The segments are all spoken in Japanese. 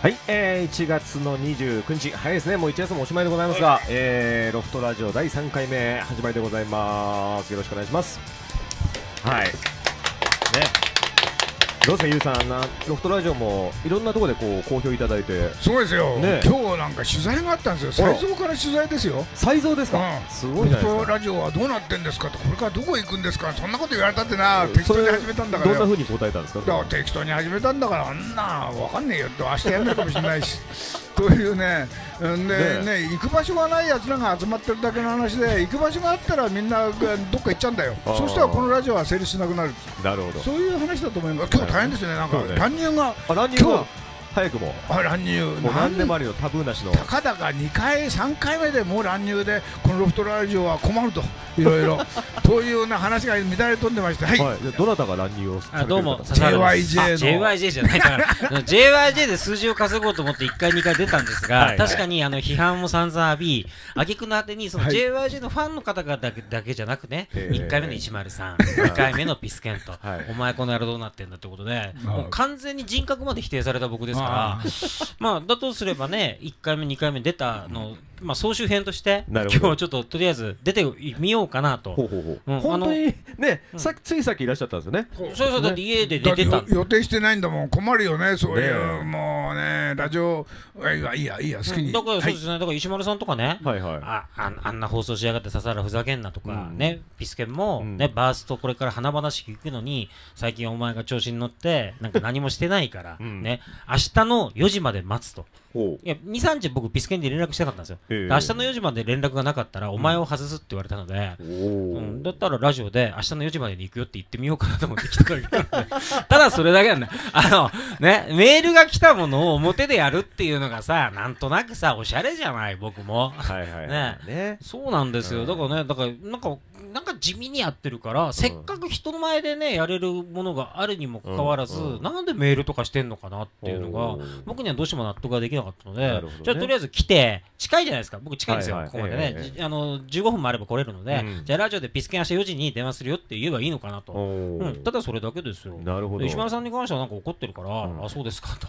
はい、1月の29日、早いですね、もう1月もおしまいでございますが、ロフトラジオ第3回目、始まりでございます。よろしくお願いします。はい。ね。どうですか、ゆうさん、ロフトラジオもいろんなところでこう好評いただいて、そうですよ、ね、今日なんか取材があったんですよ、才蔵から取材ですよ、才蔵ですか、うん、すごいじゃないですか、ロフトラジオはどうなってんですかと、これからどこ行くんですか、そんなこと言われたってな、適当に始めたんだから、どんなふうに答えたんですか、だから適当に始めたんだから、あんな、分かんねえよって、明日やんないかもしれないし。というね、行く場所がないやつらが集まってるだけの話で、行く場所があったらみんなどっか行っちゃうんだよ、そうしたらこのラジオは成立しなくなる、なるほど、そういう話だと思います。今日大変ですね、なんか乱入が、今日早くも乱入、何でもあるよ、タブーなしの、たかだか2回、3回目でもう乱入で、このロフトラジオは困ると、いろいろ、というような話が乱れ飛んでまして、どなたが乱入をされてるのか、 JYJ じゃないから、JYJ で数字を稼ごうと思って1回、2回出たんですが、確かに批判も散々浴び、挙句の果てに JYJ のファンの方々だけじゃなくね、1回目の103、2回目のピスケンと、お前、この野郎どうなってんだってことで、もう完全に人格まで否定された僕ですから。まあだとすればね、1回目、2回目出たの、まあ総集編として、今日ちょっととりあえず出てみようかなと、本当にね、ついさっきいらっしゃったんですよね、そうそう、だって家で出てた、予定してないんだもん、困るよね、そういう、もうね、ラジオ、いいや、いいや、好きに。だからそうですね、だから石丸さんとかね、あんな放送しやがって、ささらふざけんなとか、ね、ピスケンも、バースとこれから華々しく行くのに、最近お前が調子に乗って、なんか何もしてないから、ね、明日の4時まで待つと。いや2、3時僕ピスケンで連絡したかったんですよ、明日の4時まで連絡がなかったらお前を外すって言われたので、だったらラジオで明日の4時までに行くよって言ってみようかなと思って来ただけなのでただそれだけなんだ、ね、メールが来たものを表でやるっていうのがさ、なんとなくさ、おしゃれじゃない、僕もそうなんですよ、だからね、だからなんか地味にやってるから、せっかく人の前でねやれるものがあるにもかかわらず、なんでメールとかしてんのかなっていうのが僕にはどうしても納得ができなかったので、じゃあとりあえず来て、近いじゃないですか、僕近いんですよ、ここまでね、15分もあれば来れるので、じゃあラジオでピスケン明日4時に電話するよって言えばいいのかなと、ただそれだけですよ。石丸さんに関してはなんか怒ってるから、あ、そうですかと。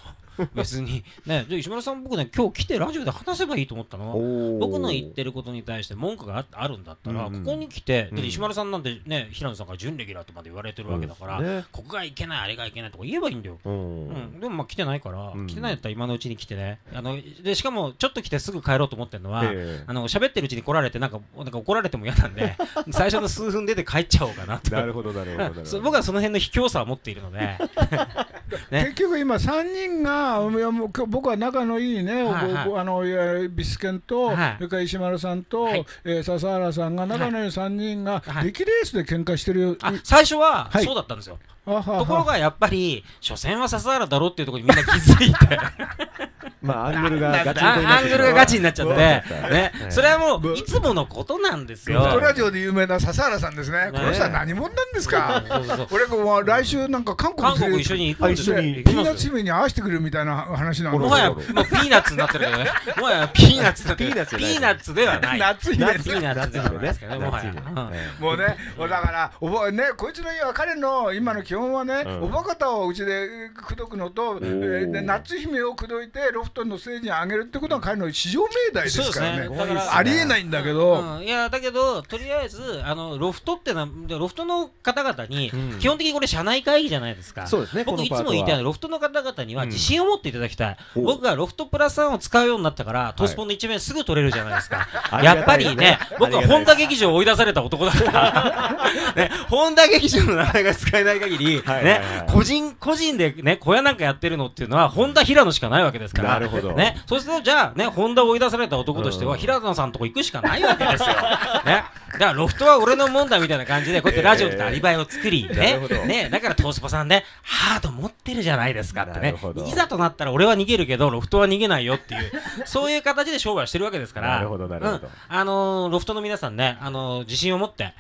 別にね、じゃあ石丸さん、僕ね、今日来てラジオで話せばいいと思ったの、僕の言ってることに対して文句があるんだったら、ここに来て、石丸さんなんてね、平野さんから準レギュラーとまで言われてるわけだから、ここがいけない、あれがいけないとか言えばいいんだよ、でもまあ来てないから、来てないんだったら今のうちに来てね、しかもちょっと来てすぐ帰ろうと思ってるのは、喋ってるうちに来られて、なんか怒られても嫌なんで、最初の数分出て帰っちゃおうかなと、僕はその辺の卑怯さを持っているので。結局今3人が、僕は仲のいいね、ビスケンと、それから石丸さんと笹原さんが、仲のいい3人が出来レースで喧嘩してる、最初はそうだったんですよ。ところがやっぱり所詮は笹原だろうっていうところにみんな気づいて、アングルがガチになっちゃってね、それはもういつものことなんですよ。ロフトラジオで有名な笹原さんですね。この人は何者なんですか。俺も来週なんか韓国一緒に行くんですよ。ピーナッツ姫に合わせてくれるみたいな話なんで、もはやピーナッツになってるけどね。もはやピーナッツだって、ピーナッツではない。夏姫です。ピーナッツではないですけど、もはや。もうね、だからおばね、こいつの家は彼の今の基本はね、おばかたをうちで口説くのと、夏姫を口説いてロフトのステージに上げるってことは彼の至上命題ですからね。ありえないんだけど、いやだけどとりあえずロフトってのはロフトの方々に基本的にこれ社内会議じゃないですか。僕いつも言いたいのはロフトの方々には自信を持っていただきたい。僕がロフトプラス3を使うようになったからトスポンの一面すぐ取れるじゃないですか。やっぱりね、僕は本田劇場を追い出された男だから本田劇場の名前が使えない限りね、個人でね、小屋なんかやってるのっていうのは本田平野しかないわけですから、ね、そうするとじゃあね、本田を追い出された男としては平野さんとこ行くしかないわけですよね。だからロフトは俺のもんだみたいな感じで、こうやってラジオでアリバイを作りね、だからトースポさんね、ハード持ってるじゃないですかってね、いざとなったら俺は逃げるけどロフトは逃げないよっていう、そういう形で商売してるわけですから、ロフトの皆さんね、自信を持って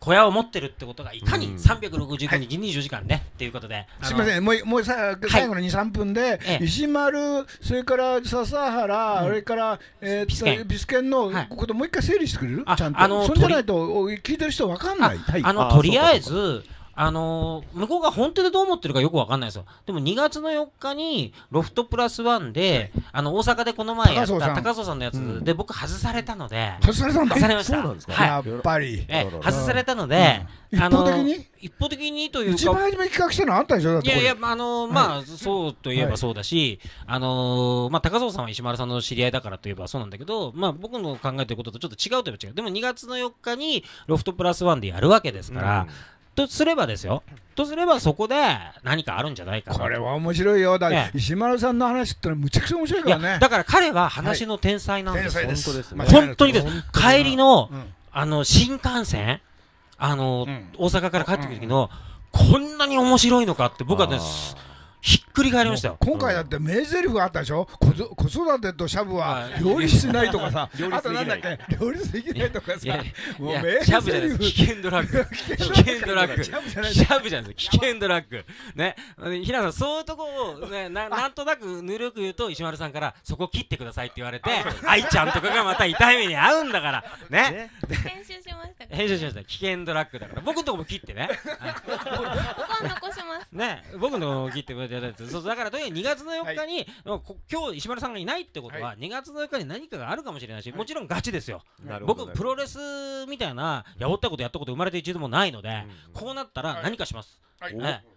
小屋を持ってるってことがいかに365日24時間ねっていうことで、すみません、もう最後の2、3分で石丸、それから笹原、それからビスケンのこともう一回整理してくれる？ちゃんとそれじゃないと聞いてる人わかんない。とりあえず向こうが本当でどう思ってるかよくわかんないですよ。でも2月の4日にロフトプラスワンで、大阪でこの前やった高曽さんのやつで僕外されたので、外されたんだ。外されました。そうなんですか。やっぱり。外されたので、一方的にというか。一番初めに企画したのあったでしょだって。いやいや、まあそうといえばそうだし、まあ高曽さんは石丸さんの知り合いだからといえばそうなんだけど、まあ僕の考えてることとちょっと違うといえば違う。でも2月の4日にロフトプラスワンでやるわけですから。とすればですよ。とすればそこで何かあるんじゃないかな。これは面白いよ。だから石丸さんの話ってのはむちゃくちゃ面白いからね。だから彼は話の天才なんです。本当にです。帰りの新幹線、大阪から帰ってくる時のこんなに面白いのかって僕はね。ひっくり返りましたよ。今回だって名台詞があったでしょ。子育てとシャブは両立しないとかさ、あとなんだっけ、両立できないとかさ、もう名台詞。シャブじゃないです。危険ドラッグ。危険ドラッグ。シャブじゃないです。危険ドラッグ。ね、平野さんそういうとこをね、なんとなくぬるく言うと石丸さんからそこ切ってくださいって言われて、愛ちゃんとかがまた痛い目に遭うんだからね。編集しました。編集しました。危険ドラッグだから。僕のとこも切ってね。僕は残します。ね、僕のとこも切って。そうだからとにかく2月の4日に、今日石丸さんがいないってことは2月の4日に何かがあるかもしれないし、もちろんガチですよ。僕プロレスみたいなやおったことやったこと生まれて一度もないので、こうなったら何かします。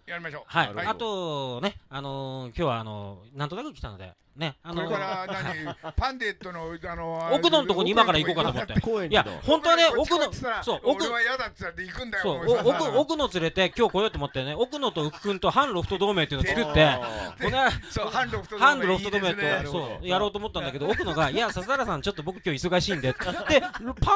やりましょう。あとね、今日はなんとなく来たのでね、これからパンデットの奥野のとこに今から行こうかと思って。いや本当はね、奥野、そう奥野は嫌だって言って行くんだよ。そう奥野連れて今日来ようと思ってね、奥野と浮くんと反ロフト同盟っていうのを作って、反ロフト同盟とそうやろうと思ったんだけど、奥野がいや笹原さんちょっと僕今日忙しいんでって、でパ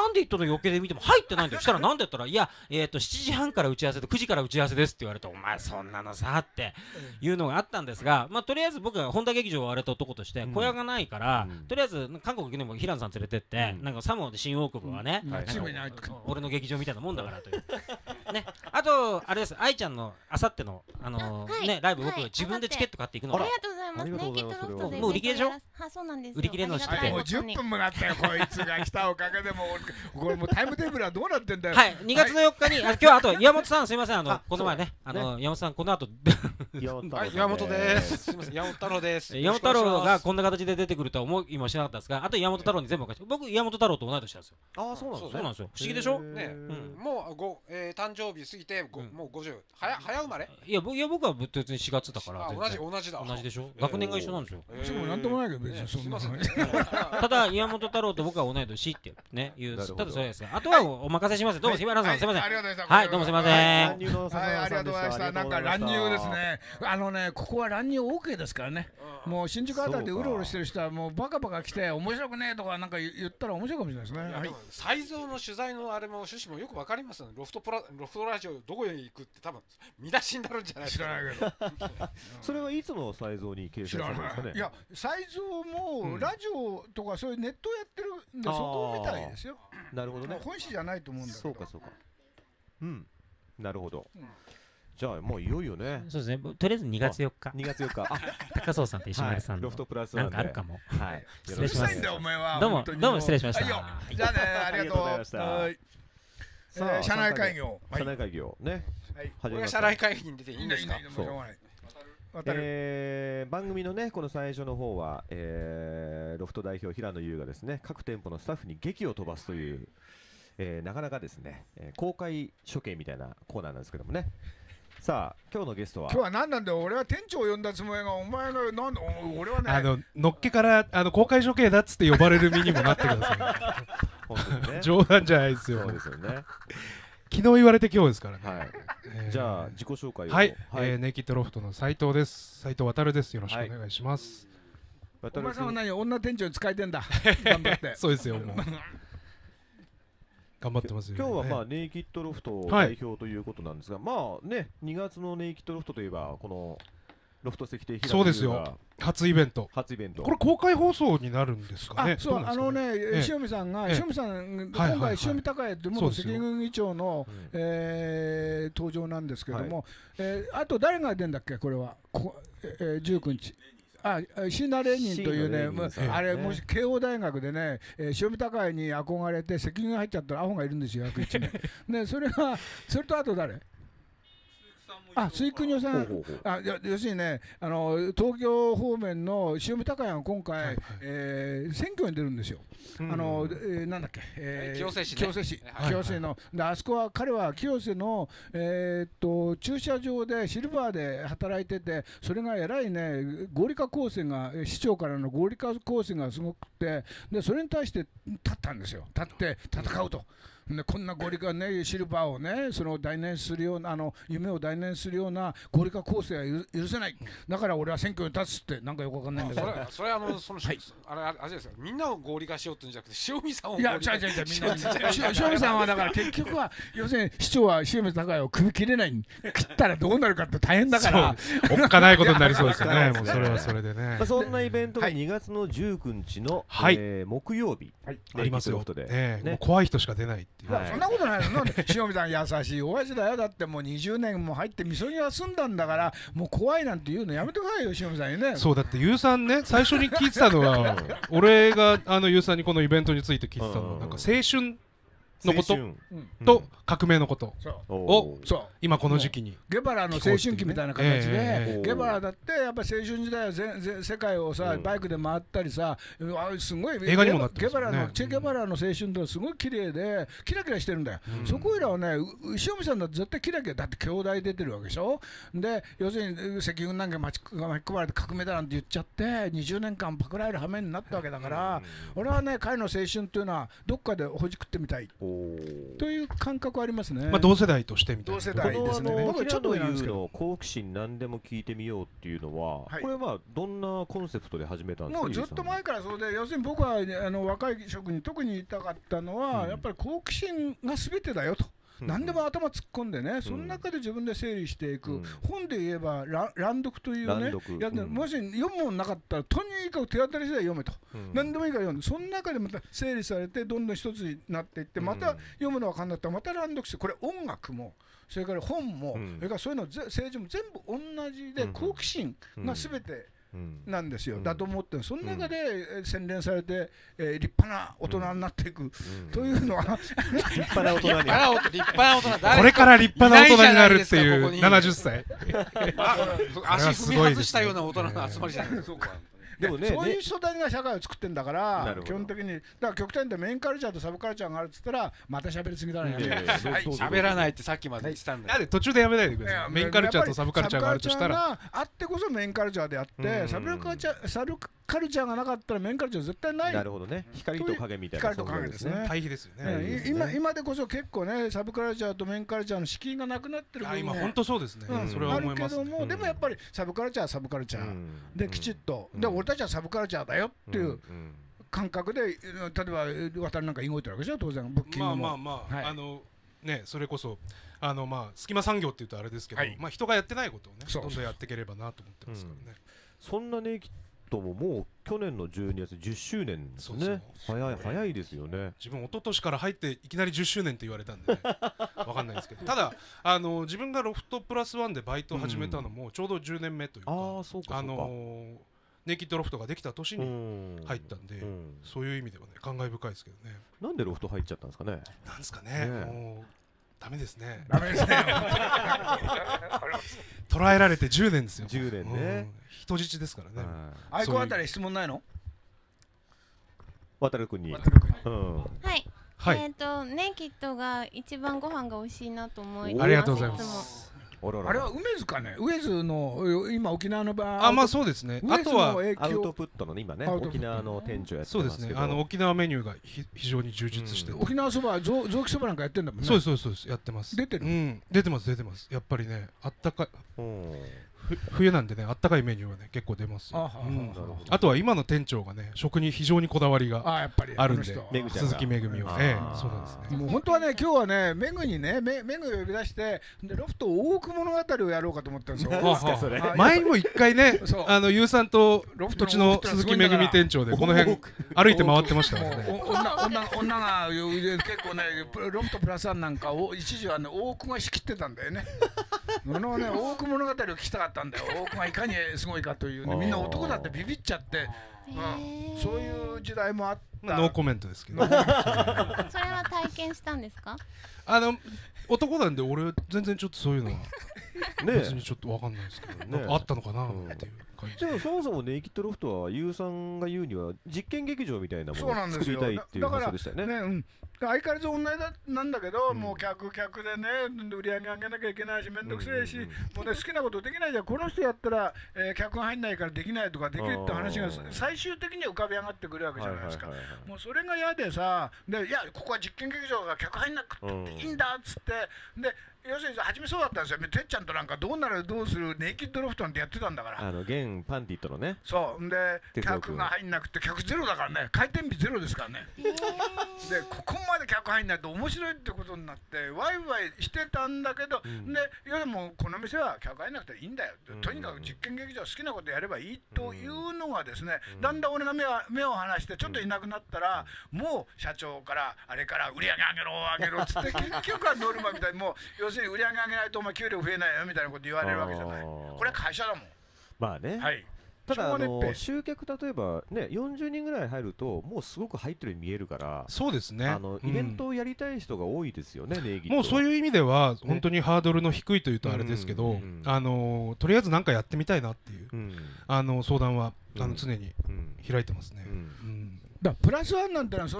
ンデットの余計で見ても入ってないんだよ。したらなんでやったらいや7時半から打ち合わせと9時から打ち合わせですって言われて、お前そんなのさっていうのがあったんですが、まあとりあえず僕は本田劇場をあれととして小屋がないからとりあえず韓国でも平野さん連れてってなんかサモアで新大久保はね、俺の劇場みたいなもんだからというね。あとあれです、愛ちゃんのあさってのねライブ僕自分でチケット買っていくの。ありがとうございます。もう売り切れでしょ。売り切れの知っててもう10分もなったよ。こいつが来たおかげでもこれもうタイムテーブルはどうなってんだよ。はい、2月の4日に今日あと岩本さんすいません、この前ね岩本さんこの後岩本です岩本太郎です。岩本太郎がこんな形で出てくるとは思いもしなかったですが、あと岩本太郎に全部お貸して、僕岩本太郎と同い年なんですよ。ああそうなんですね。そうなんですよ。不思議でしょ。ね、もう誕生日過ぎてもう50、早生まれ？いや僕は別に4月だから同じだ。同じでしょ。学年が一緒なんですよ。でもなんともないけど別にそんな。ただ岩本太郎と僕は同い年ってねいうただそうですが、あとはお任せします。どうもすみませんすみません。はいどうもすみません。はいありがとうございました。なんか乱入ですね。ここは乱入 OK ですからね。もう新宿あたりでうろうろしてる人はもうバカバカ来て面白くねえとかなんか言ったら面白いかもしれないですね。才蔵の取材のあれも趣旨もよくわかりますね。ロフトラジオどこへ行くって多分見出しになるんじゃないですか。知らないけど。それはいつも才蔵に掲載されますかね。いや才蔵もラジオとかそういうネットやってるんで外みたいですよ。なるほどね。本誌じゃないと思うんだけど。そうかそうか。うん。なるほど。じゃあもういよいよね。そうですね。とりあえず2月4日。2月4日。高曽さんと石丸さんのロフトプラスなんかあるかも。はい。失礼します。どうも失礼しました。じゃあね、ありがとうございました。社内会議を。社内会議をね。これが社内会議に出ていいんですか。そう。番組のねこの最初の方はロフト代表平野優がですね各店舗のスタッフに檄を飛ばすというなかなかですね公開処刑みたいなコーナーなんですけどもね。さあ今日のゲストは今日は何なんだよ。俺は店長を呼んだつもりがお前がなんだ。俺はねのっけから公開処刑だっつって呼ばれる身にもなってください。冗談じゃないですよ。そうですよね。昨日言われて今日ですからね。はい。じゃあ自己紹介を。はい。ネイキッドロフトの斉藤です。斉藤航です。よろしくお願いします。お前さんは何女店長に使えてんだ。頑張って。そうですよ。もう頑張ってますよね。今日はまあネイキッドロフト代表ということなんですが、まあね2月のネイキッドロフトといえばこのロフト石庭平野優がそうですよ。初イベントこれ公開放送になるんですかね。そうね塩見さんが塩見さん今回塩見隆也って元関郡議長の登場なんですけども、あと誰が出るんだっけこれは19日。椎名レーニンというね、あれ、もし慶応大学でね、塩見隆也に憧れて、責任が入っちゃったらアホがいるんですよ、約1年。それとあと誰水久女さん、要するにね、東京方面の塩見隆也が今回、選挙に出るんですよ、なんだっけ、清瀬市の、あそこは彼は清瀬の駐車場でシルバーで働いてて、それがえらいね、合理化構成が、市長からの合理化構成がすごくて、でそれに対して立ったんですよ、立って戦うと。でこんな合理化ね、シルバーをね、その代念するような、夢を代念するような合理化構成は許せない、だから俺は選挙に立つって、なんかよくわかんないんだけど、それはあれですよ、みんなを合理化しようってんじゃなくて、塩見さんを合理化しようって。いや、違う違う違う、塩見さんはだから結局は、要するに市長は塩見高也を首切れない、切ったらどうなるかって大変だから、おっかないことになりそうですよね、もうそれはそれでね。そんなイベントが2月の19日の木曜日、ありますよ、怖い人しか出ない。そんなことないの、塩見さん、優しいお味だよ、だってもう20年も入って、みそぎが済んだんだから、もう怖いなんて言うのやめてくださいよ、塩見さんにね。そうだって、ゆうさんね、最初に聞いてたのは、俺がゆうさんにこのイベントについて聞いてたのは、なんか青春のことと革命のことを今この時期にゲバラの青春期みたいな形で、ゲバラだってやっぱり青春時代は世界をさバイクで回ったりさ、すごい映画にもなってる。チェ・ゲバラの青春ってすごい綺麗でキラキラしてるんだよ。そこいらはね、塩見さんだって絶対キラキラだって兄弟出てるわけでしょ。で要するに赤軍なんか巻き込まれて革命だなんて言っちゃって20年間パクられる羽目になったわけだから、俺はね彼の青春っていうのはどっかでほじくってみたいという感覚ありますね。まあ同世代としてみたいな。同世代ですね。僕ちょっと言うの好奇心何でも聞いてみようっていうのは、これはどんなコンセプトで始めたんですか。もうずっと前からそうで、要するに僕は若い職に特に言いたかったのは、やっぱり好奇心がすべてだよと。何でも頭突っ込んでね、その中で自分で整理していく、本で言えば乱読というね、もし読むもんなかったら、とにかく手当たり次第読めと、何でもいいから読んで、その中でまた整理されて、どんどん一つになっていって、また読むのが簡単だったら、また乱読して、これ、音楽も、それから本も、それからそういうの、政治も全部同じで、好奇心がすべて。なんですよ、だと思って、その中で洗練されて、立派な大人になっていくというのは、立派な大人になる、これから立派な大人になるっていう、70歳、足踏み外したような大人の集まりじゃないですか。でもね、そういう人たちが社会を作ってんだから、基本的に、だから極端でメインカルチャーとサブカルチャーがあるって言ったら、また喋りすぎだね。喋らないってさっきまで言ってたんだ。なんで途中でやめないでください。メインカルチャーとサブカルチャーがあるとしたら、あってこそメインカルチャーであって、サブカルチャーがなかったらメインカルチャー絶対ない。なるほどね。光と影みたいな。光と影ですね。対比ですよね。今でこそ結構ね、サブカルチャーとメインカルチャーの資金がなくなってる。今本当そうですね。それは思います。あるけども、でもやっぱりサブカルチャーはサブカルチャーできちっとで俺。私はサブカルチャーだよっていう感覚で、例えば渡るなんか動いてるわけじゃ当然ブッキングもまあまあまあ、ね、それこそまあ隙間産業っていうとあれですけど、まあ人がやってないことをねどんどんやっていければなと思ってますからね。そんなネイキッドももう去年の12月10周年ですね。早いですよね。自分一昨年から入っていきなり10周年って言われたんでね、わかんないですけど、ただ自分がロフトプラスワンでバイトを始めたのもちょうど10年目というか、ネイキッドロフトができた年に入ったんで、そういう意味ではね感慨深いですけどね。なんでロフト入っちゃったんですかね。なんですかね。もうダメですね。ダメですね。捕らえられて10年ですよ。10年ね。人質ですからね。アイコンあたり質問ないの？渡る君に。はい。ネイキッドが一番ご飯が美味しいなと思い。ありがとうございます。あれは梅津かね、梅津の今、沖縄の場合、あ、まあそうですね、あとはアウトプットのね、今ね、沖縄の店長やってますけど、沖縄メニューが非常に充実して、沖縄そば、臓器そばなんかやってるんだもんね、そうです、そうです、やってます、出てる、出てます、やっぱりね、あったかい、冬なんでね、あったかいメニューはね、結構出ます、あとは今の店長がね、食に非常にこだわりがあるんで、鈴木めぐみは、そうなんですね、もう本当はね、今日はね、めぐにね、めぐを呼び出して、ロフト大奥物語をやろうかと思ったんですよ。前にも一回ね、ゆうさんとうちの鈴木めぐみ店長でこの辺歩いて回ってましたね。女が結構ね、ロフトプラスワンなんかを一時はね、大奥が仕切ってたんだよね。大奥物語を聞きたかったんだよ。大奥がいかにすごいかというね、みんな男だってビビっちゃって。そういう時代もあった。ノーコメントですけど。それは体験したんですか？男なんで俺全然ちょっとそういうのは別にちょっとわかんないですけど、あったのかなっていう感じ。でもそもそもネイキッドロフトはゆうさんが言うには実験劇場みたいなものを作りたいっていう話でしたよね。相変わらず同じなんだけど、もう客でね、売り上げ上げなきゃいけないし、めんどくせえし、もうね、好きなことできないじゃん、この人やったら、客が入んないからできないとか、できるって話が最終的に浮かび上がってくるわけじゃないですか。もうそれが嫌でさ、で、いや、ここは実験劇場が客入んなくていいんだっつって、で、要するに初めそうだったんですよ、てっちゃんとなんかどうなるどうするネイキッドロフトなんてやってたんだから、現パンディットのね、そう、で、客が入んなくて、客ゼロだからね、回転日ゼロですからね、で、ここまで客入んないと面白いってことになって、ワイワイしてたんだけど、で、いやでも、この店は客入んなくていいんだよ、とにかく実験劇場、好きなことやればいいというのがですね、だんだん俺が目を離して、ちょっといなくなったら、もう社長から、あれから、売り上げ上げろっつって、結局はノルマみたいに、もう、要するに、売り上げ上げないとお前給料増えないよみたいなこと言われるわけじゃない。これは会社だもん。まあね。はい。ただ集客、例えばね、40人ぐらい入るともうすごく入ってるように見えるから、そうですね、イベントをやりたい人が多いですよね。もうそういう意味では本当にハードルの低いというとあれですけど、とりあえず何かやってみたいなっていう相談は常に開いてますね。だプラスワンなんてのは、そ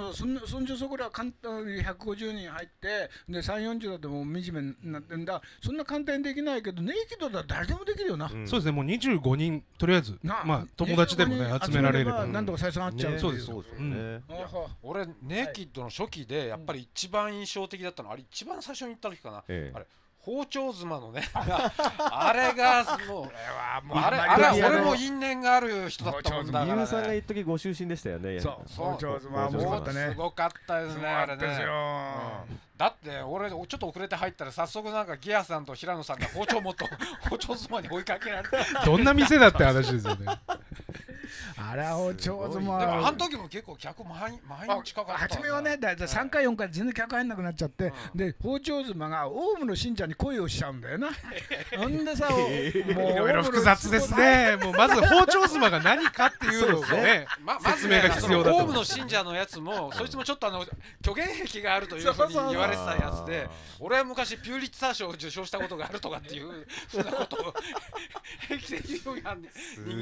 んじょそこら簡単に150人入って、で3、40だともう惨めになってんだ、そんな簡単にできないけど、ネイキッドだったら誰でもできるよな、そうですね、もう25人、とりあえず、まあ友達でもね、集められれば、なんとか採算合っちゃう、そうです、俺、ネイキッドの初期で、やっぱり一番印象的だったの、あれ、一番最初に行った時かな、あれ。包丁妻のね、あれがもう、俺も因縁がある人だったもんだからね。ゆうさんが一時ご出身でしたよね。そう、包丁妻もすごかったですね、あれね。だって俺ちょっと遅れて入ったら早速なんかギアさんと平野さんが包丁持って包丁妻に追いかけられて、どんな店だって話ですよね。あら、包丁妻。でもあの時も結構客毎日かかった。初めはね、だいたい3回4回全然客入んなくなっちゃって、で包丁妻がオウムの信者に恋をしちゃうんだよな。なんでさ、もういろいろ複雑ですね。もうまず包丁妻が何かっていうのをね、説明が必要だと。オウムの信者のやつもそいつもちょっと虚言癖があるというふうに言われてたやつで、俺は昔ピューリッツァー賞を受賞したことがあるとかっていうふうなことを平気で言うような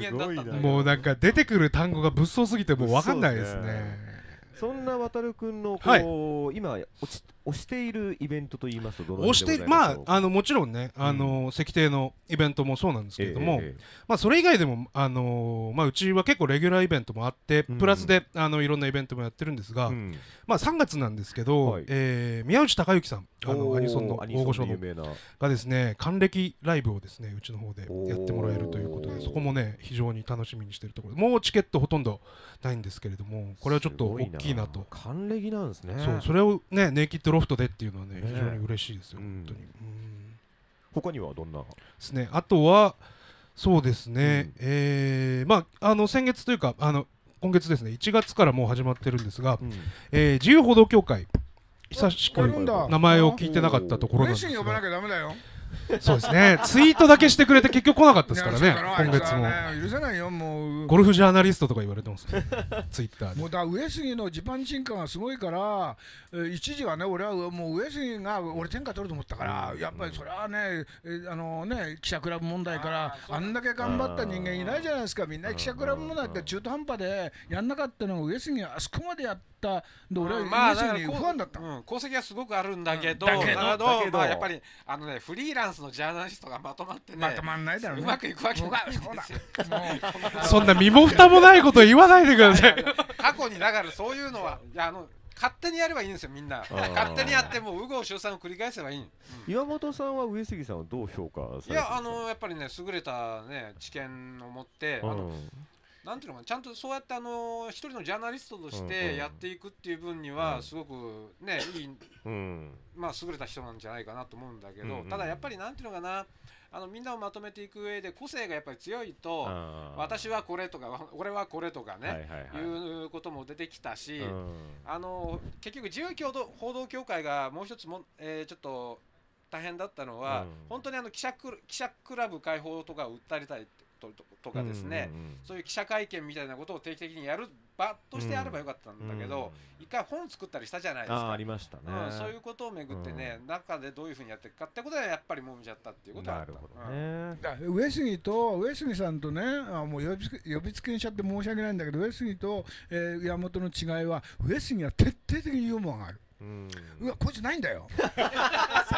人間だったんだけど、もうなんか出てくる単語が物騒すぎてもう分かんないですね。そんな渡君のこう今推しているイベントといいますと、どの推して、まあもちろんね、石庭のイベントもそうなんですけれども、まあそれ以外でもまあうちは結構レギュラーイベントもあって、プラスでいろんなイベントもやってるんですが、まあ3月なんですけど、宮内孝之さん、アニソンの大御所のがですね、還暦ライブをですねうちの方でやってもらえるということで、そこもね非常に楽しみにしているところで、もうチケットほとんどないんですけれども、これはちょっと大きいいいなと。還暦なんですね。そう、それをね、ネイキッドロフトでっていうのはね、非常に嬉しいですよ。本当に。他にはどんな。ですね。あとは。そうですね。まあ、先月というか、今月ですね、1月からもう始まってるんですが。自由歩道協会。久しく名前を聞いてなかったところなんですが。呼ばなきゃダメだよ。そうですね。ツイートだけしてくれて結局来なかったですからね。今月も許せないよ。もうゴルフジャーナリストとか言われてますね。ツイッターで。もうだ上杉の地盤沈下がすごいから、一時はね、俺はもう上杉が俺天下取ると思ったから、やっぱりそれはね、記者クラブ問題からあんだけ頑張った人間いないじゃないですか。みんな記者クラブ問題って中途半端でやんなかったのを上杉あそこまでやった。で俺は上杉不安だった。功績はすごくあるんだけど、まあやっぱりフリーランスのジャーナリストがまとまってね、まとまんないだろうね、うまくいくわけないですよ。そんな身も蓋もないこと言わないでください。過去にだからそういうのは勝手にやればいいんですよ、みんな。勝手にやって、もう、有働周さんを繰り返せばいい。岩本さんは上杉さんをどう評価されてるんですか？いや、やっぱりね、優れたね、知見を持って、なんていうのかな、ちゃんとそうやって一人のジャーナリストとしてやっていくっていう分にはすごくね、いい、まあ優れた人なんじゃないかなと思うんだけど、ただやっぱりなんていうのかな、みんなをまとめていく上で個性がやっぱり強いと、私はこれとか俺はこれとかね、いうことも出てきたし、結局自由報道協会がもう一つもちょっと大変だったのは、本当に記者クラブ開放とかを訴えたりとかですね、そういう記者会見みたいなことを定期的にやる場としてあればよかったんだけど、一回本作ったりしたじゃないですか。ありましたね。そういうことをめぐってね、中でどういうふうにやっていくかってことはやっぱりもみちゃったっていうことはあった。なるほどね。上杉さんとね、もう呼びつけにしちゃって申し訳ないんだけど、上杉と山本の違いは、上杉は徹底的にユーモアがある。うわ、こいつないんだよ。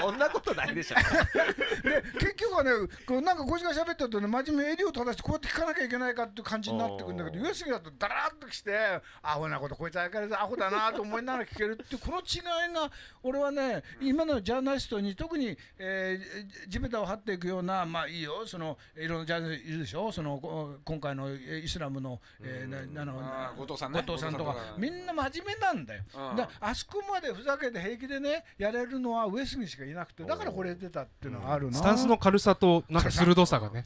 そんなことないでしょ。で、結局はね、こうなんかこいつが喋ったとね、真面目に襟を正してこうやって聞かなきゃいけないかっていう感じになってくるんだけど、上杉だとダラーっときて、アホなことこいつ相変わらずアホだなと思いながら聞けるっていうこの違いが、俺はね、今のジャーナリストに特に、地べたを張っていくような、まあいいよ、そのいろんなジャーナリストいるでしょ、その今回のイスラムの後藤さんとか、みんな真面目なんだよ。だあそこまでふざけて平気でねやれるのは上杉しかいなくて、だから惚れてたっていうのはあるな。スタンスの軽さとなんか鋭さがね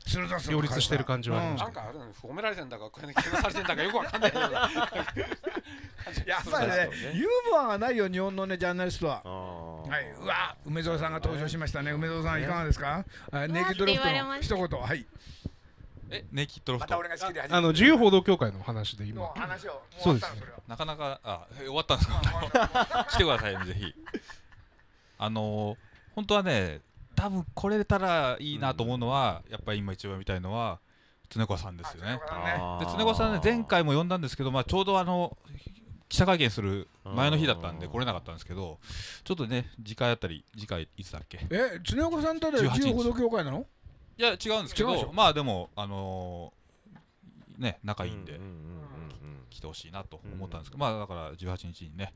両立してる感じはありました。なんかあれ褒められてんだかこれに気がされてんだかよくわかんない。やっぱりね、ユーモアがないよ日本のねジャーナリストは。はい、うわ、梅沢さんが登場しましたね。梅沢さんいかがですか。ネイキッドロフトの一言、はい。ネイキッドロフト、自由報道協会の話で今、そうですね、なかなか、あ、終わったんですか、来てください、ぜひ。本当はね、多分来れたらいいなと思うのは、やっぱり今一番見たいのは、常子さんですよね。で、常子さんね、前回も呼んだんですけど、ちょうど記者会見する前の日だったんで来れなかったんですけど、ちょっとね、次回いつだっけ。え、常子さんとで自由報道協会なの？いや違うんですけど、まあでもね仲いいんで来てほしいなと思ったんですけど、まあだから18日にね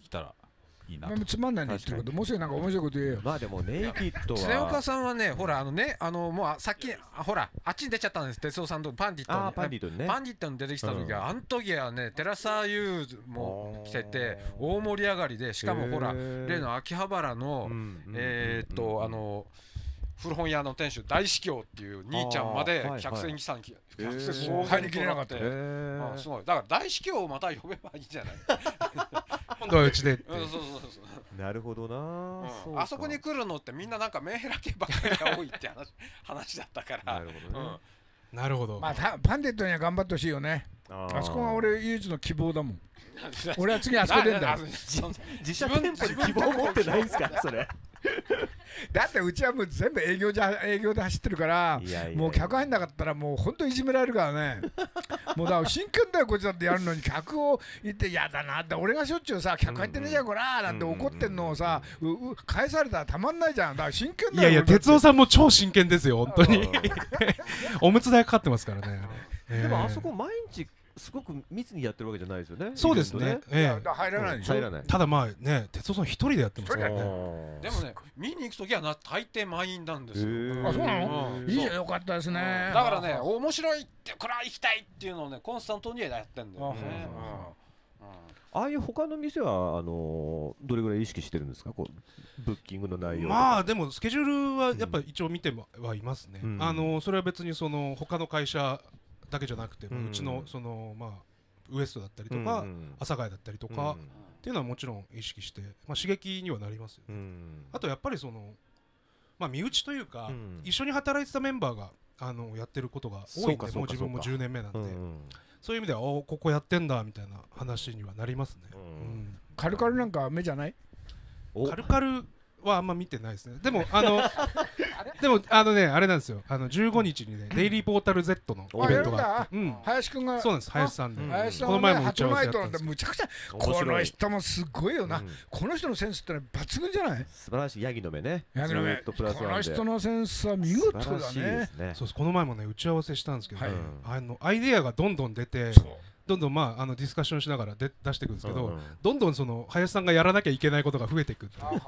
来たらいいな。つまんないねってこと、もしなんか面白いこと言えよ。まあでもネイキッドは常岡さんはね、ほらもうさっきほらあっちに出ちゃったんです。哲夫さんとパンディットに出てきた時は、あの時はね寺澤優も来てて大盛り上がりで、しかもほら例の秋葉原の古本屋の店主大司教っていう兄ちゃんまで客船機さん来て、入りきれなかったよ。すごい。だから大司教をまた呼べばいいんじゃない。今度はうちで。なるほどな。あそこに来るのってみんななんかメンヘラ系ばっかりが多いって話だったから。なるほどね。なるほど。まあパンデットには頑張ってほしいよね。あそこが俺唯一の希望だもん。俺は次あそこ出んだ。自社店舗に希望持ってないんですかそれ。だってうちはもう全部営業で走ってるから、もう客入んなかったらもう本当にいじめられるからね。もうだから真剣だよこっちだってやるのに、客を言って嫌だなって、俺がしょっちゅうさ客入ってねえじゃんこらなんて怒ってんのをさ返されたらたまんないじゃん。だから真剣だよ。いや哲夫さんも超真剣ですよ本当に。おむつ代かかってますからね。でもあそこ毎日すごく密にやってるわけじゃないですよね。そうですね。入らないでしょ。ただまあね、哲夫さん一人でやってますからね。でもね、見に行くときはな大抵満員なんですよ。あ、そうなの？いいじゃん、よかったですね。だからね、面白いってこれは行きたいっていうのをね、コンスタントにやってんだよね。ああいう他の店はどれぐらい意識してるんですか、こうブッキングの内容。まあでもスケジュールはやっぱ一応見てはいますね。それは別にその他の会社だけじゃなくて、うちのそのまあウエストだったりとか阿佐ヶ谷だったりとかっていうのはもちろん意識して、まあ刺激にはなりますよね。あとやっぱりそのまあ身内というか一緒に働いてたメンバーがやってることが多いんで、もう自分も10年目なんで、そういう意味ではここやってんだみたいな話にはなりますね。カルカルなんか目じゃない？カルカルはあんま見てないですね。でもでもあれなんですよ。15日にねデイリーポータル Z のイベントが、林くんが、そうなんです、林さんで、この前も打ち合わせやったんです。むちゃくちゃこの人もすごいよな。この人のセンスってのは抜群じゃない？素晴らしい。ヤギの目ね、ヤギの目、この人のセンスは見事だね。そうです。この前もね打ち合わせしたんですけど、アイデアがどんどん出て、どんどんまあディスカッションしながら出していくんですけど、どんどんその林さんがやらなきゃいけないことが増えていくっていう。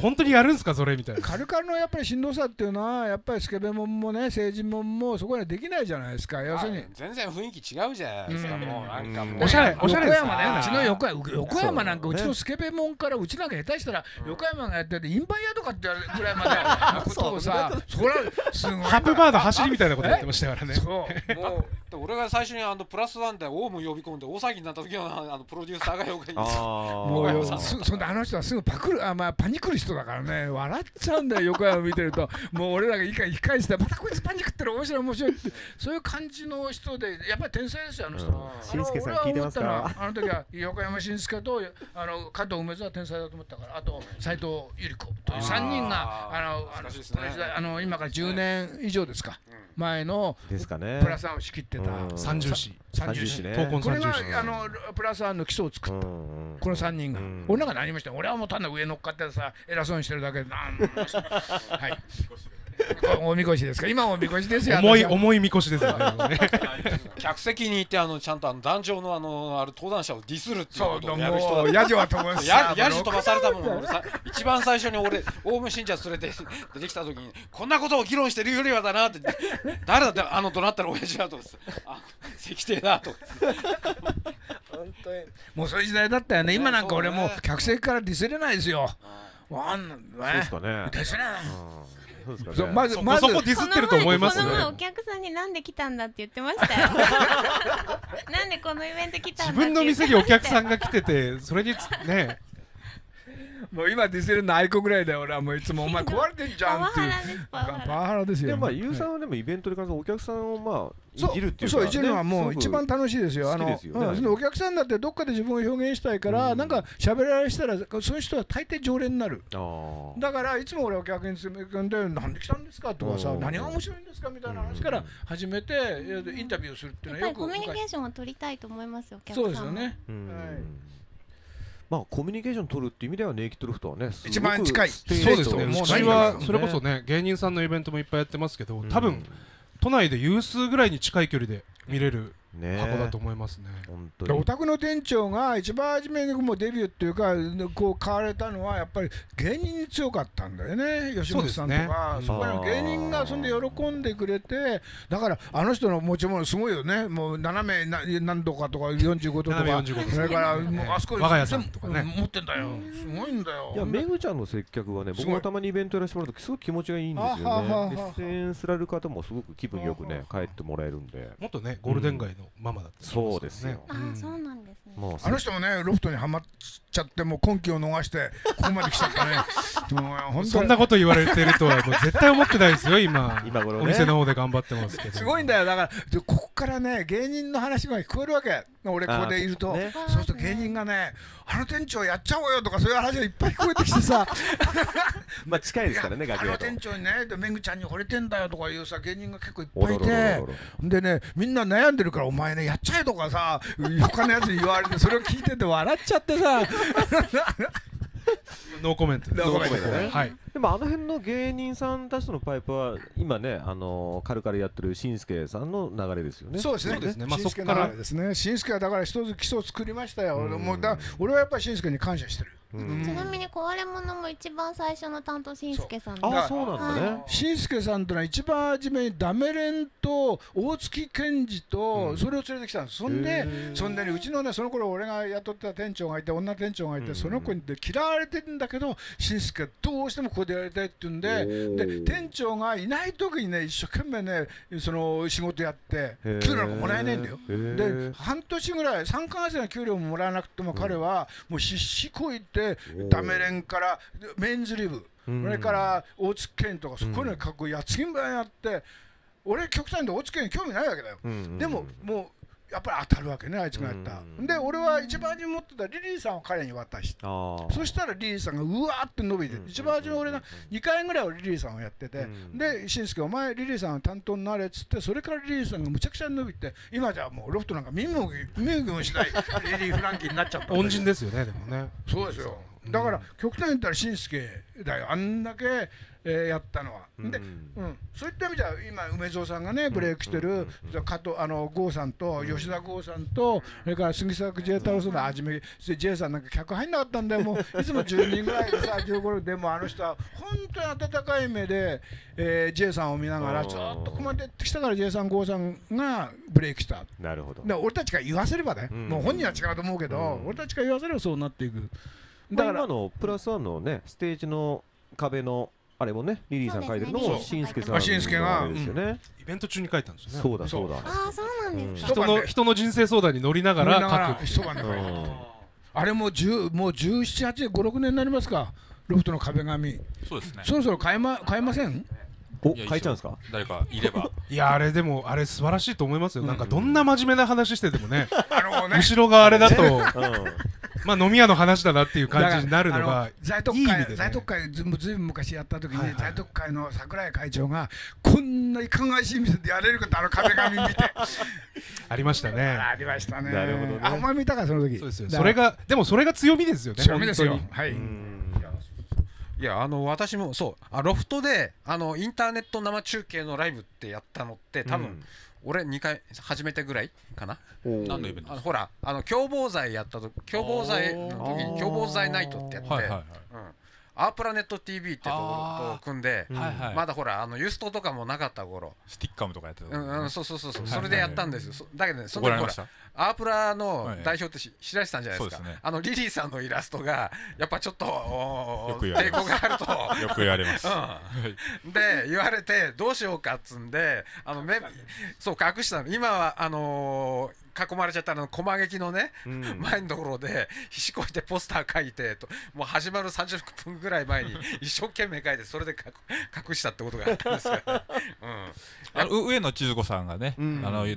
本当にやるんですかそれみたいな。カルカルのやっぱりしんどさっていうのは、やっぱりスケベモンもね成人モンもそこにはできないじゃないですか。要するに全然雰囲気違うじゃないですか。もうなんかもうおしゃれおしゃれです。うちの横山なんか、うちのスケベモンからうちなんか下手したら横山がやっててインバイアとかってやるぐらいまでのことをさ、それはすごいハプバーの走りみたいなことやってましたからね。そう。もう俺が最初にプララスワンでオウム呼び込んで大騒ぎになった時はプロデューサーがよく言うんですよ。あの人はすぐパニクる人だからね、笑っちゃうんだよ、横山見てると。もう俺らが控えしてたら、こいつパニクってる、面白い面白いって、そういう感じの人で、やっぱり天才ですよ、あの人。紳助さん聞いてますか？あの時は横山紳助と加藤梅津は天才だと思ったから、あと斎藤百合子という3人が今から10年以上ですか前のプラスワンを仕切ってた三重師、これがプラスワンの基礎を作ったこの3人が。俺なんか何もして、俺はもう単なる上乗っかってさ、偉そうにしてるだけで、なんもしてない。はい。おみこしですか、今おみこしですよ、重いみこしですよね。客席にいて、ちゃんと壇上の登壇者をディスるっていうことをやる人だ。ヤジは飛ばされた、ヤジ飛ばされたもん。俺さ、一番最初に俺オウム信者連れて出てきた時に、こんなことを議論してるよりはだなって、誰だ怒鳴ったら親父だと、石亭だと。もうそういう時代だったよね。今なんか俺もう客席からディスれないですよ。あんなね、ディスれない。まずそこディスってると思いますね。この前お客さんになんで来たんだって言ってましたよ。なんでこのイベント来たんだって。自分の店にお客さんが来てて、それにね。もう今ディスるのあいこぐらいだよ、俺はもういつも、お前壊れてんじゃんっていう。パワハラですよ。でまあゆうさんはでもイベントで関してお客さんをいじるっていうか、そういじるのはもう一番楽しいですよ。お客さんだってどっかで自分を表現したいから、なんか喋られしたらそういう人は大抵常連になる。だからいつも俺お客にするんで、なんで来たんですかとかさ、何が面白いんですかみたいな話から始めてインタビューするっていうのはよく。コミュニケーションを取りたいと思いますよ、お客さん。そうですよね。まあコミュニケーション取るっていう意味ではネイキッドロフトはね一番近い。そうですね。うちはそれこそね、芸人さんのイベントもいっぱいやってますけど、多分都内で有数ぐらいに近い距離で見れる箱だと思いますね。お宅の店長が一番初めにもうデビューっていうかこう買われたのはやっぱり芸人に強かったんだよね、吉本さんとか。そこの芸人がそんで喜んでくれて、だからあの人の持ち物すごいよね。もう斜め何度かとか45度とか、それからあそこに持ってんだよ、すごいんだよ。いやめぐちゃんの接客はね、僕もたまにイベントやらせてもらうとすごく気持ちがいいんですよね。出演すられる方もすごく気分よくね帰ってもらえるんで、もっとねゴールデン街のママだったそうですね。そうなんですね。あの人もねロフトにはまっちゃってもう今期を逃してここまで来ちゃったね。そんなこと言われてるとは絶対思ってないですよ。今お店の方で頑張ってますけど、すごいんだよ。だからここからね芸人の話が聞こえるわけ。俺ここでいると、そうすると芸人がね、あの店長やっちゃおうよとかそういう話がいっぱい聞こえてきてさ、まあ近いですからね楽屋と。あの店長にねめぐちゃんに惚れてんだよとかいうさ芸人が結構いっぱいいて、でねみんな悩んでるから、お前ねやっちゃえとかさ他のやつに言われて、それを聞いてて笑っちゃってさ。ノーコメントです。でもあの辺の芸人さんたちとのパイプは今ねカルカルやってる紳助さんの流れですよね。そうですね。まあそこからですね。紳助はだから一つ基礎を作りましたよ。俺はやっぱり紳助に感謝してる。ちなみに壊れ物も一番最初の担当紳助さん。ああそうなんだね。紳助さんというのは一番初めにダメレンと大月健二とそれを連れてきたんです。そんでうちのねその頃俺が雇ってた店長がいて女店長がいて、その子に嫌われてるんだけど紳助どうしてもここでやりたいって言うんで、店長がいない時にね一生懸命ねその仕事やって給料がもらえないんだよ。で半年ぐらい3ヶ月の給料ももらえなくても彼はもう必死こいてダメレンからメンズリブ、それから大月健とかそこにかっこいいやつぎんばんやって、俺極端で大月健に興味ないわけだよ。でももうやっぱり当たるわけね、あいつがやった。で、俺は一番初め持ってたリリーさんを彼に渡して、そしたらリリーさんがうわーって伸びて、一番初め俺が2回ぐらいはリリーさんをやってて、で、紳助お前リリーさん担当になれっつって、それからリリーさんがむちゃくちゃ伸びて、今じゃもうロフトなんか見向きもしないリリー・フランキーになっちゃった。恩人ですよね、でもね。そうですよ。だから極端に言ったら紳助だよ、あんだけ。やったのはで、そういった意味じゃ今梅蔵さんがねブレイクしてる郷さんと吉田剛さんと、それから杉作 J 太郎さんの初め J さんなんか客入んなかったんだよ。もういつも10人ぐらいでさ15でもあの人は本当に温かい目で J さんを見ながらずっとここまでやってきたから J さん郷さんがブレイクした。なるほど。俺たちが言わせればね、もう本人は違うと思うけど、俺たちが言わせればそうなっていく。だから今のプラスワンのねステージの壁のあれもね、リリーさん書いてるのも紳助さんですよね。イベント中に書いたんですよね。そうだそうだ。ああ、そうなんですか。人の人生相談に乗りながら書く。あれも17、18、5、6年になりますか。ロフトの壁紙。そうですね。そろそろ変えません。お、変えちゃうんですか。誰かいれば。いや、あれでもあれ素晴らしいと思いますよ。なんかどんな真面目な話しててもね、後ろがあれだと。まあ飲み屋の話だなっていう感じになるのが在特会、ずいぶん昔やった時に在特会の櫻井会長がこんないかがわしい店でやれるかって、あの壁紙見てありましたね。ありましたね。なるほどね。あ、お前見たか、その時。そうですよ。それがでもそれが強みですよね。強みですよ。はい。いや、私もそうロフトでインターネット生中継のライブってやったのって多分俺2回初めてぐらいかな。何のイベント？ほら共謀罪ナイトってやって、アープラネット TV ってところと組んで、まだほらユーストとかもなかった頃、スティッカムとかやってた。そう、それでやったんですよ。だけどね、その時ほらアープラの代表って白石さんじゃないですか。リリーさんのイラストがやっぱちょっと抵抗があるとよく言われますで、言われてどうしようかっつんでそう隠したの。今は囲まれちゃったの駒劇のね、前のところでひしこいてポスター書いてと、もう始まる30分ぐらい前に一生懸命書いて、それで隠したってことがあったんですから上野千鶴子さんがね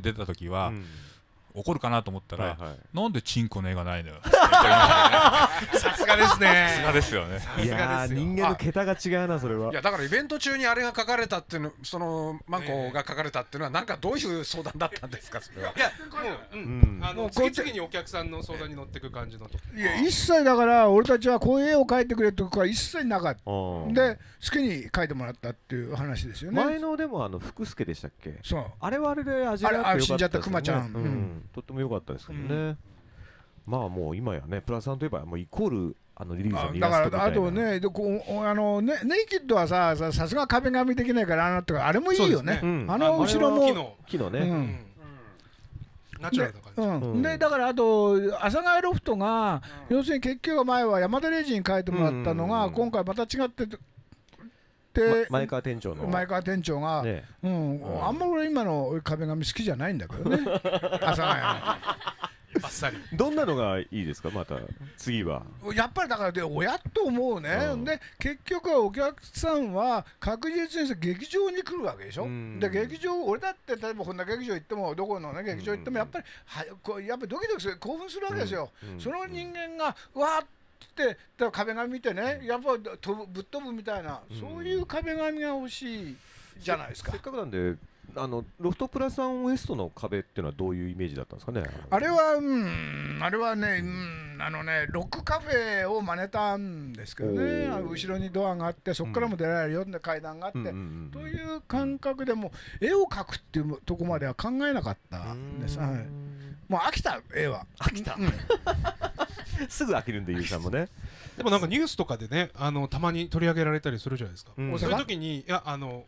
出た時は怒るかなと思ったら、なんでチンコの絵がないのよ。さすがですね。さすがですよね。いや、人間の桁が違うな、それは。いや、だからイベント中にあれが書かれたっていうの、そのマンコが書かれたっていうのは、なんかどういう相談だったんですか、それは。いや、もう次々にお客さんの相談に乗ってく感じのと。いや、一切だから、俺たちはこういう絵を描いてくれってことは一切なかった。で、好きに描いてもらったっていう話ですよね。前のでも福助でしたっけ。そう。あれはあれで味が良かった。死んじゃったクマちゃん。とっても良かったですけどね。まあもう今やね、プラスさんといえばもうイコールリリーさんになってたみたいな。だからあとね、ネイキッドはさすが壁紙できないからあれもいいよね。後ろも木のね。ナチュラルな感じ。でだからあと阿佐ヶ谷ロフトが要するに結局前は山田レイジに変えてもらったのが今回また違って。前川店長の前川店長が、あんま俺今の壁紙好きじゃないんだけどね。どんなのがいいですか、また次は。やっぱりだからで親と思うね。で結局はお客さんは確実に劇場に来るわけでしょ。で劇場、俺だって例えばこんな劇場行ってもどこのね劇場行ってもやっぱりドキドキする、興奮するわけですよ。その人間がわーっって壁紙見てね、やっぱぶっ飛ぶみたいな、そういう壁紙が欲しいじゃないですか。せっかくなんでロフトプラスワンウエストの壁っていうのはどういうイメージだったんですかね。あれはね、ロックカフェを真似たんですけどね。後ろにドアがあって、そこからも出られるよって階段があって、という感覚でも絵を描くっていうとこまでは考えなかったんです。もう飽きた、絵は飽きたすぐ飽きるんで、ゆうさんもね。でもなんかニュースとかでね、たまに取り上げられたりするじゃないですか。そういう時に、いや、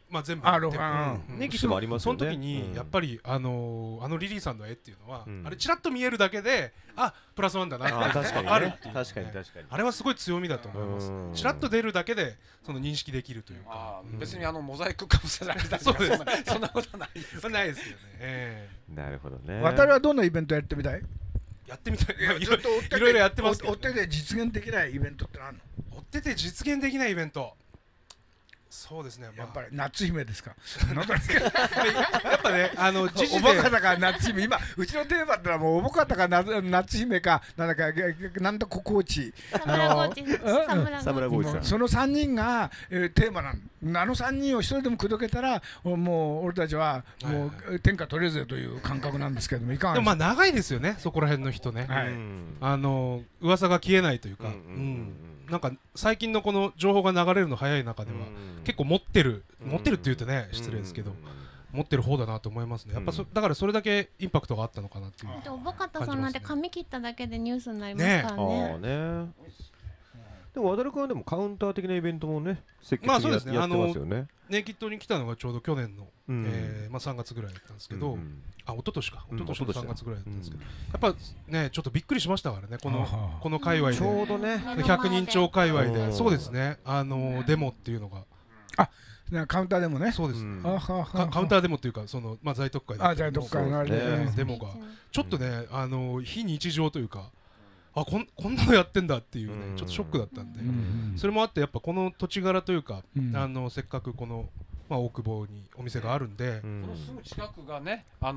まあ全部ネギスもありますよね。その時にやっぱりリリーさんの絵っていうのはあれちらっと見えるだけで、あ、プラスワンだなってあるっていう。あれはすごい強みだと思います。ちらっと出るだけでその認識できるというか、別にモザイクかぶせられたりとかそんなことはないですよね。なるほどね。渡はどんなイベントやってみたい？やってみたい。いろいろやってます。追ってて実現できないイベントって何の？追ってて実現できないイベント。そうですね。やっぱり夏姫ですか。やっぱね、時事でおぼかたか夏姫。今うちのテーマってのはもうおぼかたか夏姫かなんだココーチ。サムラゴーチさん。その3人がテーマなの。3人を1人でも口説けたら、もう俺たちはもう天下取れぜという感覚なんですけども、いかがですか。でもまあ長いですよね。そこら辺の人ね。噂が消えないというか。なんか最近のこの情報が流れるの早い中では結構持ってるって言うとね失礼ですけど、持ってる方だなと思いますね。やっぱだからそれだけインパクトがあったのかなっていう。だっておぼかたさんなんて髪切っただけでニュースになりますからね。でも渡る君はでもカウンター的なイベントもね積極的にやってますよね。ネイキッドに来たのがちょうど去年の3月ぐらいだったんですけど、あ、一昨年か、一昨年の3月ぐらいだったんですけど、やっぱねちょっとびっくりしましたからね、この界隈でちょうどね100人超界隈で、そうですね、デモっていうのが、あ、カウンターでもね、そうです、カウンターでもっていうか、そのまあ在特会だったり、デモがちょっとね、非日常というか、あ、こんなのやってんだっていうね、ちょっとショックだったんで、それもあってやっぱこの土地柄というか、せっかくこのまあ大久保にお店があるんで、このすぐ近くがね、在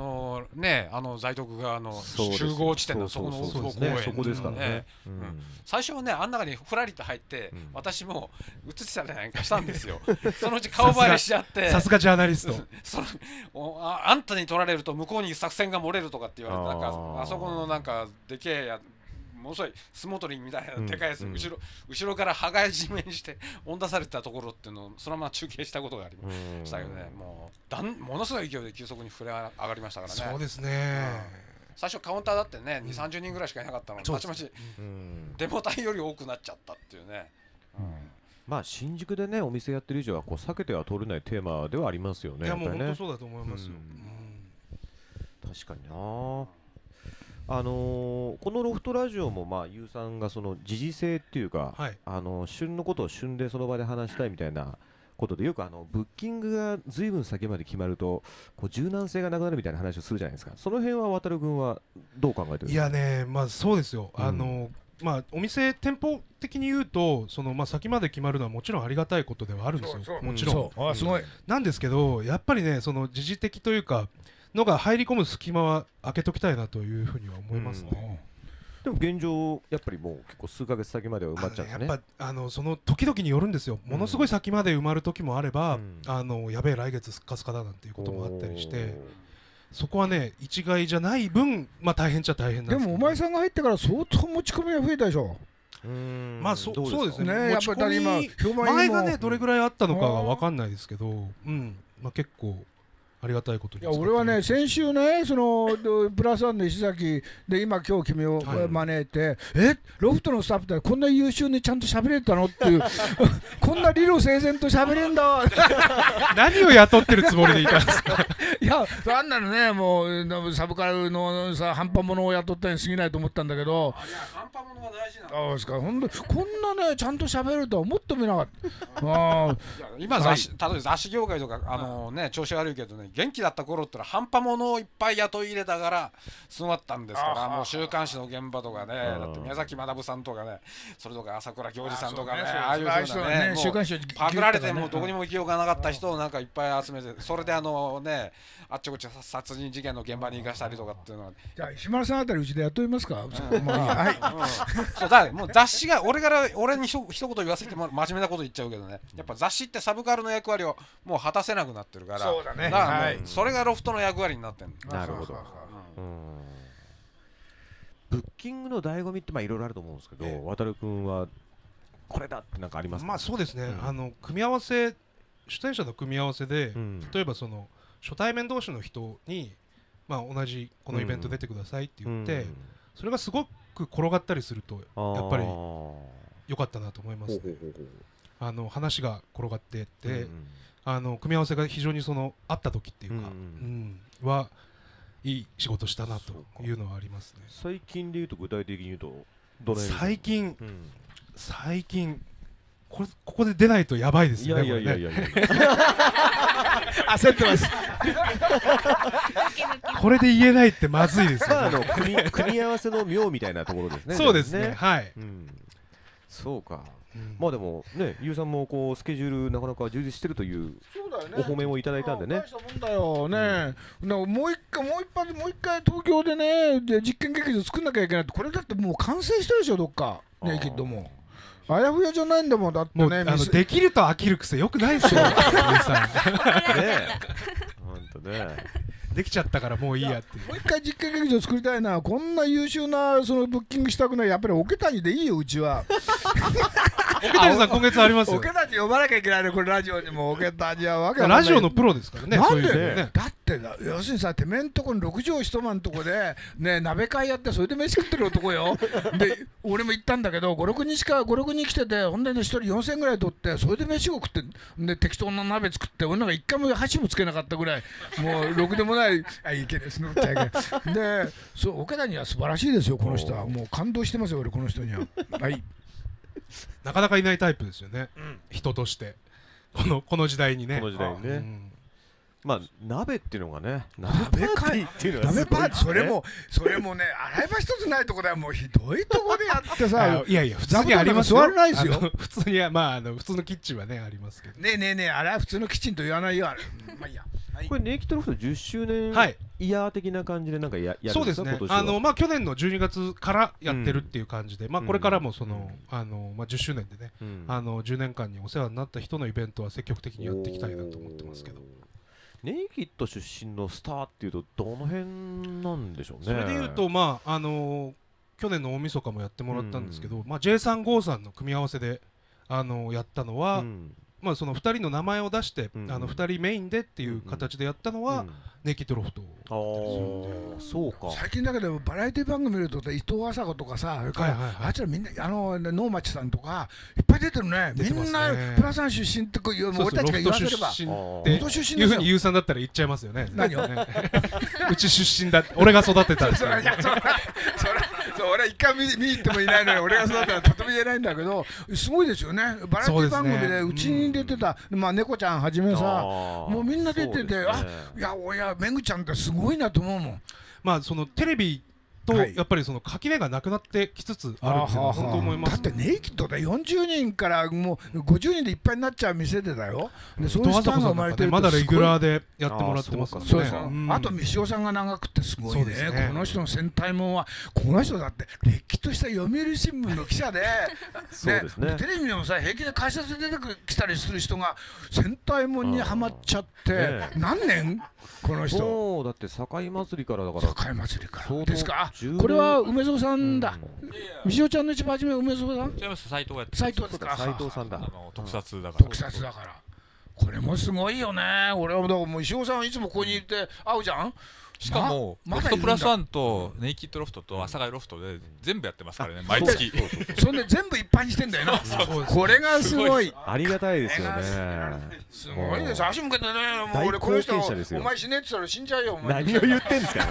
徳側の集合地点のそこの大久保公園、そこですからね。最初はね、あん中にふらりと入って、私も映ってたりなんかしたんですよ。そのうち顔映えしちゃって、さすがジャーナリスト。あんたに取られると向こうに作戦が漏れるとかって言われて、なんかあそこのなんかでけえや。ものすごい相撲取りみたいなでかいやつ、後ろから羽交い締めにして追い出されたところっていうのをそのまま中継したことがありましたけどね、ものすごい勢いで急速に膨れ上がりましたからね。そうですね、最初カウンターだってね、2、30人ぐらいしかいなかったのに、まちまちデモ隊より多くなっちゃったっていうね。まあ新宿でね、お店やってる以上はこう避けては通れないテーマではありますよね。いや、もう本当そうだと思いますよ。確かにな。このロフトラジオもまあゆうさんがその時事性っていうか、はい、旬のことを旬でその場で話したいみたいなことで、よくブッキングがずいぶん先まで決まるとこう柔軟性がなくなるみたいな話をするじゃないですか。その辺は渡君はどう考えてるんですか？いやね、まあそうですよ。まあお店店舗的に言うと、そのまあ先まで決まるのはもちろんありがたいことではあるんですよ。もちろん。すごい。なんですけど、やっぱりね、その時事的というか。のが入り込む隙間は開けときたいなというふうには思いますね。でも現状やっぱりもう結構数ヶ月先までは埋まっちゃってね。やっぱその時々によるんですよ。ものすごい先まで埋まる時もあれば、やべえ来月すっかすかだなんていうこともあったりして。そこはね、一概じゃない分、まあ大変っちゃ大変なんですけど。でもお前さんが入ってから相当持ち込みが増えたでしょ。まあそうですね。やっぱり今前がね、どれぐらいあったのかは分かんないですけど、まあ結構。ありがたいことに。いや、俺はね、先週ね、そのプラスワンの石崎で今今日君を招いて、はい、ロフトのスタッフってこんな優秀にちゃんと喋れたのっていうこんな理路整然と喋れんだ何を雇ってるつもりでいたんですかいや、あんなのね、もうサブカルのさ、半端者を雇ったに過ぎないと思ったんだけど。いや、半端者が大事なのですか。ほんとこんなね、ちゃんと喋るとは思ってもいなかった今、例えば雑誌業界とかね、調子悪いけどね、元気だった頃ってのは半端者をいっぱい雇い入れたからすごかったんですから、もう週刊誌の現場とかね、だって宮崎学さんとかね、それとか朝倉教授さんとかね、ああいうふうなね、パクられてもうどこにも行きようがなかった人をなんかいっぱい集めて、それでね、あっちこっち殺人事件の現場に行かしたりとかっていうのは。じゃあ石丸さんあたりうちで雇いますか。そうだ、もう雑誌が俺に一言言わせても真面目なこと言っちゃうけどね、やっぱ雑誌ってサブカルの役割をもう果たせなくなってるから、そうだね。それがロフトの役割になってる。なるほど。ブッキングの醍醐味ってまあいろいろあると思うんですけど、渡君はこれだってなんかありますか？まあそうですね。組み合わせ、出演者の組み合わせで、例えばその初対面同士の人にまあ同じこのイベント出てくださいって言って、それがすごく転がったりするとやっぱり良かったなと思いますね。話が転がってって。組み合わせが非常にそのあった時っていうかはいい仕事したなというのはありますね。最近でいうと、具体的に言うとどれ？最近ここで出ないとやばいですよね。いや焦ってますこれで言えないってまずいですよね。組み合わせの妙みたいなところですね。そうですね、はい。そうか。まあでもね、ゆうさんもこうスケジュールなかなか充実してるというお褒めをいただいたんでね。もう一回東京でね、実験劇場作んなきゃいけないって、これだってもう完成してるでしょ、どっかね。きっともうあやふやじゃないんだもん。だってね、できると飽きる癖よくないですよ、ゆうさん。ねえ、できちゃったからもういいやって。もう一回実験劇場作りたいな。こんな優秀なそのブッキングしたくない。やっぱり桶谷でいいよ、うちは。桶谷さん今月ありますよ。桶谷呼ばなきゃいけないね、これラジオにも。桶谷はわけない。ラジオのプロですからね。なんでだって、要するにさ、てめえんとこの6畳一間のとこでね、鍋会やって、それで飯食ってる男よ。で俺も行ったんだけど、56人来てて、ほんでね、1人4000ぐらい取って、それで飯を食って、で適当な鍋作って、俺なんか1回も箸もつけなかったぐらい、もうろくでもないいけですのっちゃいけないで、桶谷は素晴らしいですよ、この人は。もう感動してますよ、俺、この人には。はい、なかなかいないタイプですよね、人として。この時代にね。まあ鍋っていうのがね、鍋パーティーっていうのは、鍋パーティー、それもね、洗い場一つないとこだよ、もうひどいとこでやってさ、いやいや、普通にありますよ、座らないですよ、普通には、まあ、普通のキッチンはね、ありますけど、ねえ、あれは普通のキッチンと言わないよ、あれ、まあいいや、これ、ネイキッドロフト10周年イヤー的な感じで、なんかやるんですか、そうですね、まあ去年の12月からやってるっていう感じで、まあこれからも、10周年でね、10年間にお世話になった人のイベントは積極的にやっていきたいなと思ってますけど。ネイキッド出身のスターっていうとどの辺なんでしょうね。それでいうと、まあ去年の大晦日もやってもらったんですけど、まあ J353 さんの組み合わせでやったのは、まあその2人の名前を出して2人メインでっていう形でやったのはネイキッドロフト。そうか。最近だけどバラエティ番組見ると伊藤麻子とかさ、あいつらみんな能町さんとかいっぱい出てるね。みんなプラさん出身って俺たちが言わせればロフト出身っていうふうに優さんだったら言っちゃいますよね。何をね、うち出身だ、俺が育てた。それ俺一回見に行ってもいないのに俺が育てたらとても言えないんだけど、すごいですよね。バラエティ番組でうちに出てた、まあ猫ちゃんはじめさ、もうみんな出てて、あ、いやめぐちゃんってすごいなと思うもん。まあそのテレビとやっぱりその垣根がなくなってきつつあるっていうのは本当思います。だってネイキッドで40人からもう50人でいっぱいになっちゃう店でだよ。そういうスタンが生まれてると、まだレギュラーでやってもらってますからね。あと三塩さんが長くてすごいね。この人の戦隊もんは、この人だってれっきとした読売新聞の記者でテレビでもさ、平気で解説で出てきたりする人が戦隊もんにはまっちゃって何年この人。そうだって堺祭りからだから。堺祭りからですか。これは梅蔵さんだ。みしおちゃんの一番初め梅蔵さん。違います。斉藤がやって。斉藤ですか。斉藤さんだ。特撮だから。特撮だから。これもすごいよね。俺はもうみしおさんいつもここにいて会うじゃん。しかもロフトプラスワンとネイキッドロフトと阿佐ヶ谷ロフトで全部やってますからね、毎月。そんで全部いっぱいにしてんだよな。これがすごいありがたいですよね。すごいです。足向けてね、もう俺この人お前死ねって言ったら死んじゃうよ。何を言ってんですか。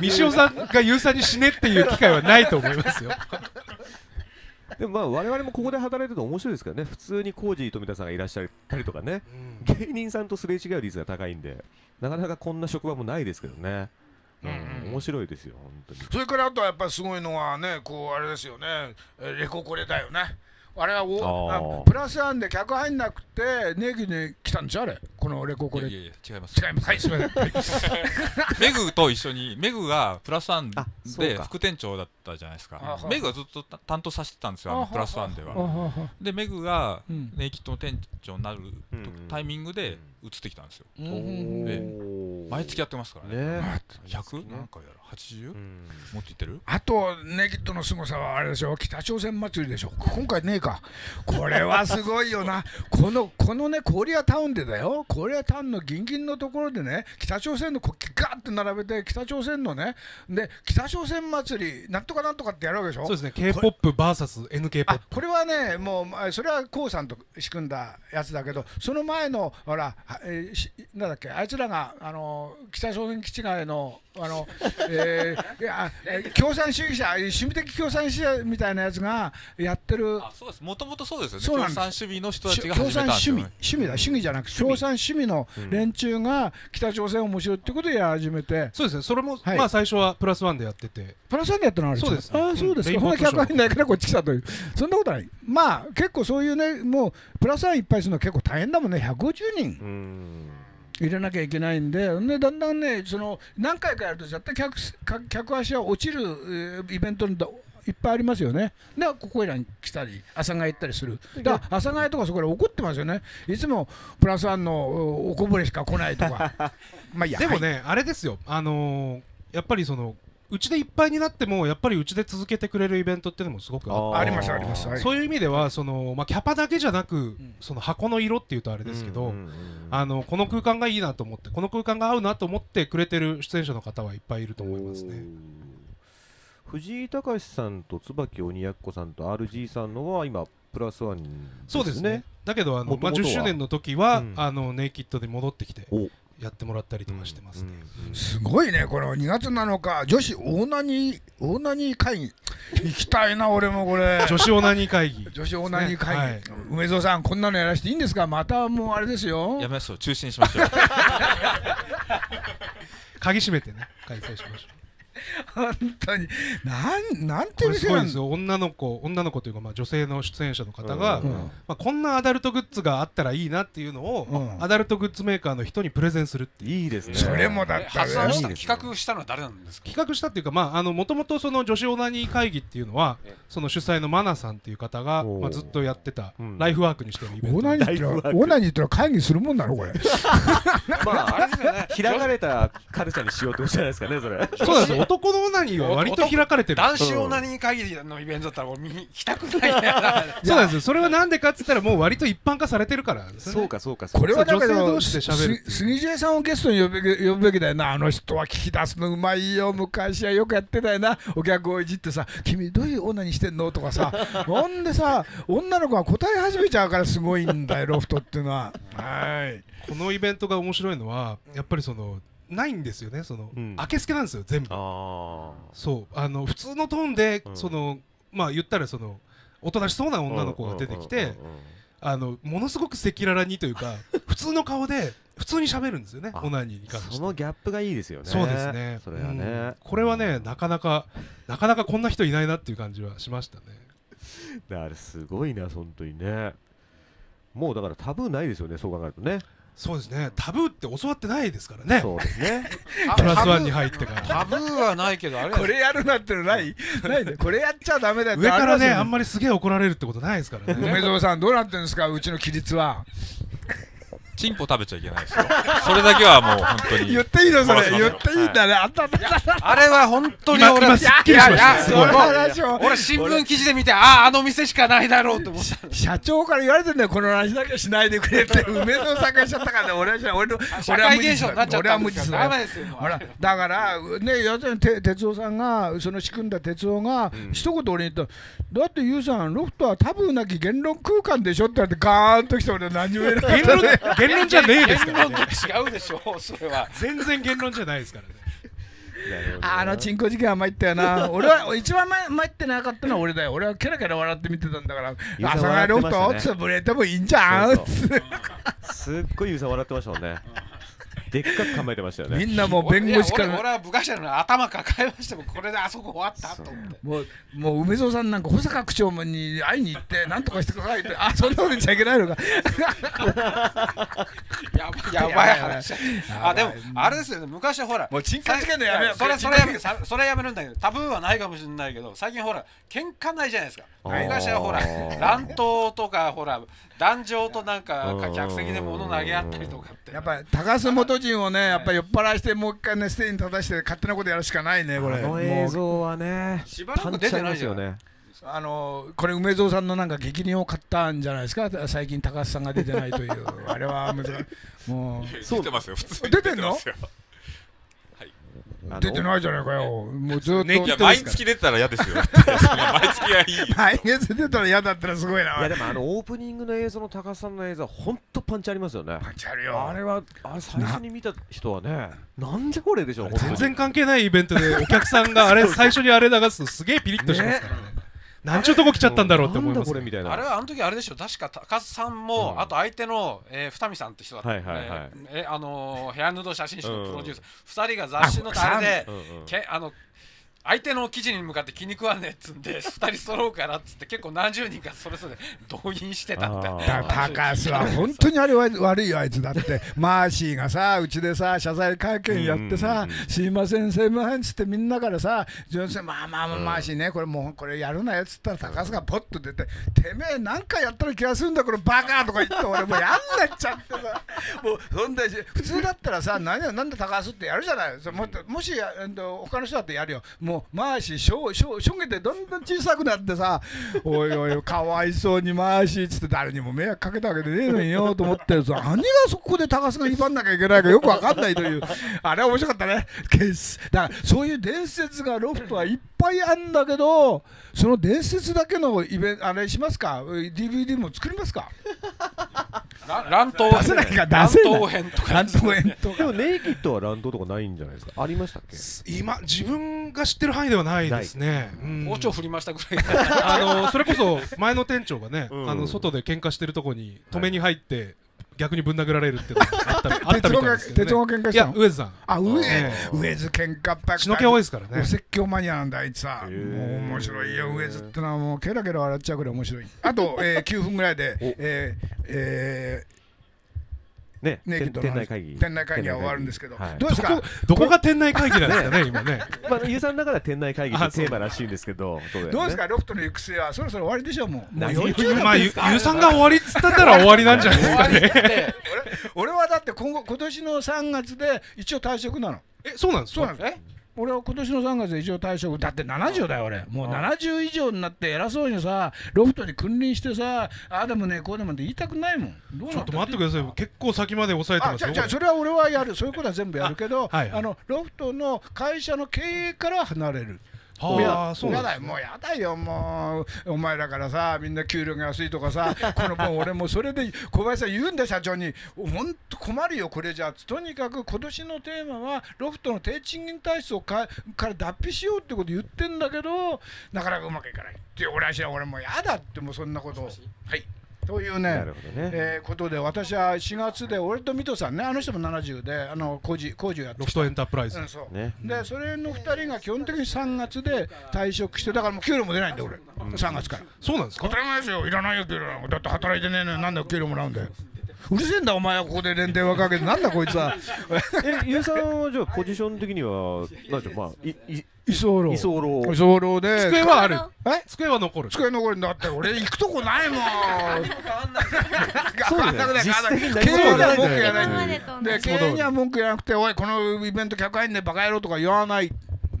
三塩さんが優さんに死ねっていう機会はないと思いますよ。でもまあ我々もここで働いてると面白いですからね。普通にコージー富田さんがいらっしゃったりとかね、芸人さんとすれ違う率が高いんで、なかなかこんな職場もないですけどね。面白いですよ本当に。それからあとはやっぱりすごいのはね、こうあれですよね、レココレだよね。あれはプラスワンで客入んなくてネギに来たんでしょ、あれ。このレココレ。いやいや違います、違います。はい、すみません。メグと一緒に、メグがプラスワンで副店長だったじゃないですか。メグはずっと担当させてたんですよ、プラスワンでは。でメグがネイキッドの店長になるタイミングで移ってきたんですよ。毎月やってますからね。100何回やら 80 持っていってる。あとネイキッドの凄さはあれでしょ、北朝鮮祭りでしょ。今回ねえか。これはすごいよな。このね、コリアタウンでだよ。コリアタウンのギンギンのところでね、北朝鮮の国旗ガーって並べて、北朝鮮のね、で北朝鮮祭りなんとかなんとかってやるわけでしょ。そうですね。 K-POP vs NK-POP。 これはね、もうそれはコウさんと仕組んだやつだけど、その前のほら、なんだっけ、あいつらが北朝鮮基地内の共産主義者、趣味的共産主義者みたいなやつがやってる。あ、そうです。もともとそうですよね。共産趣味の人たちが始めたんですよね。趣味じゃなくて共産趣味の連中が北朝鮮面白いってことで始めて。そうですね。それもまあ最初はプラスワンでやってて。プラスワンでやったのあれ。そうです。ああそうですか。こんな客入んないからこっち来たという。そんなことない。まあ結構そういうね、もうプラスワンいっぱいするの結構大変だもんね。150人。入れなきゃいけないんで、だんだんね、その何回かやると絶対客足は落ちるイベントいっぱいありますよね。で、ここらに来たり、阿佐ヶ谷行ったりする。だから、阿佐ヶ谷とかそこで怒ってますよね。いつもプラスワンのおこぼれしか来ないとか。まあいやでもね、はい、あれですよ、やっぱりそのうちでいっぱいになってもやっぱりうちで続けてくれるイベントっていうのもすごくあります。あります。そういう意味ではその、まあ、キャパだけじゃなく、その箱の色っていうとあれですけど、この空間がいいなと思って、この空間が合うなと思ってくれてる出演者の方はいっぱいいると思いますね。藤井隆さんと椿鬼奴さんと RG さんのは今プラスワンですね。そうですね。だけど10周年の時はネイキッドで戻ってきてやってもらったりとかしてますね。すごいね、この2月7日女子オーナニー会議行きたいな、俺もこれ。女子オーナニー会議。女子オーナニー会議。梅蔵さん、こんなのやらしていいんですか？またもうあれですよ。やめましょう、中止にしましょう。鍵閉めてね、開催しましょう。本当になんて店なんですよ。女の子というか、まあ女性の出演者の方が、こんなアダルトグッズがあったらいいなっていうのをアダルトグッズメーカーの人にプレゼンするっていいですね。それもだって企画したのは誰なんですか？企画したっていうか、まあもともとその女子オナニー会議っていうのは、その主催のマナさんっていう方がずっとやってたライフワークにしてるイベント。オナニーってのは会議するもんなのこれ。まああれですよね、開かれたカルチャーにしようってことじゃないですかね、それ。そうなんですよ。男のオナニーは割と開かれてる。男子オナニー会議のイベントだったら俺見に行きたくないな。そうなんですよ。それはなんでかっつったら、もう割と一般化されてるから。そうかそうか。これはだけど杉江さんをゲストに呼ぶべきだよな。あの人は聞き出すのうまいよ。昔はよくやってたよな。お客をいじってさ、君どういうオナニーしてんのとかさ、ほんでさ、女の子が答え始めちゃうからすごいんだよ、ロフトっていうのは。はい。このイベントが面白いのはやっぱりその。ないんですよね、その、明け付けなんですよ、全部。そう、普通のトーンで、その、まあ、言ったら、その、おとなしそうな女の子が出てきて。ものすごく赤裸々にというか、普通の顔で、普通に喋るんですよね、オナニーに関して。そのギャップがいいですよね。そうですね。それはね。これはね、なかなかこんな人いないなっていう感じはしましたね。あれ、すごいな、本当にね。もう、だから、タブーないですよね、そう考えるとね。そうですね、タブーって教わってないですからね。そうですね。プラスワンに入ってからタブーはないけど、あれこれやるなってのないね。これやっちゃダメだよ。上からね、あんまりすげえ怒られるってことないですからね。梅沢さんどうなってるんですか、うちの規律は。チンポ食べちゃいけないですよ。それだけはもう本当に。言っていいのそれ。言っていいんだね。あれは本当に俺はすっきりしました。俺新聞記事で見て、ああ、あの店しかないだろうと思った。社長から言われてんだよ、この話だけしないでくれって。梅沢さんがしちゃったからね。俺はしない。俺は無実だ。だからね、要するに哲夫さんがその仕組んだ哲夫が一言俺に言った。だってゆうさん、ロフトはタブーなき言論空間でしょって言われてガーンときて、俺何も言えなかったね。言論じゃねえですからね。言論と違うでしょ、それは。全然言論じゃないですからね。あのチンコ事件は参ったよな。俺は一番参ってなかったのは俺だよ。俺はキャラキャラ笑って見てたんだから、阿佐ヶ谷ロフト潰れてもいいんじゃん。すっごいゆうさん笑ってましたもんね。でっかく考えてましたよね。みんなもう弁護士から俺は部外者の頭抱えましても、これであそこ終わったと思って。もう梅蔵さんなんか保坂区長に会いに行ってなんとかしてくださいって。あ、そんなこと言っちゃいけないのか。やばい話。あ、でもあれですよね、昔はほらもう沈下事件のやめよう。それやめるんだけど、タブーはないかもしれないけど、最近ほら喧嘩ないじゃないですか。昔はほら乱闘とかほら壇上となんか客席で物投げ合ったりとかって、やっぱり高須元人をね、やっぱり酔っ払いしてもう一回ねステージに立たして勝手なことやるしかないね。これこの映像はねしばらく出てないですよね。これ梅蔵さんのなんか逆鱗を買ったんじゃないですか、最近高須さんが出てないという。あれは難しい。もうそう出てますよ、普通に出てんの。出てないじゃないかよ。もうずっと毎月出たら嫌ですよ。毎月はいい。毎月出たら嫌だったらすごいな。いやでもオープニングの映像の高須さんの映像本当パンチありますよね。パンチあるよ。あれは最初に見た人はね、なんじゃこれでしょう。全然関係ないイベントでお客さんがあれ最初にあれ流すとすげえピリッとしますからね。なんちゅうとこ来ちゃったんだろうって思います。あれはあの時あれでしょ、確か高須さんも、あと相手の二見さんって人だったヘアヌード写真集のプロデューサー、2人が雑誌のタレで相手の記事に向かって気に食わねえっつんで、2人揃うからっつって結構何十人かそれぞれ動員してたみたいな。高須は本当にあれは悪いよ、あいつ。だってマーシーがさ、うちでさ謝罪会見やってさ、すいませんすいませんっつってみんなからさ、純粋にまあマーシーね、これもうこれやるなよっつったら、高須がポッと出て、てめえなんかやったら気がするんだこのバカとか言って、俺もうやんなっちゃってさ、もうそんな普通だったらさ、なんで高須ってやるじゃない。もし他の人だってやるよ。もうマーシーしょげてどんどん小さくなってさ、おいおいかわいそうにマーシーっつって、誰にも迷惑かけたわけでねえのによと思ってるさ、何がそこで高須が威張んなきゃいけないかよくわかんないという。あれは面白かったね。だからそういう伝説がロフトはいっぱいあるんだけど、その伝説だけのイベントあれしますか？ DVD も作りますか？乱闘編とか。でもネイキッドは乱闘とかないんじゃないですか。ありましたっけ。今自分が知ってる範囲ではないですね。包丁振りましたぐらい。それこそ前の店長がね、外で喧嘩してるとこに止めに入って逆にぶん殴られるってのがあったみたいですけどね。鉄郎が喧嘩したの。いや、上津さん。あ、上津喧嘩ばっかり。血の気多いですからね。お説教マニアなんだあいつは。もう面白いよ、上津ってのはもうケラケラ笑っちゃうぐらい面白い。あと9分ぐらいでね、店内会議が終わるんですけど、どうですか、どこが店内会議なんですかね、今ね。まあ、湯さんだから店内会議ってテーマらしいんですけど、どうですか、ロフトの行く末は、そろそろ終わりでしょう、もう。湯さんが終わりっつったら終わりなんじゃないですかね。俺はだって、今年の3月で一応退職なの。え、そうなんですか。俺は今年の3月で一応退職だって、70だよ俺、もう70以上になって偉そうにさ、ロフトに君臨してさ、ああでもねこうでもって言いたくないもん。どうなってちょっと待ってください、結構先まで抑えてますよ。じゃあそれは俺はやる、そういうことは全部やるけど、ロフトの会社の経営から離れる。はあ、そうだよ、もうやだよ、もうお前だからさ、みんな給料が安いとかさ、この分俺もそれで小林さん言うんだ、社長に、本当困るよ、これじゃ。とにかく今年のテーマは、ロフトの低賃金体質から脱皮しようってこと言ってんだけど、なかなかうまくいかないって、俺もうやだって、もうそんなことを。はいというね、ことで、私は4月で、俺と水戸さんね、あの人も70で、工事をやってロフトエンタープライズ、でそれの2人が基本的に3月で退職して、だからもう給料も出ないんで、俺、3月から。そうなんですか。当たり前ですよ、いらないよ、給料なんか、だって働いてねえのに、なんで給料もらうんだよ。うるせえんだ、お前はここで連電話かけて、なんだこいつは。ゆうさんはじゃあ、ポジション的には、なんでしょう、まあ、居候で机はある、机は残るんだって、俺行くとこないもん。経営には文句言わないで、経営には文句言わなくて、おいこのイベント客入んねえバカ野郎とか言わない。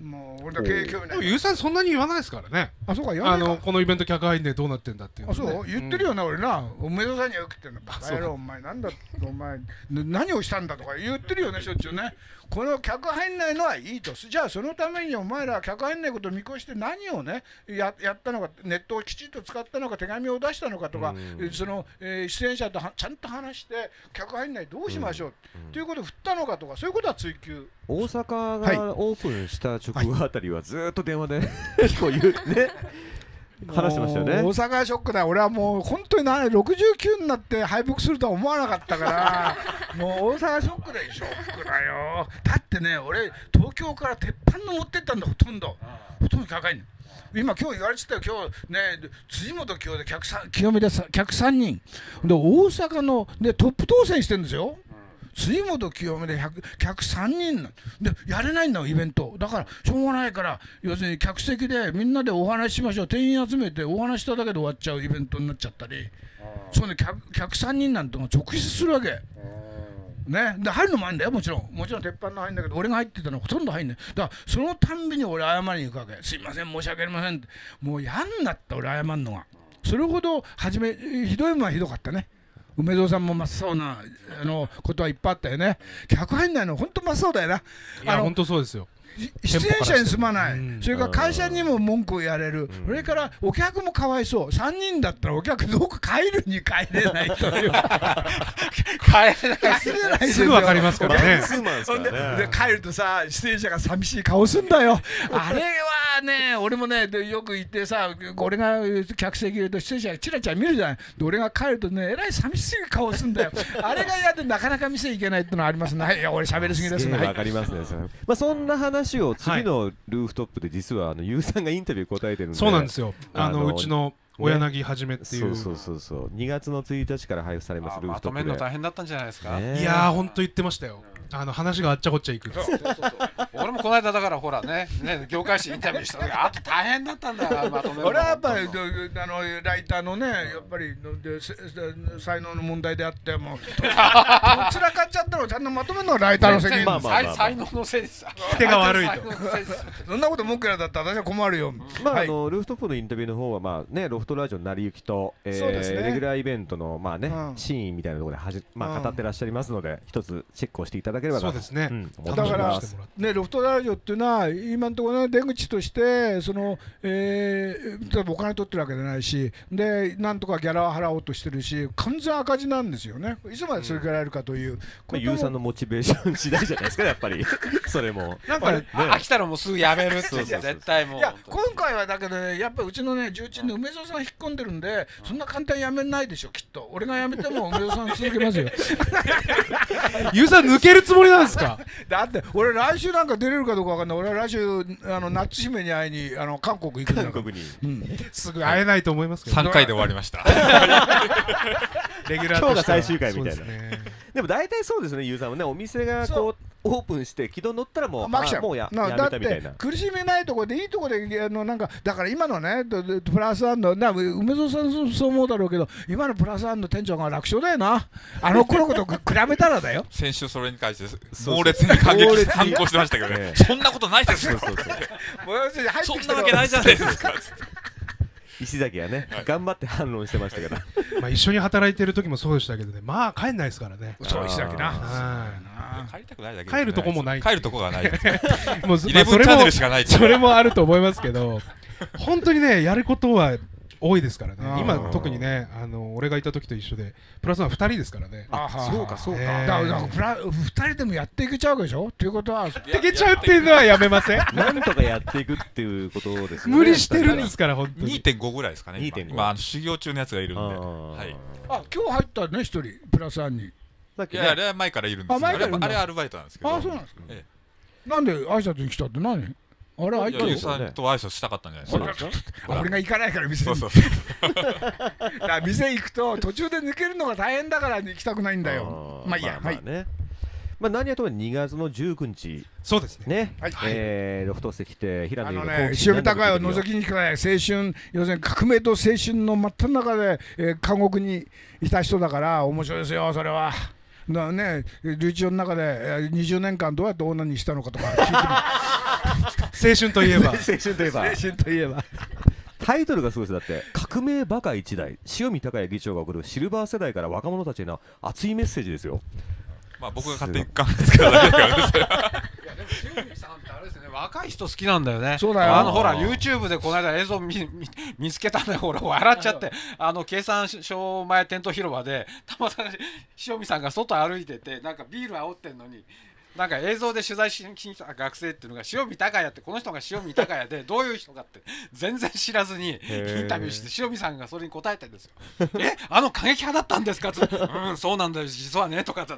もう俺だ経営興味ない。ゆうさんそんなに言わないですからね。あ、そうか、言わない。このイベント客入んねえどうなってんだっていう。あ、そう言ってるよな俺な。梅沢さんにはよく言ってるの、バカ野郎お前なんだお前何をしたんだとか言ってるよね、しょっちゅうね。この客入んないのはいいと、じゃあそのためにお前らは客入んないことを見越して何をねやったのか、ネットをきちんと使ったのか、手紙を出したのかとか、その出演者とちゃんと話して客入んないどうしましょうということを振ったのかとか、そういうことは追及。大阪がオープンした直後あたりはずっと電話でこういうね話してましたよね。大阪はショックだ。俺はもう本当に69になって敗北するとは思わなかったからもう大阪ショックで、ショックだよ。だってね、俺東京から鉄板の持ってったんだ、ほとんど高いの。今日言われてたよ、今日ね辻元清で客3人で大阪のでトップ当選してるんですよ。辻元清美で客3人でやれないんだよ、イベント。だから、しょうがないから、要するに客席でみんなでお話ししましょう、店員集めてお話しただけで終わっちゃうイベントになっちゃったり、そうね、客3人なんての直接するわけ。ね、で入るのもあるんだよ、もちろん鉄板の入るんだけど、俺が入ってたのはほとんど入んない。だから、そのたんびに俺、謝りに行くわけ。すいません、申し訳ありませんって。もうやんなった、俺、謝るのが。それほど、ひどいものはひどかったね。梅蔵さんも真っ青なことはいっぱいあったよね。客入んないの本当真っ青だよな。いや本当そうですよ。出演者にすまない、それから会社にも文句をやれる、それからお客もかわいそう、3人だったらお客、どこ帰るに帰れないという、帰れないすぐ分かりますからね、帰るとさ、出演者が寂しい顔すんだよ、あれはね、俺もね、よく言ってさ、俺が客席いると、出演者がちらちら見るじゃない、俺が帰るとね、えらい寂しい顔すんだよ、あれが嫌で、なかなか店行けないってのはありますね、いや、俺、喋りすぎですね。分かりますね。そんな話を次のルーフトップで実はゆうさんがインタビュー答えてるんで、そうなんですよ、うちの小柳はじめっていう、そう2月の1日から配布されます。ルーフトップでまとめるの大変だったんじゃないですか。いやーほんと言ってましたよ、話があっちゃこっちゃいく。俺もこの間だからほらね、業界誌インタビューした時、あと大変だったんだよ、まとめるの。俺はやっぱりライターのね、やっぱり才能の問題であって、もうどちらかっちゃったのをちゃんとまとめるのはライターの責任です。才能のせいです、手が悪いと。そんなこと文句らだったら私は困るよ。まあルーフトップのインタビューの方はまあね、ロフトラジオ成り行きとレギュラーイベントのまあねシーンみたいなところで語ってらっしゃいますので、一つチェックをしていただだければそうですね、だからね、ロフトラジオっていうのは今のところ出口としてその、例えばお金取ってるわけじゃないしで、なんとかギャラを払おうとしてるし完全赤字なんですよね。いつまでそれからやるかという優さんのモチベーション次第じゃないですかやっぱりそれもなんか飽きたらもうすぐやめるって絶対もう。いや今回はだけどやっぱりうちのね重鎮の梅沢さん引っ込んでるんでそんな簡単にやめないでしょきっと。俺がやめても梅沢さん続けますよ。優さん抜けるつもりなんですか。だって俺来週なんか出れるかどうかわかんない。俺は来週夏姫に会いに韓国行くんだ。韓国にすぐ会えないと思いますけど。3回で終わりました。レギュラー今日が最終回みたいな。でも大体そうですね、ユーザーもね、お店がこうオープンして軌道乗ったらもうやめたみたいな。苦しめないとこでいいとこでなんかだから今のねプラスアンド梅沢さんそう思うだろうけど今のプラスアンド店長が楽勝だよな。あの頃と比べたらだよ。先週それに関して猛烈に感激反抗してましたけどね。そんなことないですよ。そんなわけないじゃないですか。石崎はね、頑張って反論してましたけどまあ一緒に働いてる時もそうでしたけどね、まあ帰んないですからね。そう、石崎な帰りたくないだけ、帰るとこもない、帰るとこがない、もうそれもあると思いますけど、本当にねやることは多いですからね。今特にね、俺がいた時と一緒でプラスは2人ですからね。そうかそうか。2人でもやっていけちゃうでしょ。ということはやっていけちゃうっていうのはやめません。なんとかやっていくっていうことですね。無理してるんですから本当に。2.5 ぐらいですかね。今修行中のやつがいるんで。あ、今日入ったね一人プラスアンに。いやあれは前からいるんです。あれはアルバイトなんですけど。あ、そうなんですか。なんで挨拶に来たって何？あれは優さんと挨拶したかったんじゃないですか。俺が行かないから店に。店行くと途中で抜けるのが大変だから行きたくないんだよ。まあいいや。まあ何やとも2月の19日。そうですね。ロフト席で平野ね、潮目高いを覗きに来たね、青春、要するに革命と青春の真った中で監獄にいた人だから面白いですよそれは。だね、留置場の中で20年間どうやってオーナーにしたのかとか聞いてます。青春といえばタイトルがすごいです。だって革命バカ一代、塩見隆也議長が送るシルバー世代から若者たちへの熱いメッセージですよ。まあ僕が勝手に考えつけただけだからです塩見さんってあれですね、若い人好きなんだよね。そうだよ。ほら YouTube でこの間映像見つけたんだよ。ほら笑っちゃって、経産省前テント広場でたまたま塩見さんが外歩いててなんかビール煽ってんのに。なんか映像で取材しに来た学生っていうのが塩見隆也ってこの人が塩見隆也でどういう人かって全然知らずにインタビューして塩見さんがそれに答えてんですよ。え、過激派だったんですかってうんそうなんだよ実はねとか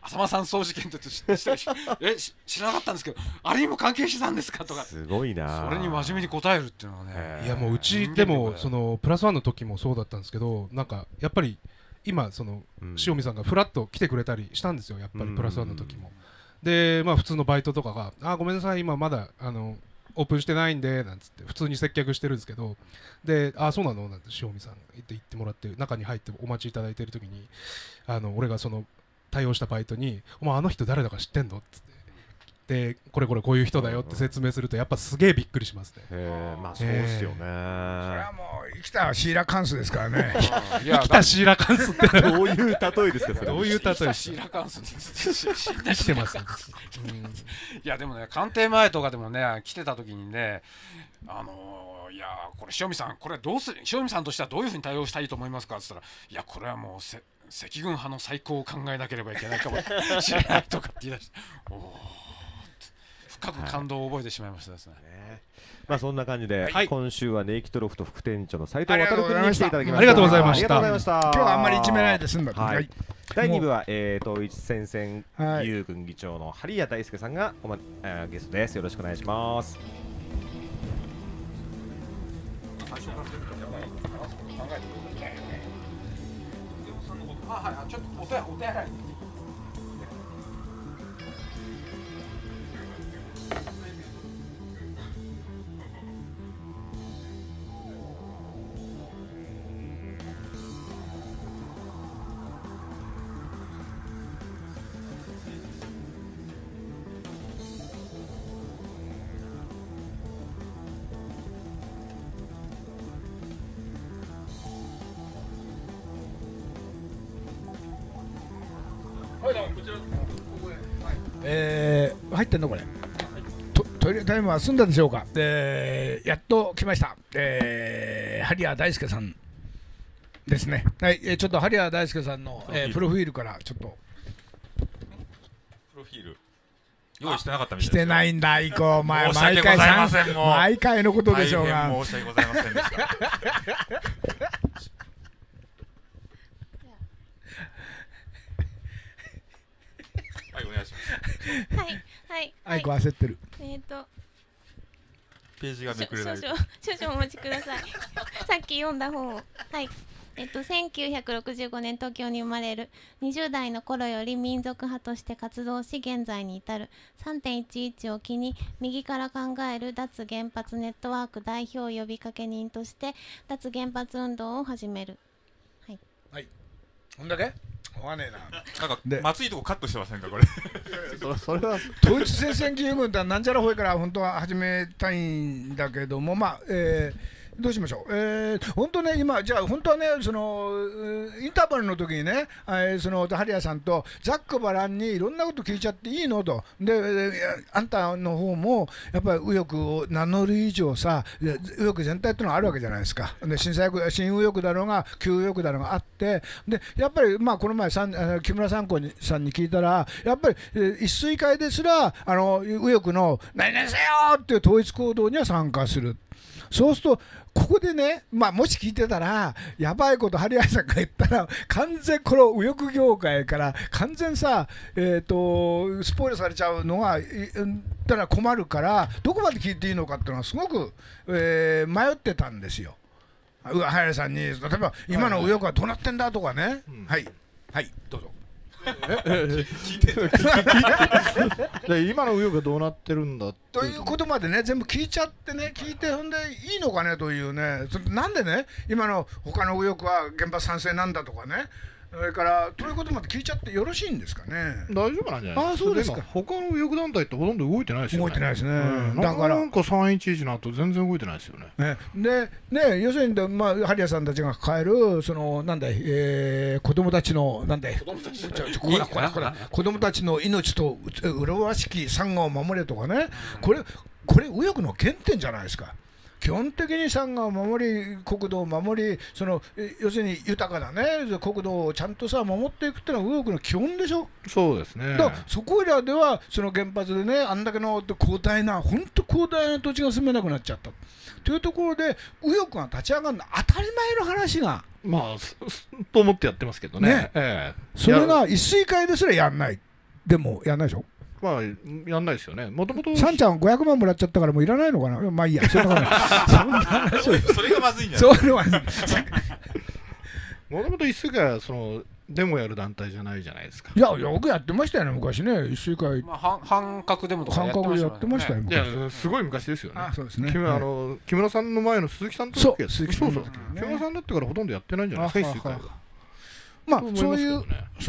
浅間山荘事件って知らなかったんですけどあれにも関係してたんですかとかすごいな。それに真面目に答えるっていうのはね。いやもううちでもそのプラスワンの時もそうだったんですけどなんかやっぱり今その塩見さんがフラッと来てくれたりしたんですよやっぱりプラスワンの時も。でまあ、普通のバイトとかが「あごめんなさい今まだオープンしてないんで」なんつって普通に接客してるんですけどで「あそうなの?」なんて塩見さん言ってもらって中に入ってお待ちいただいてる時に俺がその対応したバイトに「お前あの人誰だか知ってんの?」っつって。でこれこれこういう人だよって説明するとやっぱすげえびっくりしますね。まあそうですよね。それはもう生きたシーラカンスですからね。生きたシーラカンスってどういう例えですか。どういう例え。生きたシーラカンス生きてます。いやでもね官邸前とかでもね来てた時にねいやこれ塩見さんこれどうする塩見さんとしてはどういうふうに対応したいと思いますかって言ったらいやこれはもう赤軍派の最高を考えなければいけないかもしれないとかって言い出しておお。深く感動を覚えてしまいましたですね。まあそんな感じで今週はネイキッドロフト副店長の斉藤航君に来ていただきました。ありがとうございました。今日はあんまりいじめないで済んだ。第2部は先々優君議長の針谷大輔さんがゲストです。よろしくお願いします。ちょっとお手洗い入ってんのこれ、はい、トイレタイムは済んだでしょうか。やっと来ました、針谷大輔さんですね。はい、ちょっと針谷大輔さんのプロフィールからちょっと。プロフィール用意してなかったみたいです。してないんだ、以降、毎回毎回のことでしょうが。申し訳ございませんでした。はい、お願いします。はい、はい。あいこ焦ってる。ページがめくれない。少々お待ちください。さっき読んだ本を。はい。1965年東京に生まれる、20代の頃より民族派として活動し現在に至る、 3.11 を機に右から考える脱原発ネットワーク代表呼びかけ人として脱原発運動を始める。はい、はい、こんだけわかんねえな。なんかまついとこカットしてませんかこれ。それは統一戦線義勇軍ってなんちゃらほいから本当は始めたいんだけども、まあどうしましょう。本当ね、今じゃあ本当はね、そのインターバルの時にね、その針谷さんとざっくばらんにいろんなこと聞いちゃっていいのと、であんたの方もやっぱり右翼を名乗る以上さ、右翼全体ってのはあるわけじゃないですか。で新右翼だろうが旧右翼だろうがあって、でやっぱりまあこの前木村さんに聞いたら、やっぱり一水会ですら右翼の何々せよっていう統一行動には参加する。そうするとここでね、まあ、もし聞いてたらやばいこと針谷さんが言ったら完全この右翼業界から完全さ、スポイルされちゃうのがだから困るから、どこまで聞いていいのかっていうのはすごく、迷ってたんですよ。針谷さんに例えば今の右翼はどうなってんだとかね、はい、はい、はい、どうぞ。今の右翼がどうなってるんだということまでね、全部聞いちゃってね、聞いて、ほんでいいのかねというね、なんでね、今の他の右翼は原発賛成なんだとかね、それから、ということまで聞いちゃってよろしいんですかね。大丈夫なんじゃないですか。あ、そうですか。他の右翼団体ってほとんど動いてないですよね。動いてないですね。だからなんか311の後全然動いてないですよね。で、ね、要するにまあ針谷さんたちが抱えるそのなんだい、子供たちのなんだい、子供たちの命と麗しき山河を守れとかね、これ右翼の原点じゃないですか。基本的に山河を守り、国土を守り、その要するに豊かな、ね、国土をちゃんとさ守っていくっていうのは右翼の基本でしょ。そうですね。だからそこらではその原発でね、あんだけの広大な、本当広大な土地が住めなくなっちゃったというところで、右翼が立ち上がるのは当たり前の話が。まあと思ってやってますけどね。それが一水会ですらやんない。でもやんないでしょ。まあやんないですよね。もともとサンちゃん500万もらっちゃったからもういらないのかな。まあいいや。それがまずいんじゃない。もともと一水会はそのデモやる団体じゃないじゃないですか。いやよくやってましたよね昔ね、一水会。まあ反核デモとかやってましたよね。いやすごい昔ですよね。そうですね。木村さんの前の鈴木さんとか、そうそう。木村さんだったからほとんどやってないんじゃないですか一水会が。まあそ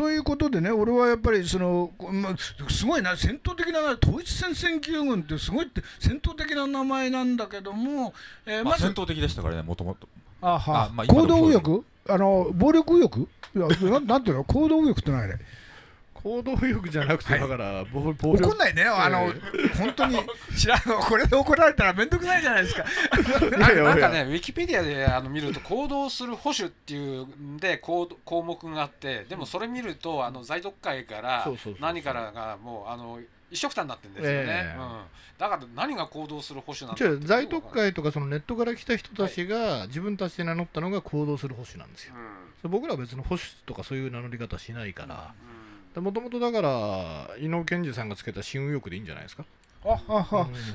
ういうことでね、俺はやっぱりその、まあ、すごいな、戦闘的な統一戦線義勇軍ってすごいって戦闘的な名前なんだけども、まず戦闘的でしたからね、もともと行動右翼、暴力右翼、いやなんていうの、行動右翼ってないね。行動右翼じゃなくて、だから怒んないね、本当に知らんの、これで怒られたらめんどくさいじゃないですか。なんかね、ウィキペディアで見ると、行動する保守っていうんで項目があって、でもそれ見ると、在読会から何からがもう、一緒くたになってるんですよね。だから何が行動する保守なんだろう。在読会とかそのネットから来た人たちが自分たちで名乗ったのが行動する保守なんですよ。僕らは別に保守とかそういう名乗り方しないから。もともとだから伊能健二さんがつけた新右翼でいいんじゃないですか。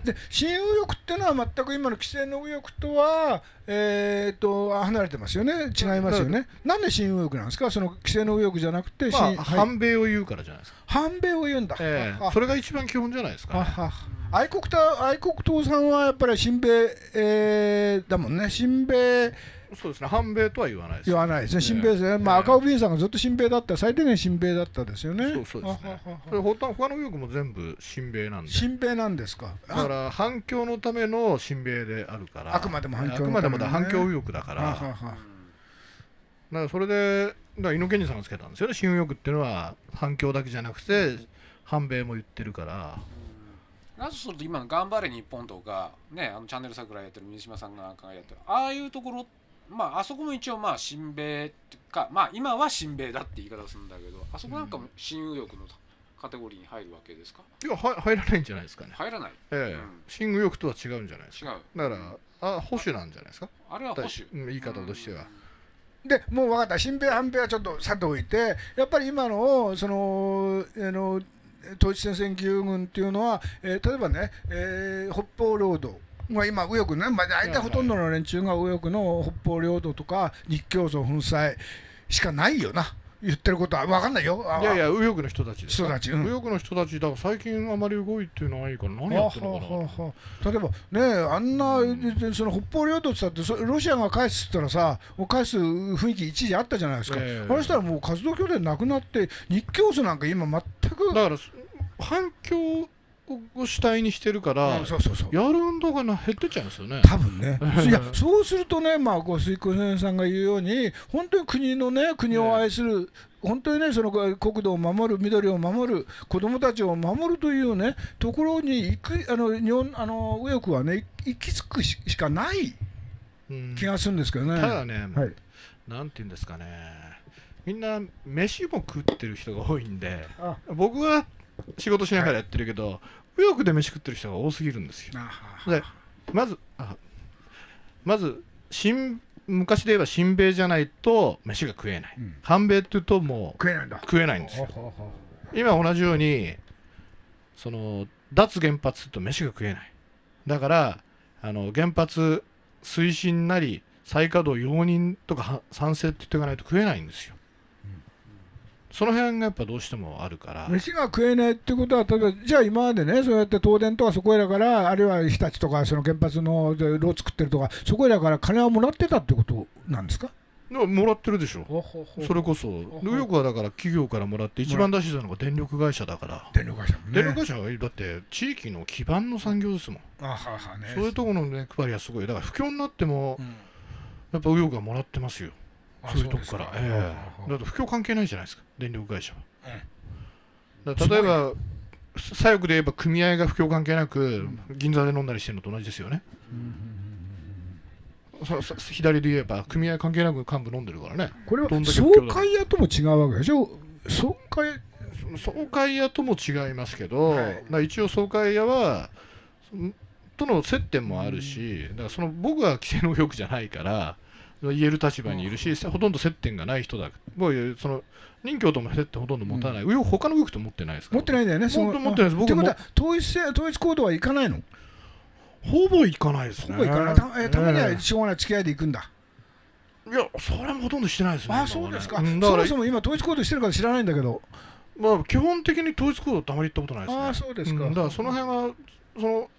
で新右翼っていうのは全く今の既成の右翼とは離れてますよね、違いますよね。なんで新右翼なんですか、その既成の右翼じゃなくて。反米を言うからじゃないですか。反米を言うんだ、それが一番基本じゃないですか。愛国党さんはやっぱり親米だもんね。親米、そうですね、反米とは言わないです。言わないですね、親米ですね。まあ赤尾敏さんがずっと親米だった、最低限親米だったですよね。そうですね。それ他の右翼も全部親米なんで。親米なんですか。だから反共のための親米であるから。あくまでも反共。あくまでも反共右翼だから。だからそれで、伊能健二さんがつけたんですよね。新右翼っていうのは反共だけじゃなくて反米も言ってるから。だとすると今の「頑張れ日本」とかね、あのチャンネル桜やってる水島さんなんかがやってる、ああいうところ、まああそこも一応まあ親米っていうか、まあ今は親米だって言い方するんだけど、あそこなんかも新右翼のカテゴリーに入るわけですか？いや、入らないんじゃないですかね。入らない。新右翼とは違うんじゃないですか。違う。だから保守なんじゃないですか。あれは保守。言い方としては。でもう分かった。親米反米はちょっとさておいて、やっぱり今のその統一戦線級軍っていうのは、例えばね、北方領土、まあ、今右翼ね、まあ、大体ほとんどの連中が右翼の北方領土とか日教組粉砕しかないよな。言ってることは分かんないよ。いやいや、右翼の人たちです。右翼の人たちだから最近あまり動いてないから、何やってるのかな。例えばね、あんなその北方領土って言ったってロシアが返すって言ったらさ、返す雰囲気一時あったじゃないですか。あれしたらもう活動拠点なくなって日教組なんか今全くだから反共を主体にしてるから、やる運動が減ってっちゃうんですよね。多分ね。いや、そうするとね、まあ、水久さんが言うように、本当に国のね、国を愛する。本当にね、その国土を守る、緑を守る、子どもたちを守るというね、ところに行く、日本、右翼はね、行き着くしかない。気がするんですけどね。ただね、はい、なんていうんですかね。みんな飯も食ってる人が多いんで、僕は。仕事しながらやってるけど、右翼で飯食ってる人が多すぎるんですよ。で、まず昔で言えば親米じゃないと飯が食えない。反米っていうともう食えないんですよ。今同じようにその脱原発すると飯が食えない。だから原発推進なり再稼働容認とか賛成って言っていかないと食えないんですよ。その辺がやっぱどうしてもあるから飯が食えないってことは、例えばじゃあ今までね、そうやって東電とかそこらから、あるいは日立とかその原発の炉を作ってるとかそこらから金をもらってたってことなんですか？もらってるでしょ。それこそ右翼はだから企業からもらって一番出してたのが電力会社だから、電力会社はだって地域の基盤の産業ですもん。そういうところのね配りはすごい。だから不況になってもやっぱ右翼はもらってますよ。そういうとこから、だと不況関係ないじゃないですか、電力会社は。例えば、左翼で言えば組合が不況関係なく、銀座で飲んだりしてるのと同じですよね。左で言えば、組合関係なく幹部飲んでるからね。これは総会屋とも違うわけでしょ。総会屋とも違いますけど、一応、総会屋はとの接点もあるし、だからその僕は規制の右翼じゃないから。言える立場にいるし、ほとんど接点がない人だ。もうその任教とも接点ほとんど持たない。他の右翼と持ってないですから。持ってないんだよね。本当持ってないです。僕も。ということは統一行動はいかないの？ほぼいかないですね。ほぼいかない。たまにはしょうがない付き合いで行くんだ。いや、それもほとんどしてないですね。あ、そうですか。そもそも今統一行動してるから知らないんだけど。まあ基本的に統一行動ってあまり行ったことないですね。あ、そうですか。だからその辺はその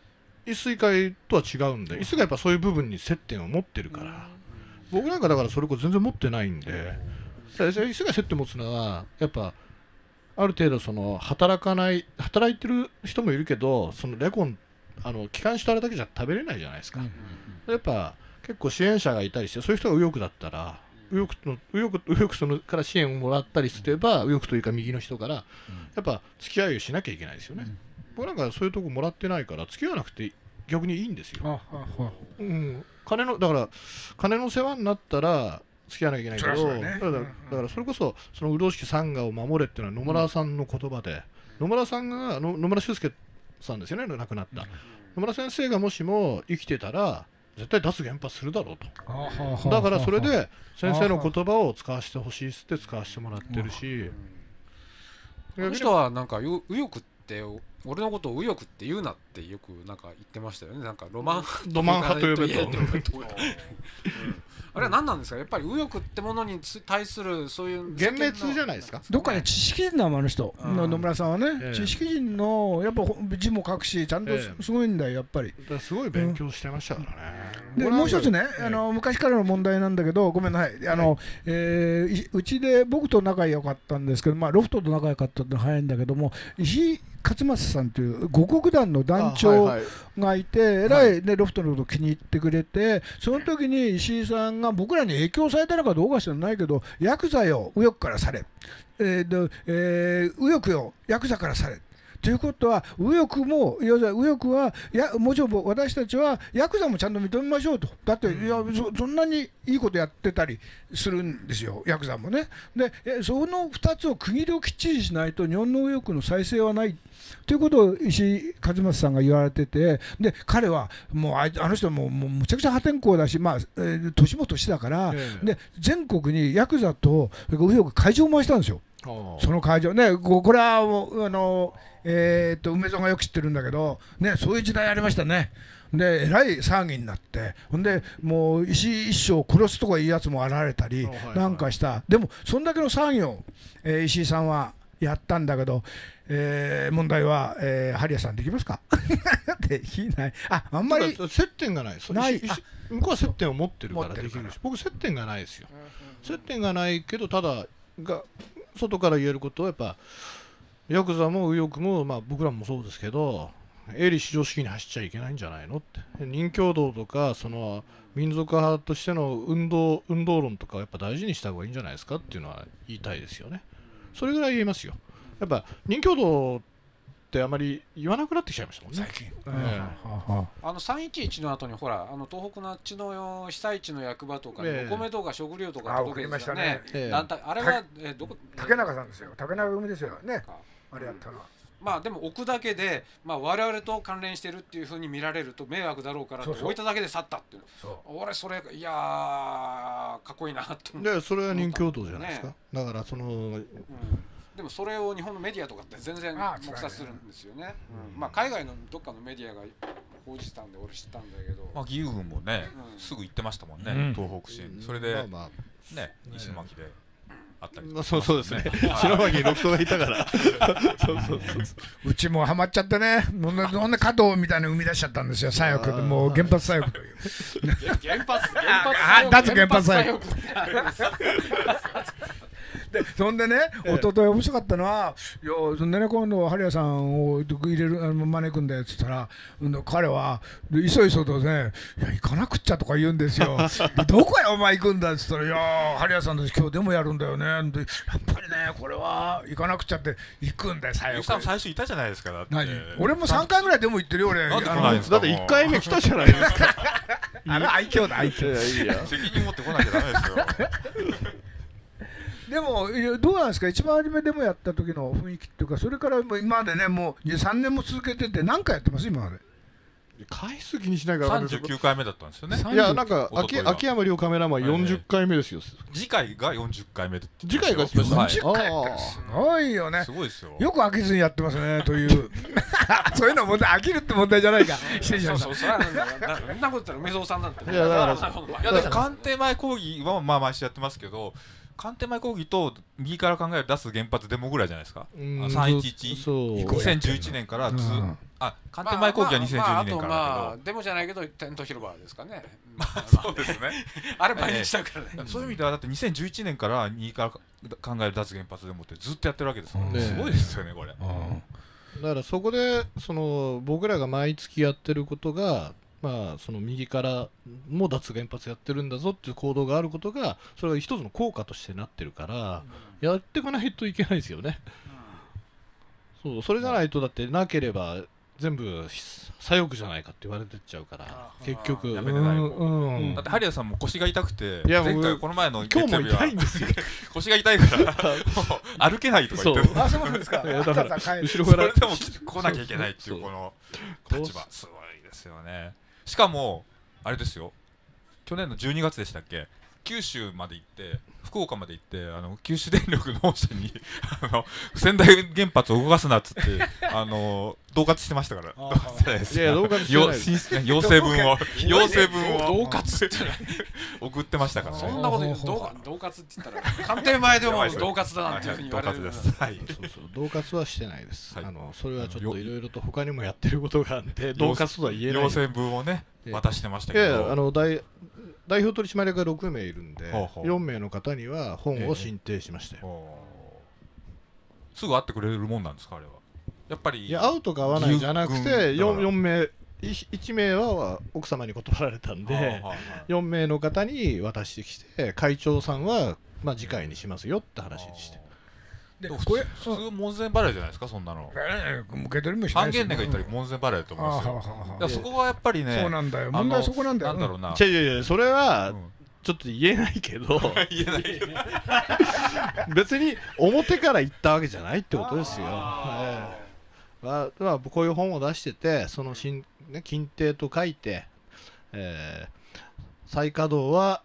一水会とは違うんで、一水会やっぱそういう部分に接点を持ってるから。僕なんかだからそれこそ全然持ってないんで、椅子が接点持つのはやっぱある程度その働いてる人もいるけど、そのレコン帰還したあれだけじゃ食べれないじゃないですか。やっぱ結構支援者がいたりして、そういう人が右翼だったら右翼から支援をもらったりすれば、右翼というか右の人からやっぱ付き合いをしなきゃいけないですよね。僕なんかそういうとこもらってないから付き合わなくて逆にいいんですよ。だから金の世話になったら付き合わなきゃいけないけど、だからそれこそそのうろしきサンガを守れっていうのは野村さんの言葉で、野村修介さんですよね、亡くなった、野村先生がもしも生きてたら絶対脱原発するだろうと。だからそれで先生の言葉を使わせてほしいっつって使わせてもらってるし、この人はなんか右翼って俺のことを右翼って言うなってよくなんか言ってましたよね。なんかロマン派と呼べと。あれは何なんですか。やっぱり右翼ってものに対するそういう幻滅じゃないですか。どっかね、知識人なの、あの人野村さんはね、知識人のやっぱ字も書くし、ちゃんとすごいんだよやっぱり。すごい勉強してましたからね。でもう一つね、昔からの問題なんだけど、ごめんなさい、うちで僕と仲良かったんですけど、まあロフトと仲良かったって早いんだけども、石井勝正さんという五穀団の団長がいて、えらいねロフトのことを気に入ってくれて、その時に石井さんが僕らに影響されたのかどうか知らないけど、ヤクザよ右翼からされ、右翼よヤクザからされ。ということは右翼も、要するに右翼はもちろん私たちはヤクザもちゃんと認めましょうと、だっていや そんなにいいことやってたりするんですよ、ヤクザもね。でその2つを区切りをきっちりしないと日本の右翼の再生はないということを石井一正さんが言われてて、で彼はもうあの人はもうむちゃくちゃ破天荒だし、まあ年も年だから、で全国にヤクザと右翼会場を回したんですよ。その会場ね、これは梅沢がよく知ってるんだけど、ね、そういう時代ありましたね。でえらい騒ぎになって、ほんでもう石井一生を殺すとかいうやつも現れたりなんかした、でもそんだけの騒ぎを、石井さんはやったんだけど、問題は、ハリアさんできますかできない、あんまり接点がない、向こうは接点を持ってるからできるし、僕、接点がないですよ、接点がないけど、ただが、外から言えることは、やっぱヤクザも右翼も、まあ、僕らもそうですけど、営利至上主義に走っちゃいけないんじゃないのって、任侠道とか、その民族派としての運動論とか、やっぱ大事にした方がいいんじゃないですかっていうのは言いたいですよね。それぐらい言えますよ。やっぱ任侠道ってあまり言わなくなってきちゃいましたもんね。311の後にほら東北のあっちの被災地の役場とか、お米とか食料とか届けましたね。あれは竹中さんですよ。竹中組ですよね。あれやったのは。まあでも置くだけで、まあ我々と関連してるっていうふうに見られると迷惑だろうからって置いただけで去ったっていう。俺それいやかっこいいなって。でそれは任侠道じゃないですか。だからその。でもそれを日本のメディアとかって全然黙殺するんですよね。まあ海外のどっかのメディアが報じたんで俺知ったんだけど、まあ義勇軍もねすぐ行ってましたもんね、東北新、それでね石巻であったりとか、そうですね、石巻に六頭がいたから、うちもハマっちゃってね、そんな加藤みたいなの生み出しちゃったんですよ、左翼、もう原発左翼という、原発左翼。そんでね、一昨日面白かったのは、そんでね、今度、ハリアさんを入れる招くんだよって言ったら、彼は、いそいそとね、いや、行かなくっちゃとか言うんですよ、どこへお前行くんだって言ったら、いや、ハリアさんたち、今日でもやるんだよね、やっぱりね、これは行かなくっちゃって、行くんだよ、最初。最初いたじゃないですか、だって。俺も3回ぐらいでも行ってるよ、俺。だって1回目来たじゃないですか。あの愛嬌だ、愛嬌。責任持ってこなきゃだめですよ。でもどうなんですか、一番初めでもやった時の雰囲気っていうか、それからもう今までね、もう2、3年も続けてて、何回やってます、今まで。回数気にしないから39回目だったんですよね。いや、なんか、秋山亮カメラマン40回目ですよ。次回が40回目。次回が40回目。すごいよね。すごいですよ。よく飽きずにやってますね、という。そういうの問題、飽きるって問題じゃないか。そうそう、そんなこと言ったら梅沢さんなんて。いや、だから、官邸前講義はまあ毎週やってますけど、官邸前講義と右から考える出す原発デモぐらいじゃないですか、311、2011年からず、官邸前講義は2012年からだけど、デモじゃないけど、テント広場ですかね、そうですね、あれ、毎日だからね、そういう意味では、だって2011年から右から考える出す原発デモって、ずっとやってるわけですもんね、すごいですよね、これ。だからそこで、僕らが毎月やってることが、その右からも脱原発やってるんだぞっていう行動があることが、それが一つの効果としてなってるから、やっていかないといけないですよね。そう、それじゃないと、だってなければ全部左翼じゃないかって言われてっちゃうから、結局、やめてないもん。だってハリアさんも腰が痛くて、前回、この前の月曜日は、今日も痛いんですよ、腰が痛いから、歩けないとか言ってる、あ、そうなんですか、だから、後ろから、それでも来なきゃいけないっていう、この立場、すごいですよね。しかも、あれですよ、去年の12月でしたっけ、九州まで行って、福岡まで行って、九州電力の本社に仙台原発を動かすなっつって、恫喝してましたから、要請分を送ってましたから、そんなこと言うと、恫喝って言ったら、官邸前でも恫喝だなっていうふうに言われるんです。恫喝はしてないです、それはちょっといろいろと他にもやってることがあって、恫喝とは言えない。要請分をね、渡してましたけど。代表取締役が6名いるんで、4名の方には本を進呈しましたよ。すぐ会ってくれるもんなんですか、あれは。やっぱり会うとか会わないじゃなくて、4名、1名は奥様に断られたんで、4名の方に渡してきて、会長さんは次回にしますよって話でして。これ普通門前払いじゃないですか、そんなの。受け取りもしないし、半減年が言ったり門前払いだと思うんですよ。そこはやっぱりね、そうなんだよ、問題はそこなんだよ。なんだろうな、違う、それはちょっと言えないけど、別に表から言ったわけじゃないってことですよ。こういう本を出してて、その金定と書いて、再稼働は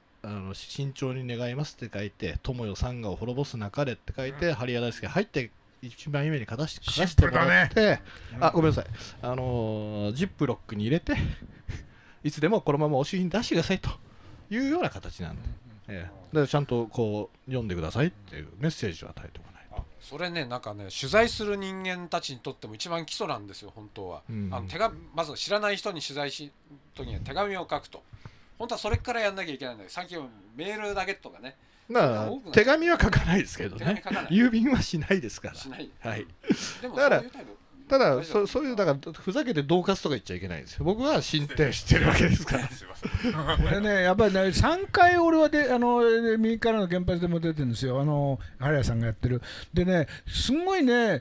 慎重に願いますって書いて、友よ山河を滅ぼすなかれって書いて、針谷大輔入って一番夢に勝たしてもらって、あ、ごめんなさい、ジップロックに入れていつでもこのままお尻に出してくださいというような形なんで、ちゃんとこう読んでくださいっていうメッセージを与えてもらう。それね、なんかね、取材する人間たちにとっても一番基礎なんですよ、本当は。まず知らない人に取材しときには手紙を書くと、本当はそれからやんなきゃいけないんだけど、さっきのメールだけとかね、まあ手紙は書かないですけどね、郵便はしないですから。ただ、そういう、だから、ふざけて恫喝とか言っちゃいけないんですよ。僕は進展してるわけですから。これね、やっぱりね、3回俺は右からの原発でも出てるんですよ。針谷さんがやってる。でね、すごいね、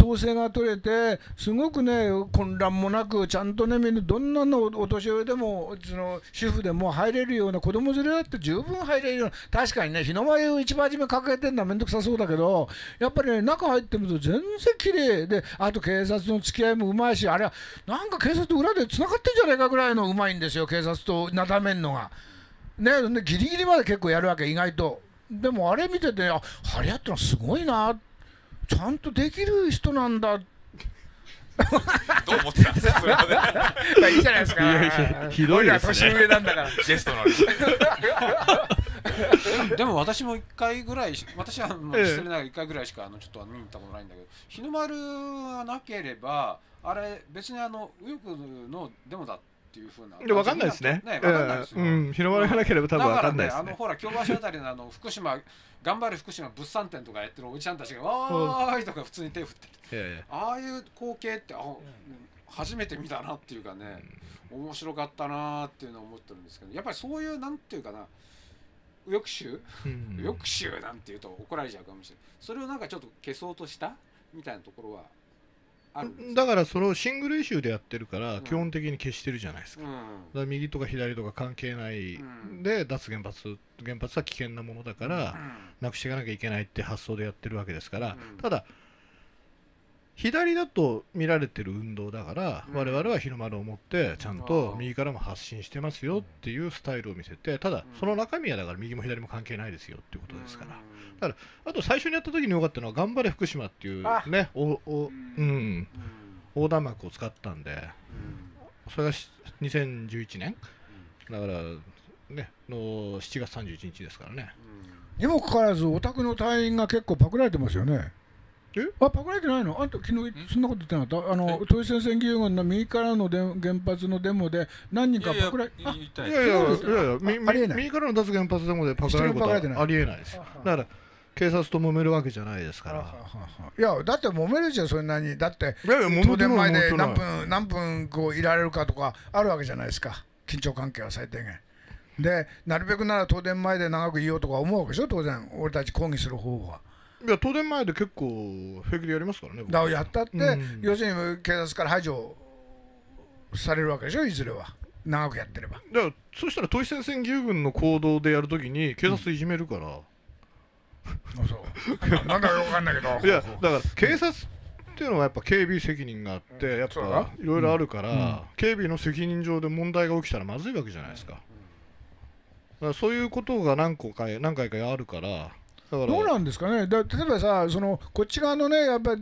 統制が取れて、すごくね、混乱もなく、ちゃんとね、みんなどんなのお年寄りでも、その主婦でも入れるような、子供連れだって十分入れるような、確かにね、日の丸を一番初め掲げてるのはめんどくさそうだけど、やっぱりね、中入ってみると、全然綺麗で、あと警察の付き合いもうまいし、あれは、なんか警察と裏でつながってんじゃないかぐらいのうまいんですよ、警察となだめんのが。ね、ギリギリまで結構やるわけ、意外と。でもあれ見てて、あ、針谷ってのはすごいなって。ちゃんとできる人なんだ。どう思ってたんですか、それまで。いいじゃないですか。ひどいですね。年上なんだから。ゲストなんです。でも私も1回ぐらい、私は失礼ながら1回ぐらいしかちょっと見に行ったことないんだけど、日の丸がなければあれ別に右翼のデモだっていう風な。で、わかんないですね。日の丸がなければ多分わかんないですね。ほら京橋あたりの福島。頑張れ福島物産展とかやってるおじさんたちが「わーい」とか普通に手振ってる、ああいう光景って初めて見たなっていうかね、面白かったなーっていうのを思ってるんですけど、やっぱりそういうなんていうかな、右翼臭右翼臭なんていうと怒られちゃうかもしれない、それをなんかちょっと消そうとしたみたいなところはあるんです。だからそれをシングルイシューでやってるから基本的に消してるじゃないですか。だから右とか左とか関係ないで、脱原発、原発は危険なものだからなくしていかなきゃいけないって発想でやってるわけですから。ただ左だと見られてる運動だから、我々は日の丸を持ってちゃんと右からも発信してますよっていうスタイルを見せて、ただその中身はだから右も左も関係ないですよっていうことですから。だからあと最初にやった時に良かったのは「頑張れ福島」っていうね、横断幕を使ったんで、それが2011年だからね、の7月31日ですからね。にもかかわらずお宅の隊員が結構パクられてますよね。あ、パクられてないの？あんた昨日そんなこと言ってなかった？統一戦線義勇軍の右からの原発のデモで何人かパクられてない。いや、右からの脱原発デモでパクられることはありえないです。だから警察と揉めるわけじゃないですから。いや、だって揉めるじゃん、それなりに。だって東電前で何分こういられるかとかあるわけじゃないですか、緊張関係は最低限で。なるべくなら東電前で長くいようとか思うわけでしょ、当然俺たち抗議する方は。いや、東電前で結構平気でやりますからね。だからやったって、要するに警察から排除されるわけでしょ、いずれは、長くやってれば。だからそしたら統一戦線義勇軍の行動でやるときに警察いじめるから、なんだか分かんないけど。いや、だから警察っていうのはやっぱ警備責任があって、やっぱいろいろあるから、警備の責任上で問題が起きたらまずいわけじゃないですか。そういうことが何回かあるから。どうなんですかね。例えばさ、そのこっち側のね、やっぱり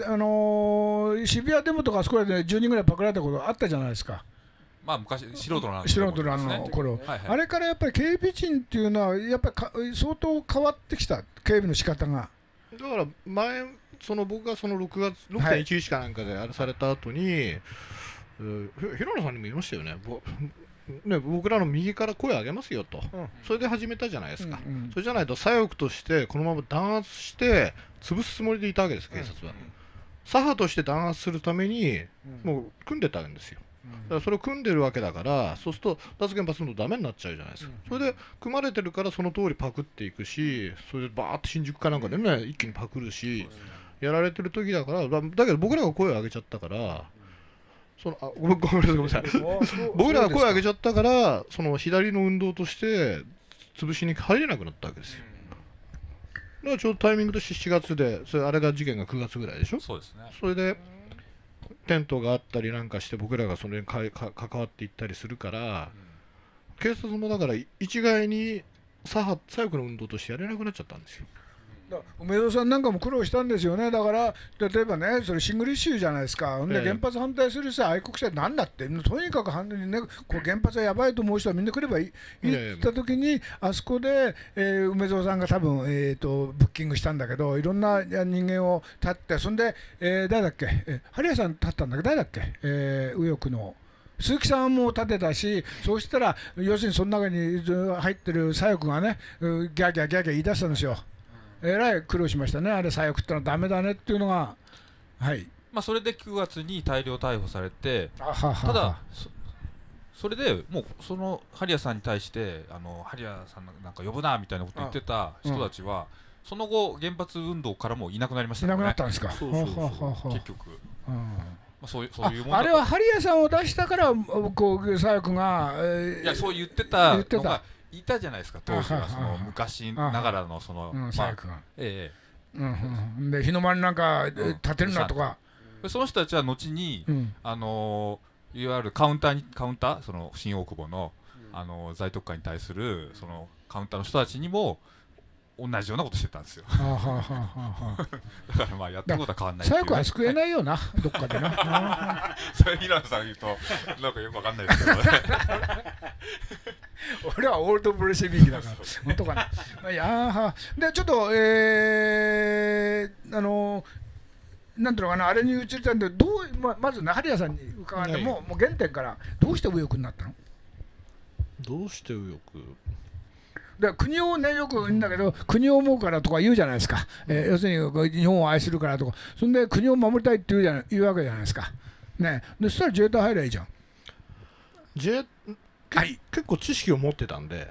渋谷デモとかあそこらで10人ぐらいパクられたことあったじゃないですか。まあ昔素人の頃、あれからやっぱり警備陣っていうのはやっぱり相当変わってきた、警備の仕方が。だから前、その僕がその6.11かなんかであれされた後に、平野さんにも言いましたよね。僕らの右から声を上げますよと、それで始めたじゃないですか。それじゃないと左翼としてこのまま弾圧して潰すつもりでいたわけです、警察は。左派として弾圧するためにもう組んでたんですよ。だからそれを組んでるわけだから、そうすると脱原発するとダメになっちゃうじゃないですか。それで組まれてるからその通りパクっていくし、それでバーッと新宿かなんかでね、一気にパクるし。やられてる時だから、だけど僕らが声を上げちゃったから、その、あ、ごめんなさい僕らが声を上げちゃったから、その左の運動として潰しに入れなくなったわけですよ。だからちょうどタイミングとして7月で、それあれが事件が9月ぐらいでしょ。そうですね。それでテントがあったりなんかして、僕らがそれに関わっていったりするから、警察もだから一概に左翼の運動としてやれなくなっちゃったんですよ。梅沢さんなんかも苦労したんですよね。だから例えばね、それシングルイシューじゃないですか。ほんで原発反対するさ、愛国者なんだって、とにかく反対にね、こう原発はやばいと思う人はみんな来ればいいってった時に、あそこで、梅沢さんが多分、ブッキングしたんだけど、いろんな人間を立って、そんで、誰だっけ、針谷さん立ったんだけど、誰だっけ、右翼の。鈴木さんも立てたし、そうしたら要するにその中に入ってる左翼がね、ギャーギャーギャーギャー言い出したんですよ。えらい苦労しましたね、あれ左翼ってのはだめだねっていうのが、はい、まあそれで9月に大量逮捕されて、ただ、それでもう、その針谷さんに対して、針谷さんなんか呼ぶなみたいなこと言ってた人たちは、うん、その後、原発運動からもいなくなりましたね。いなくなったんですか、結局。うん、あれは針谷さんを出したから、こう左翼が、いや、そう言ってたのがいたじゃないですか、当時は、その昔ながらのその左翼が。で、日の丸なんか立てるなとか、その人たちは後に、いわゆるカウンター、その新大久保の在特会に対するそのカウンターの人たちにも、同じようなことしてたんですよ。だからまあやったことは変わんない。左翼は救えないよな、どっかでな。それ平野さん言うとなんかよくわかんないですけどね。俺はオールドブレシェビキだから。本当かな。まあやーでちょっとなんていうのかな、あれに移りたいんで、どうまず針谷さんに伺って、もう原点からどうして右翼になったの？どうして右翼？国をね、よく言うんだけど、国を思うからとか言うじゃないですか、要するに日本を愛するからとか、そんで国を守りたいって言うわけじゃないですか、ね、でそしたら自衛隊入ればいいじゃん。結構知識を持ってたんで、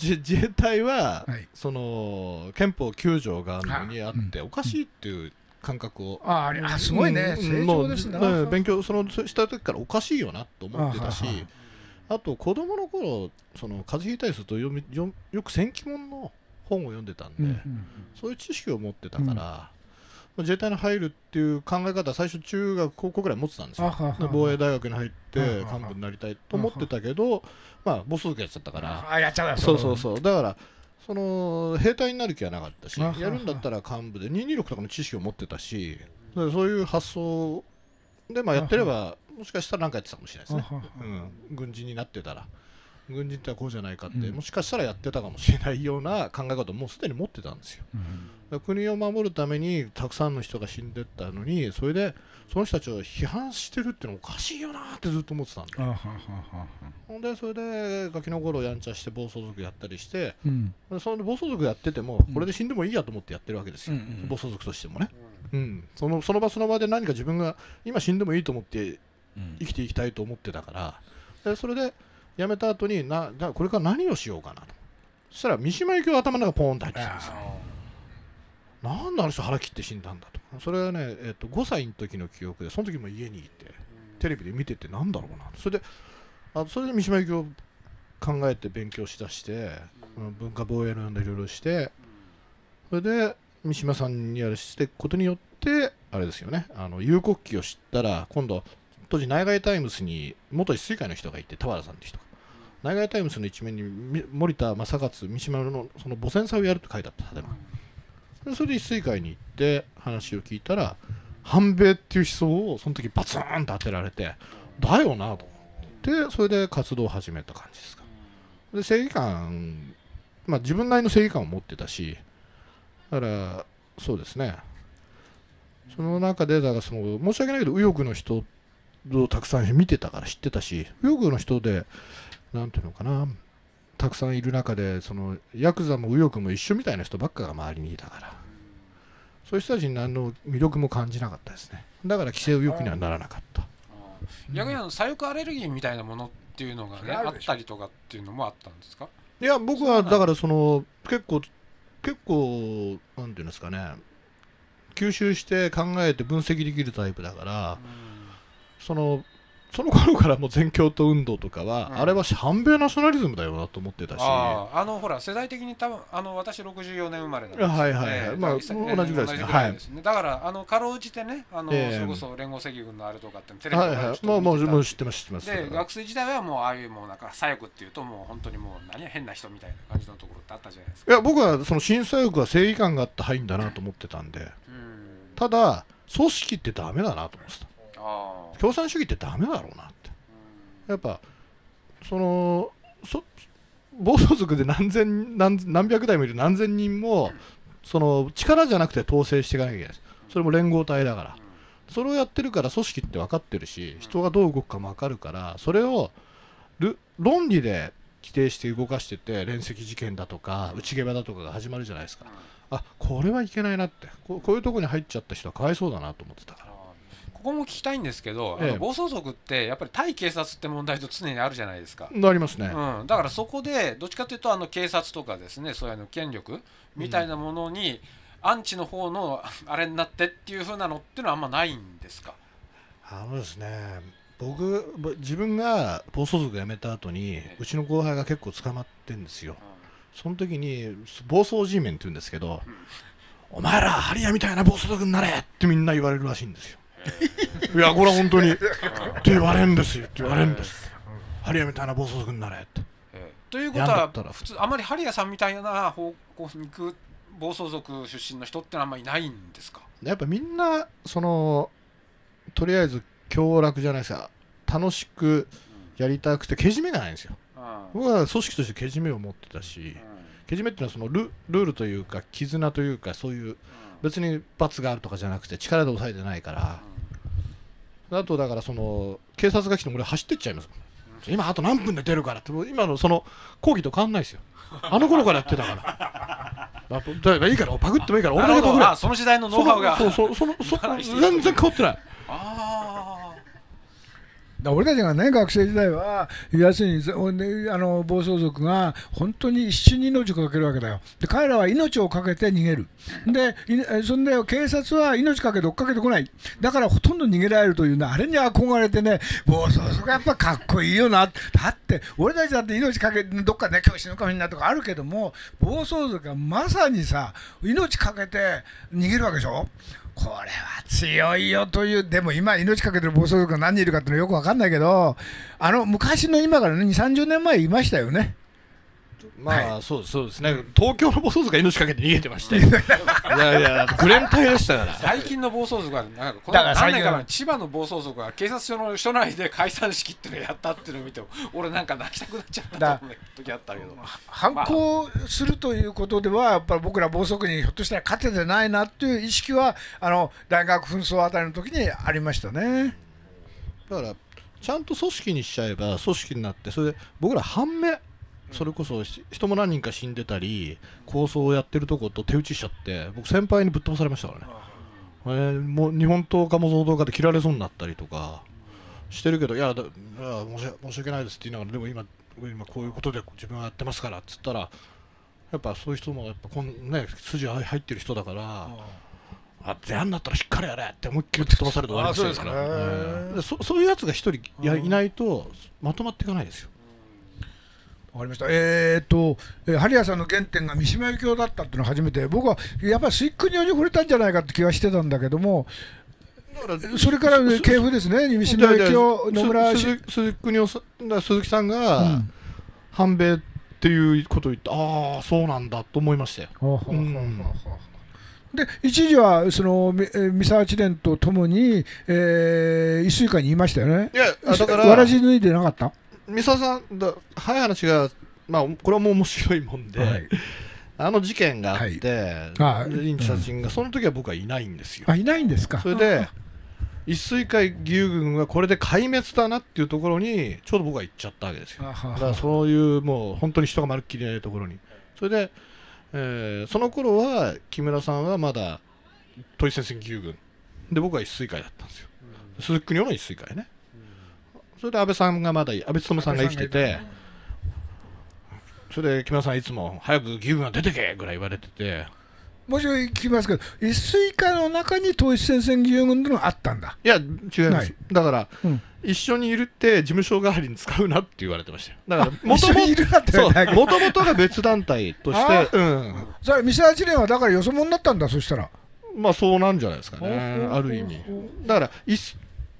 自衛隊はその憲法9条がにあって、おかしいっていう感覚を、ああ、すごいね、成長ですね、勉強した時からおかしいよなと思ってたし。あと子供の頃、その風邪ひいたりするとよく戦記物の本を読んでたんで、そういう知識を持ってたから、自衛隊に入るっていう考え方、最初中学高校ぐらい持ってたんですよ。防衛大学に入って幹部になりたいと思ってたけど、まあボス受けやっちゃったから、あ、やっちゃう、そうだから、その兵隊になる気はなかったし、やるんだったら幹部で226とかの知識を持ってたし、そういう発想でまあやってれば、もしかしたら何かやってたかもしれないですね。軍人になってたら、軍人ってこうじゃないかって、もしかしたらやってたかもしれないような考え方をもうすでに持ってたんですよ。国を守るためにたくさんの人が死んでったのに、それでその人たちを批判してるってのはおかしいよなってずっと思ってたんで、ほんでそれでガキの頃やんちゃして暴走族やったりして、その暴走族やっててもこれで死んでもいいやと思ってやってるわけですよ、暴走族としてもね。その場その場で何か自分が今死んでもいいと思って生きていきたいと思ってたから、でそれで辞めた後にこれから何をしようかなと、そしたら三島由紀夫が頭の中ポーンと入ってきたんですよ。なんであの人腹切って死んだんだと。それはね、5歳の時の記憶で、その時も家にいてテレビで見てて、なんだろうなと。それで三島由紀夫を考えて勉強しだして、文化防衛のようないろいろして、それで三島さんにやるしていくことによって、あれですよね、有国旗を知ったら、今度当時内外タイムスに元一水会の人がいて、田原さんって人が内外タイムスの一面に森田正勝三島のその母船祭をやると書いてあった建物、それで一水会に行って話を聞いたら、反米っていう思想をその時バツーンと当てられて、だよなと思って、それで活動を始めた感じですか。で正義感、まあ自分なりの正義感を持ってたし、だからそうですね、その中でだからその申し訳ないけど、右翼の人をたくさん見てたから知ってたし、右翼の人でなんていうのかな、たくさんいる中で、そのヤクザも右翼も一緒みたいな人ばっかが周りにいたから、そういう人たちに何の魅力も感じなかったですね。だから規制右翼にはならなかった。逆に左翼アレルギーみたいなものっていうのがね、あったりとかっていうのもあったんですか？いや、僕はだからその結構なんていうんですかね、吸収して考えて分析できるタイプだから、その頃からもう全共闘運動とかは、あれは反米ナショナリズムだよなと思ってたし、ほら世代的に多分私64年生まれなんですよね。はいはいはい、まあ同じぐらいですね。はい。だからかろうじてね、それこそ連合赤軍のあれとかってテレビとかもう知ってます、知ってます。で学生時代はもうああいうもうなんか左翼っていうともう本当にもう何変な人みたいな感じのところってあったじゃないですか。いや僕はその新左翼は正義感があった範囲だなと思ってたんで、ただ組織ってダメだなと思ってた。共産主義ってダメだろうなって、やっぱその暴走族で何百台もいる何千人もその力じゃなくて統制していかなきゃいけないです。それも連合体だから、それをやってるから組織って分かってるし、人がどう動くかも分かるから、それを論理で規定して動かしてて、連石事件だとか内ゲバだとかが始まるじゃないですか。あ、これはいけないなって、こういうとこに入っちゃった人はかわいそうだなと思ってたから。ここも聞きたいんですけど、暴走族ってやっぱり対警察って問題と常にあるじゃないですか。ありますね、うん、だからそこでどっちかというと警察とかですね、そういう権力みたいなものにアンチの方のあれになってっていうふうなのっていうのはあんまないんですか。ですね、自分が暴走族やめた後に、うちの後輩が結構捕まってんですよ、その時に暴走 G メンって言うんですけど、お前らハリアみたいな暴走族になれってみんな言われるらしいんですよ。いやこれは本当にって言われるんですよ、って言われるんです、ハリアみたいな暴走族になれって。ということは普通あまりハリアさんみたいな方向に行く暴走族出身の人ってあんまりいないんですか。やっぱみんなそのとりあえず享楽じゃないですか、楽しくやりたくてけじめがないんですよ。僕は組織としてけじめを持ってたし、けじめっていうのはそのルールというか絆というか、そういう別に罰があるとかじゃなくて力で抑えてないから。あとだからその警察が来ても俺走ってっちゃいます。今あと何分で出るからって、今のその抗議と変わんないですよ。あの頃からやってたから。だからいいからパクってもいいから俺だけパクる。その時代のノウハウが。全然変わってない。俺たちがね学生時代は要するに暴走族が本当に一瞬に命をかけるわけだよ。で彼らは命をかけて逃げる。でそんで警察は命かけて追っかけてこない。だからほとんど逃げられるというね、あれに憧れてね、暴走族やっぱかっこいいよな。だって俺たちだって命かけてどっかね今日死ぬかもしれないとかあるけども、暴走族はまさにさ命かけて逃げるわけでしょ。これは強いよという、でも今、命かけてる暴走族が何人いるかっていうのよく分かんないけど、昔の今からね、2、30年前いましたよね。まあそうですね、東京の暴走族が命かけて逃げてまして、いやいや、グレン隊でしたから、最近の暴走族は、なんかこの何年か千葉の暴走族は警察署の署内で解散式っていうのをやったっていうのを見て、俺なんか泣きたくなっちゃった時あったけど、反抗するということでは、やっぱり僕ら暴走族にひょっとしたら勝ててないなっていう意識は、大学紛争あたりの時にありましたね。だからちゃんと組織にしちゃえば、組織になって、それで僕ら反目。それこそ人も何人か死んでたり抗争をやってるとこと手打ちしちゃって、僕先輩にぶっ飛ばされましたからね。もう日本刀かも造刀かで切られそうになったりとかしてるけど、いや申し訳ないですって言いながら、でも今こういうことで自分はやってますからっつったら、やっぱそういう人もやっぱね筋入ってる人だから、あやんだったらしっかりやれって思いっきりぶっ飛ばされて終わりましたから、そういうやつが一人いないとまとまっていかないですよ。わかりました。ハリアさんの原点が三島由紀夫だったっていうのは初めて、僕はやっぱり水訓に触れたんじゃないかって気はしてたんだけども、それから系譜ですね、三島由紀夫、野村鈴木さんが反米っていうことを言って、ああそうなんだと思いましたよ。で一時はその三沢知念とともに一水会にいましたよね。いやだからわらじ脱いでなかった三沢さんだ、早い話が、これはもう面白いもんで、はい、事件があって、リンチ殺人が、その時は僕はいないんですよ。いないんですか。それで、一水会義勇軍がこれで壊滅だなっていうところに、ちょうど僕は行っちゃったわけですよ。だからそういう、もう本当に人がまるっきりいないところに。それで、その頃は木村さんはまだ、統一戦線義勇軍で、僕は一水会だったんですよ。鈴木邦夫の一水会ね。それで安倍さんがまだ安倍勤さんが生きてて、それで木村さんいつも「早く義勇軍が出てけ!」ぐらい言われてて、もちろん聞きますけど、一水会の中に統一戦線義勇軍というのがあったんだ。いや、違います、だから、うん、一緒にいるって、事務所代わりに使うなって言われてましたよ。だからもともとが別団体として、うん、それ、三沢知念はだからよそ者だったんだ、そしたら。まあそうなんじゃないですかね、ある意味。だから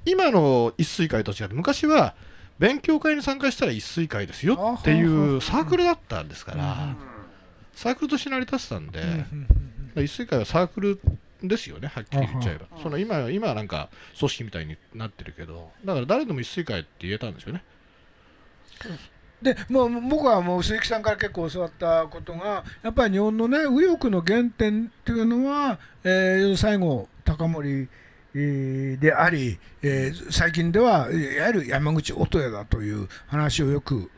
今の一水会と違って、昔は勉強会に参加したら一水会ですよっていうサークルだったんですから、サークルとして成り立ってたんで。一水会はサークルですよね、はっきり言っちゃえば。その今はなんか組織みたいになってるけど、だから誰でも一水会って言えたんですよね。でもう僕はもう鈴木さんから結構教わったことが、やっぱり日本のね、右翼の原点っていうのは、西郷隆盛であり、最近ではいわゆる山口音也だという話をよく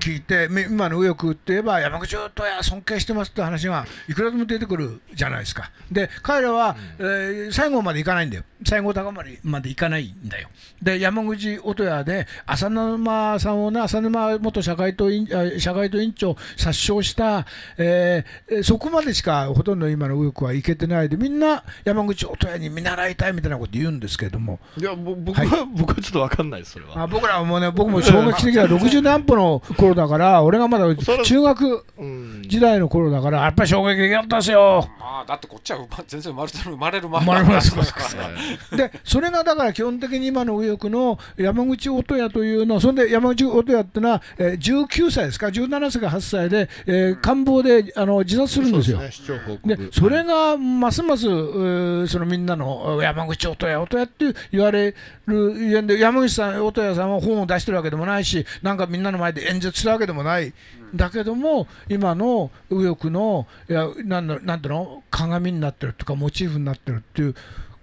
聞いて、今の右翼って言えば山口音也尊敬してますって話がいくらでも出てくるじゃないですか。で彼らは、西郷まで行かないんだよ、西郷隆盛まで行かないんだよ。で山口音也で浅沼さんをね、浅沼元社会党委員長殺傷した、そこまでしかほとんど今の右翼は行けてないで、みんな山口音也に見習いたいみたいなこと言うんですけれども、いや僕はちょっと分かんないです、それは。あ、僕らもね、僕も衝撃的な60何歩の頃だから、俺がまだ中学時代の頃だから、やっぱり衝撃的だったんですよ。まあだってこっちは全然生まれる前からで、それがだから基本的に今の右翼の山口音也というのは、それで山口音也ってのは19歳ですか、17歳か8歳で、官房で自殺するんですよ。でそれがますますそのみんなの山口音也音也って言われるゆえんで、山口さん音也さんは本を出してるわけでもないし、なんかみんなの前で演説したわけでもない、だけども、今の右翼のなんていうの、鏡になってるとか、モチーフになってるっていう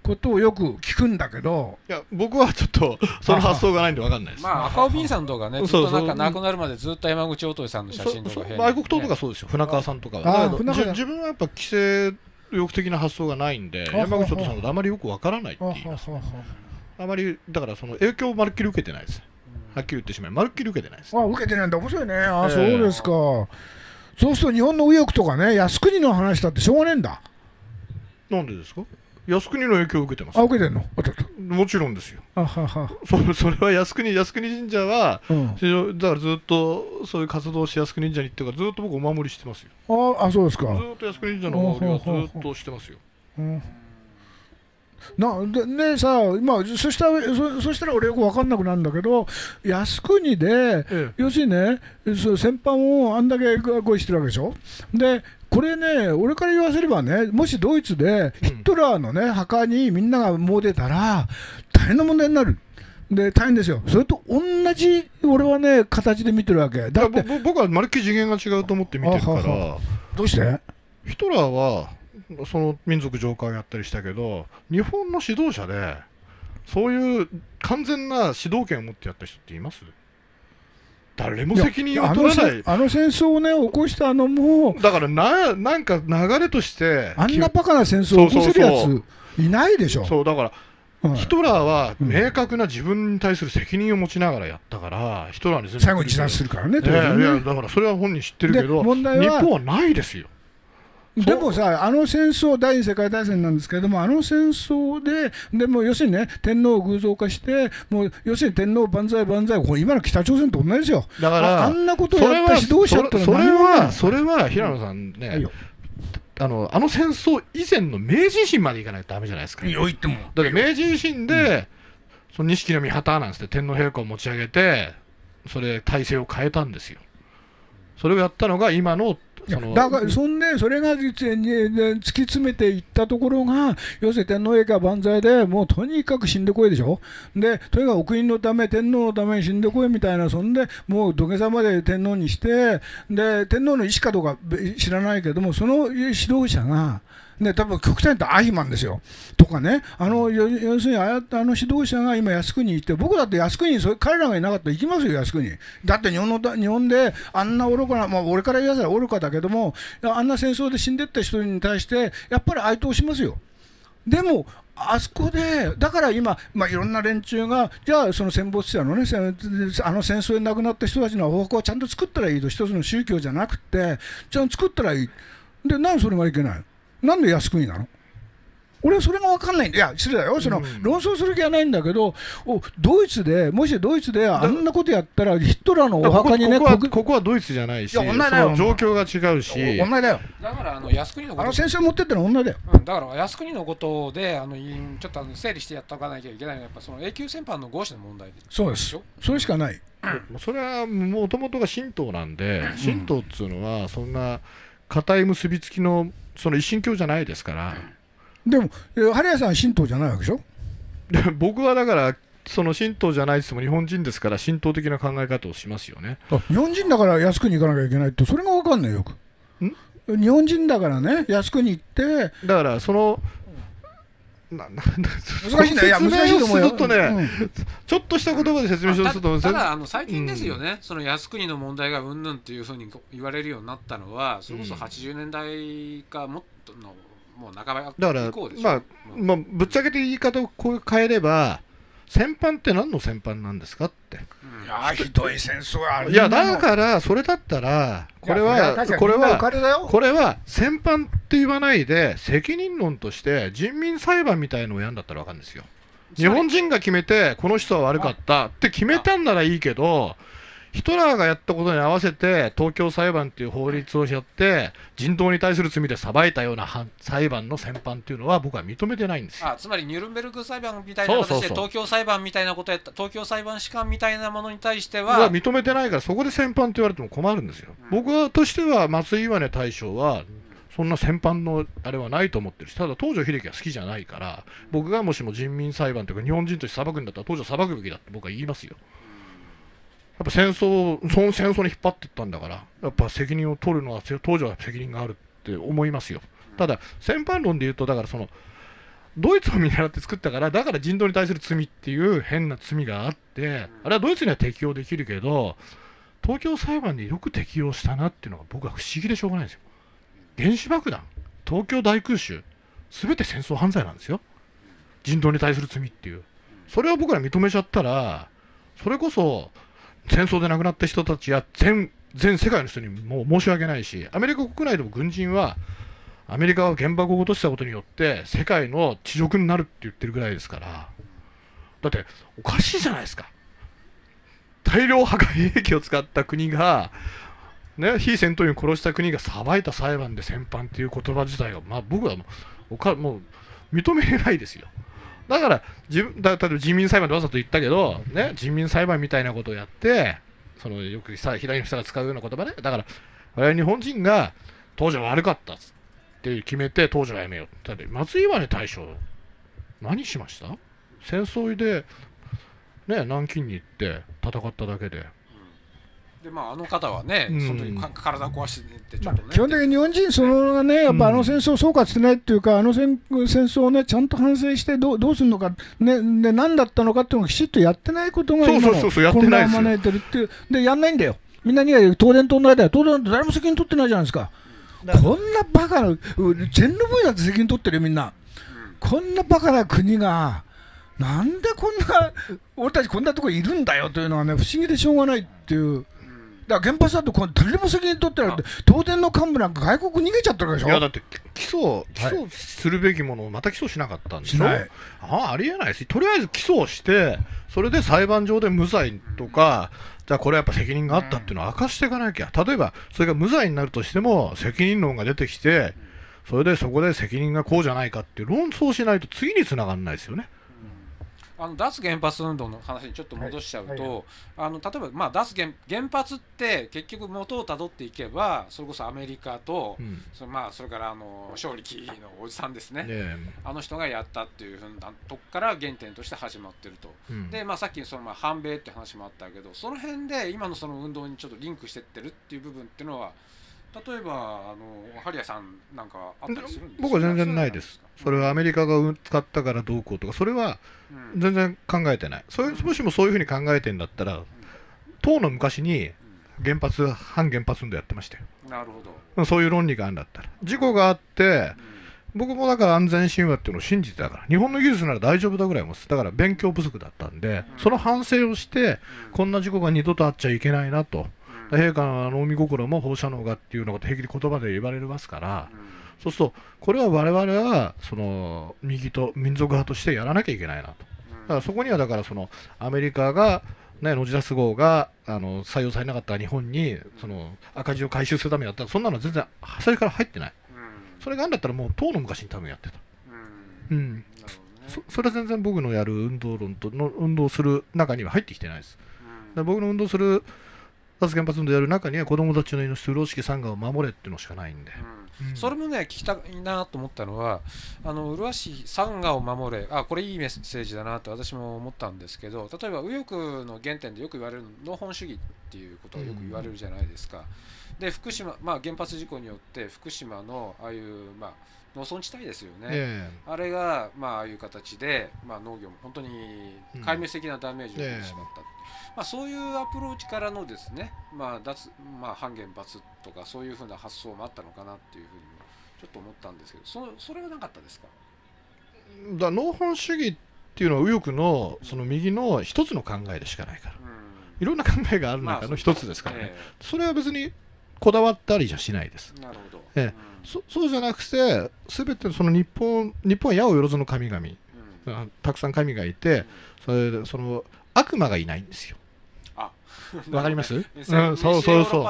ことをよく聞くんだけど、いや僕はちょっと、その発想がないんで分かんないです。まあ、赤尾ピンさんとかね、ずっとなんか亡くなるまで、ずっと山口音さんの写真とか、愛国党とかそうですよ、船川さんとかは。自分はやっぱ規制欲的な発想がないんで、山口音さんのことあまりよく分からないって言います。あまりだから、その影響をまるっきり受けてないです。はっきり言ってしまい、まるっきり受けてないです。あ、受けてないんだ、面白いね。あ、そうですか。そうすると日本の右翼とかね、靖国の話だってしょうがねえんだ。なんでですか？靖国の影響を受けてます。あ、受けてんの？もちろんですよ。それは靖国神社は、だからずっとそういう活動をして靖国神社に行ってるから、ずっと僕お守りしてますよ。ああ、そうですか。ずっと靖国神社のお守りはずっとしてますよ。ね、さあ、まあ、そしたら俺よく分かんなくなるんだけど、靖国で、要するにね、戦犯をあんだけごしてるわけでしょ。でこれね、俺から言わせればね、もしドイツでヒットラーのね、墓にみんなが詣でたら大変な問題になる。で大変ですよ。それと同じ俺はね、形で見てるわけだって。僕はまるっきり次元が違うと思って見てるから。どうしてヒトラーはその民族浄化をやったりしたけど、日本の指導者でそういう完全な指導権を持ってやった人っています？誰も責任を取らない。あの戦争をね、起こしたのもだからなんか流れとして、あんなバカな戦争を起こせるやついないでしょ。そうだからヒトラーは明確な自分に対する責任を持ちながらやったから、ヒトラーに全部最後に自殺するからね。だからそれは本人知ってるけど、日本はないですよ。でもさ、あの戦争、第二次世界大戦なんですけれども、あの戦争で、でも要するにね、天皇を偶像化して、もう要するに天皇万歳万歳、これ今の北朝鮮と同じですよ。だから、あんなことをやった指導者ってのは何もない。それは平野さんね、あの戦争以前の明治維新までいかないとだめじゃないですか。いや、言っても。だから明治維新で、その錦の御旗なんですね、天皇陛下を持ち上げて、それ、体制を変えたんですよ。それをやったのが今のだから、それが突き詰めていったところが、要するに天皇陛下万歳で、もうとにかく死んでこいでしょ。でとにかくお国のため、天皇のために死んでこいみたいな、そんでもう土下座まで天皇にして、で天皇の意思かどうか知らないけども、その指導者がね、多分極端に言ったらアヒマンですよとかね、要するにあの指導者が今、靖国に行って、僕だって靖国に彼らがいなかったら行きますよ、靖国に。だって日本であんな愚かな、まあ、俺から言わせたら愚かだけども、あんな戦争で死んでった人に対して、やっぱり哀悼しますよ。でもあそこで、だから今、いろんな連中が、じゃあ、その戦没者のね、あの戦争で亡くなった人たちのお墓をちゃんと作ったらいいと、一つの宗教じゃなくて、ちゃんと作ったらいい。で、なんでそれがいけないの？なんで靖国なの？俺はそれが分かんないんだ。いや、失礼だよ、その、うん、論争する気はないんだけど、ドイツで、もしドイツであんなことやったら、ヒットラーのお墓にね、ここはドイツじゃないし、いや女だよ、状況が違うし、女だよ、だから靖国のこと、先生持ってったの女だよ、うん、だから靖国のことで、ちょっと整理してやっておかなきゃいけないのは、やっぱその永久戦犯の合祀の問題で、そうです、それしかない、うん、それはもともとが神道なんで、神道っていうのは、そんな固い結びつきの、その一神教じゃないですから。でも、ハリアさんは神道じゃないわけでしょ。僕はだから、その神道じゃないですもん、日本人ですから、神道的な考え方をしますよね。日本人だから靖国に行かなきゃいけないって、それが分かんないよく。日本人だからね、靖国に行って、だから、その、難しいね、いや、難しいと思うよ。ちょっとね、ちょっとした言葉で説明しようとすると、ただ、最近ですよね、その靖国の問題がうんぬんっていうふうに言われるようになったのは、それこそ80年代か、もっとの。だから、まあ、ぶっちゃけて言い方をこう変えれば、戦犯って何の戦犯なんですかって。いや、ひどい戦争がある。いや、だから、それだったら、これは戦犯って言わないで、責任論として人民裁判みたいのをやるんだったら分かるんですよ。日本人が決めて、この人は悪かったって決めたんならいいけど、ヒトラーがやったことに合わせて東京裁判という法律をやって人道に対する罪で裁いたような裁判の戦犯というのは僕は認めてないんですよ。ああ、つまりニュルンベルク裁判みたいな形で東京裁判みたいなことやった、東京裁判士官みたいなものに対しては認めてないから、そこで戦犯と言われても困るんですよ。僕としては松井岩根大将はそんな戦犯のあれはないと思ってるし、ただ東條英機は好きじゃないから、僕がもしも人民裁判というか日本人として裁くんだったら東條裁くべきだって僕は言いますよ。やっぱその戦争に引っ張っていったんだから、やっぱ責任を取るのは当時は責任があるって思いますよ。ただ戦犯論でいうと、だからそのドイツを見習って作ったから、だから人道に対する罪っていう変な罪があって、あれはドイツには適用できるけど、東京裁判によく適用したなっていうのが僕は不思議でしょうがないんですよ。原子爆弾、東京大空襲、全て戦争犯罪なんですよ、人道に対する罪っていう。それを僕ら認めちゃったら、それこそ戦争で亡くなった人たちや 全世界の人にもう申し訳ないし、アメリカ国内でも軍人はアメリカは原爆を落としたことによって世界の恥辱になるって言ってるぐらいですから、だっておかしいじゃないですか。大量破壊兵器を使った国が、ね、非戦闘員を殺した国が裁いた裁判で戦犯っていう言葉自体が、まあ、僕はもう認めれないですよ。だから例えば人民裁判でわざと言ったけど、ね、人民裁判みたいなことをやって、そのよくさ左の人が使うような言葉ね。だから我々日本人が当時は悪かったって決めて当時はやめようって。松井はね、大将何しました？戦争で、ね、南京に行って戦っただけで。でまあ、あの方はね、その時体壊してってちょっとね、基本的に日本人その、ね、やっぱあの戦争を総括してないっていうか、あの戦争を、ね、ちゃんと反省して、どうするのか、ね、で何だったのかっていうのをきちっとやってないことが今の混乱を招いてるっていう、でやんないんだよ、みんなには東電と同じだよ、東電なんて誰も責任取ってないじゃないですか、こんなバカな、全部だって責任取ってるよ、みんな、こんなバカな国が。なんでこんな、俺たちこんなとこいるんだよというのはね、不思議でしょうがないっていう、だから原発だと誰も責任取ってないって、東電の幹部なんか、外国逃げちゃってるでしょ。いやだって起訴するべきものをまた起訴しなかったんでしょ、ありえないし、とりあえず起訴をして、それで裁判上で無罪とか、じゃあこれやっぱ責任があったっていうのを明かしていかなきゃ、例えばそれが無罪になるとしても、責任論が出てきて、それでそこで責任がこうじゃないかっていう論争しないと、次につながらないですよね。脱原発運動の話にちょっと戻しちゃうと、はいはい、例えば、まあ、原発って結局元をたどっていけば、それこそアメリカと、うん、それから正力のおじさんですね、あの人がやったっていうふうなとこから原点として始まってると、でまあ、さっきその反米って話もあったけど、その辺で今のその運動にちょっとリンクしてってるっていう部分っていうのは、例えばハリアさんなんかあったりするんですか？僕は全然ないです。それはアメリカが使ったからどうこうとか、それは全然考えてない。それもしもそういうふうに考えてんだったら、当の昔に反原発運動やってましたよ。なるほど。そういう論理があるんだったら、事故があって、僕もだから安全神話っていうのを信じてたから、日本の技術なら大丈夫だぐらいも、だから勉強不足だったんで、その反省をして、こんな事故が二度とあっちゃいけないなと。陛下の海心も放射能がっていうのが平気で言葉で言われますから、そうするとこれは我々はその右と民族派としてやらなきゃいけないなと。だからそこにはだからそのアメリカがね、ノジダス号が採用されなかった日本にその赤字を回収するためにやったら、そんなの全然最初から入ってない、それがあんだったらもう党の昔に多分やってた、うん、それは全然僕のやる運動論との運動する中には入ってきてないです。だ僕の運動する脱原発運動やる中には、子供たちの命と浦式山岸を守れっていうのしかないんで、それもね、聞きたいなと思ったのは、浦式山岸を守れ、あ、これいいメッセージだなと私も思ったんですけど、例えば右翼の原点でよく言われる農本主義っていうことをよく言われるじゃないですか。で、福島、まあ、原発事故によって、福島のああいう、まあ、農村地帯ですよね、あれが、まあ、ああいう形で、まあ、農業も本当に壊滅的なダメージを受けてしまった。まあそういうアプローチからのですね、まあ反原発とかそういうふうな発想もあったのかなっていうふうにちょっと思ったんですけど、それはなかったですか？だ農本主義っていうのは右翼のその右の一つの考えでしかないから、いろんな考えがある中の一つですからね。それは別にこだわったりじゃしないです。なるほど。そうじゃなくて、すべてその日本は八百万の神々、たくさん神がいて、それでその悪魔がいないんですよ。わかります？そうそうそう。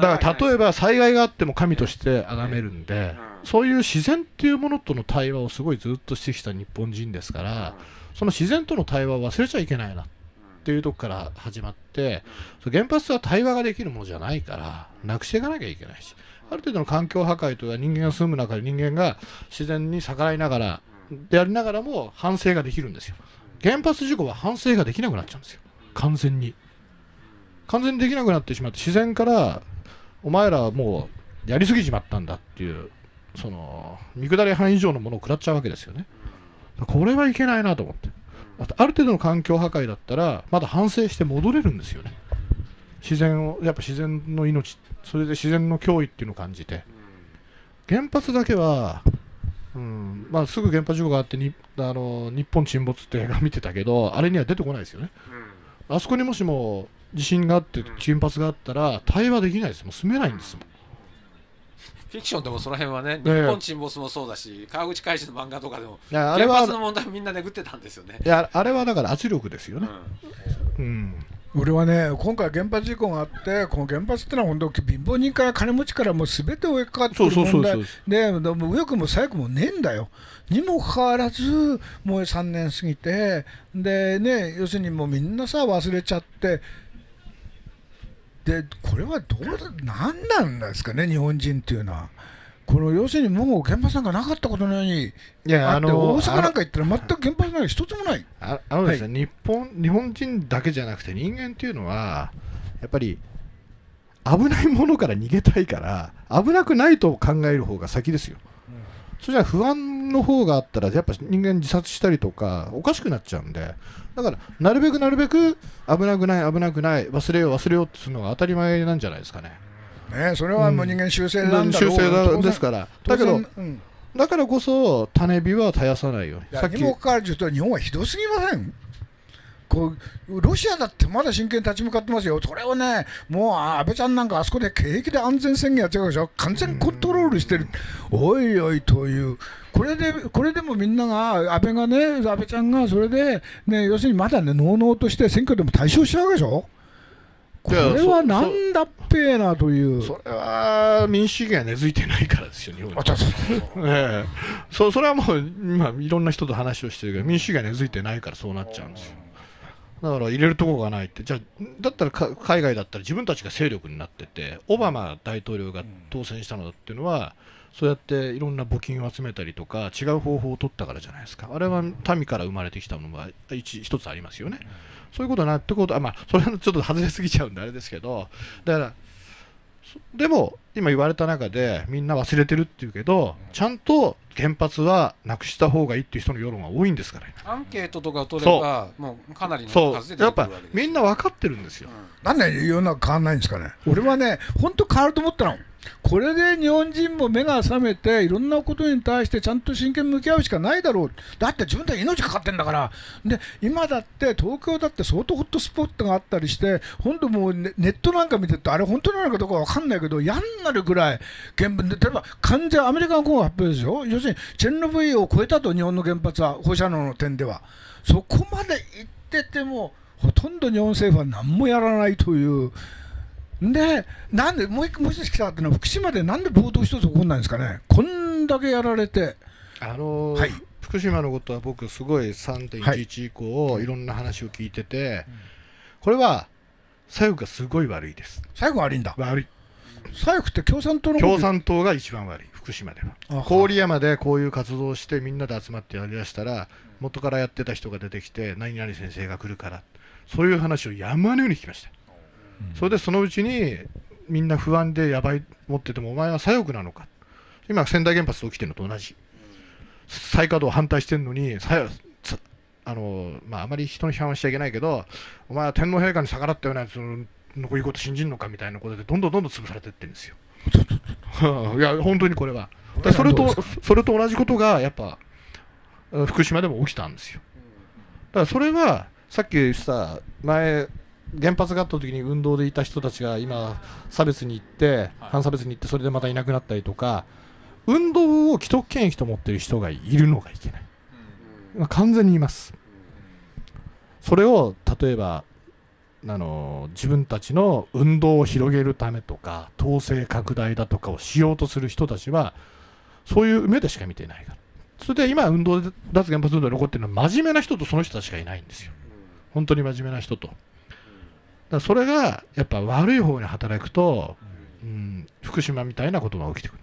だから例えば災害があっても神として崇めるんで、そういう自然っていうものとの対話をすごいずっとしてきた日本人ですから、その自然との対話を忘れちゃいけないなっていうとこから始まって、原発は対話ができるものじゃないから、なくしていかなきゃいけないし、ある程度の環境破壊というか人間が住む中で人間が自然に逆らいながら、でありながらも反省ができるんですよ。原発事故は反省ができなくなっちゃうんですよ。完全にできなくなってしまって、自然からお前らはもうやりすぎちまったんだっていう、その見下り範囲以上のものを食らっちゃうわけですよね。これはいけないなと思って、ある程度の環境破壊だったらまだ反省して戻れるんですよね。自然をやっぱ自然の命、それで自然の脅威っていうのを感じて、原発だけはまあすぐ原発事故があってに日本沈没って映画見てたけど、あれには出てこないですよね。あそこにもしも地震があって沈没があったら対話できないですもん、住めないんですもん。フィクションでもその辺はね、日本沈没もそうだし、川口海士の漫画とかでも原発の問題みんなねぐってたんですよね。いや、あれはだから圧力ですよね。俺はね、今回原発事故があって、この原発ってのは本当貧乏人から金持ちからもうすべて追いかかっている問題で、右翼も左翼もねえんだよ。にもかかわらず、もう3年過ぎて、でね、要するにもうみんなさ、忘れちゃって、でこれは何なんですかね、日本人っていうのは。この要するにもう原発なんかなかったことのように、大阪なんか行ったら全く原発なんか一つもない。日本人だけじゃなくて人間っていうのはやっぱり危ないものから逃げたいから危なくないと考える方が先ですよ。それじゃ不安の方があったらやっぱ人間自殺したりとかおかしくなっちゃうんで、だからなるべく危なくない危なくない忘れようってするのが当たり前なんじゃないですかね。ね、それはもう人間修正なんだろう、修正ですから、だけど、だからこそ、種火は絶やさないように。さっきもかかわらず、日本はひどすぎません？こうロシアだってまだ真剣に立ち向かってますよ。それをね、もう安倍ちゃんなんか、あそこで景気で安全宣言やっちゃうでしょ、完全にコントロールしてる、おいおいという、これでもみんなが、安倍ちゃんが、それで、ね、要するにまだね、のうのうとして選挙でも大勝しちゃうわけでしょ。これはなんだっぺーなという、それは民主主義が根付いてないからですよ、日本は。それはもう、今、いろんな人と話をしてるけど、民主主義が根付いてないからそうなっちゃうんですよ。だから入れるとこがないって、じゃあ、だったら海外だったら自分たちが勢力になってて、オバマ大統領が当選したのだっていうのは、そうやっていろんな募金を集めたりとか、違う方法を取ったからじゃないですか、あれは民から生まれてきたものが一つありますよね。そういうことなってことは、まあ、それはちょっと外れすぎちゃうんであれですけど、だから、でも、今言われた中で、みんな忘れてるっていうけど、ちゃんと原発はなくした方がいいっていう人の世論が多いんですから、アンケートとかを取れば、もうかなりの数で出てくるわけです。やっぱみんな分かってるんですよ。なんで世の中変わらないんですかね、俺はね、本当変わると思ったの、これで日本人も目が覚めて、いろんなことに対してちゃんと真剣に向き合うしかないだろう、だって自分で命かかってんだから、で今だって、東京だって相当ホットスポットがあったりして、本当もうネットなんか見てると、あれ、本当なのかどうか分かんないけど、嫌になるぐらい、原分で、例えば完全、アメリカの方が発表でしょ、要するにチェルノブイリを超えたと、日本の原発は、放射能の点では。そこまで行ってても、ほとんど日本政府は何もやらないという。で、なんでもう一つ聞きたかったのは、福島でなんで暴動一つ起こらないんですかね、こんだけやられて、はい、福島のことは僕、すごい 3.11 以降、はい、いろんな話を聞いてて、うん、これは左翼がすごい悪いです。左翼悪いんだ。悪い。左翼って共産党の共産党が一番悪い、福島では。郡山でこういう活動をして、みんなで集まってやりだしたら、元からやってた人が出てきて、何々先生が来るから、そういう話を山のように聞きました。それでそのうちにみんな不安でやばい持っててもお前は左翼なのか、今仙台原発で起きてるのと同じ、再稼働反対してるのにあまり人に批判はしちゃいけないけど、お前は天皇陛下に逆らったようなやつの言うこと信じるのかみたいなことでどんどん潰されていってるんですよいや本当にこれはそれと同じことがやっぱ福島でも起きたんですよ。だからそれはさっきさ前原発があった時に運動でいた人たちが今、差別に行って、反差別に行って、それでまたいなくなったりとか、運動を既得権益と思っている人がいるのがいけない、完全にいます、それを例えば自分たちの運動を広げるためとか、統制拡大だとかをしようとする人たちは、そういう目でしか見ていないから、それで今、運動で脱原発運動で残っているのは、真面目な人とその人たちしかいないんですよ、本当に真面目な人と。だそれがやっぱ悪い方に働くと、うん、福島みたいなことが起きてくる。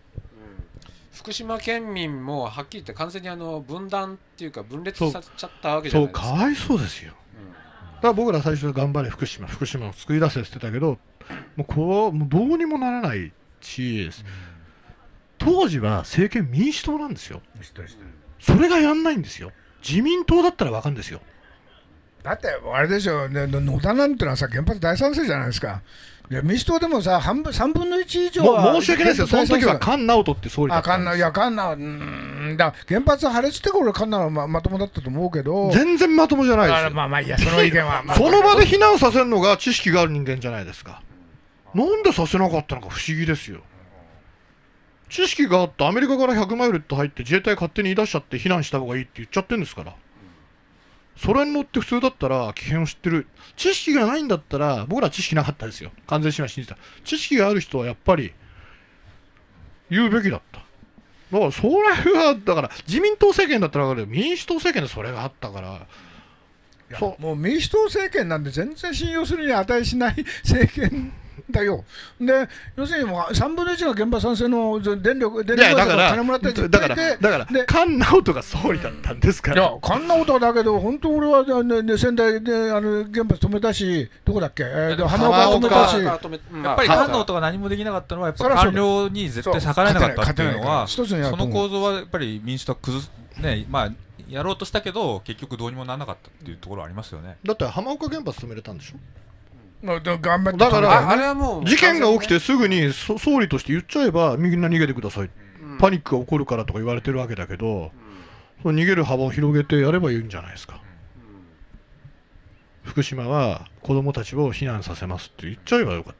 福島県民もはっきり言って完全に分断っていうか分裂させちゃったわけじゃないですか。そうかわいそうですよ、うん、だから僕ら最初頑張れ福島福島を救い出せって言ってたけど、もうこうもうどうにもならないし、うん、当時は政権民主党なんですよ、それがやんないんですよ。自民党だったらわかるんですよ。だって、あれでしょ、ね、野田なんてのはさ、原発大賛成じゃないですか。で民主党でもさ、3分の1以上は申し訳ないですよ、その時は菅直人って総理だったんです。いや、菅直人、だ原発破裂ってこれ、菅直人は まともだったと思うけど、全然まともじゃないですよ。まあまあいいや、その意見は。その場で避難させるのが知識がある人間じゃないですか。なんでさせなかったのか不思議ですよ。知識があって、アメリカから100マイルって入って、自衛隊勝手に言い出しちゃって、避難した方がいいって言っちゃってるんですから。それに乗って普通だったら危険を知ってる、知識がないんだったら、僕ら知識なかったですよ、完全に信じた、知識がある人はやっぱり言うべきだった、だからそれはだから自民党政権だったら分かるけど、民主党政権でそれがあったから。もう民主党政権なんて全然信用するに値しない政権だよ。で要するにもう3分の1が原発賛成の電力から金もらって実態でだから菅直人が総理だったんですから、うん、いや菅直人だけど本当俺は、ね、仙台で原発止めたしどこだっけ、浜岡止めたし、やっぱり菅直人が何もできなかったのはやっぱ官僚に絶対逆らえなかったっていうのはその構造はやっぱり民主党は崩すね、まあやろうとしたけど結局どうにもならなかったっていうところありますよね。だって浜岡原発止めれたんでしょ。だからあれはもう事件が起きてすぐに総理として言っちゃえばみんな逃げてください、パニックが起こるからとか言われてるわけだけど、逃げる幅を広げてやればいいんじゃないですか。福島は子供たちを避難させますって言っちゃえばよかっ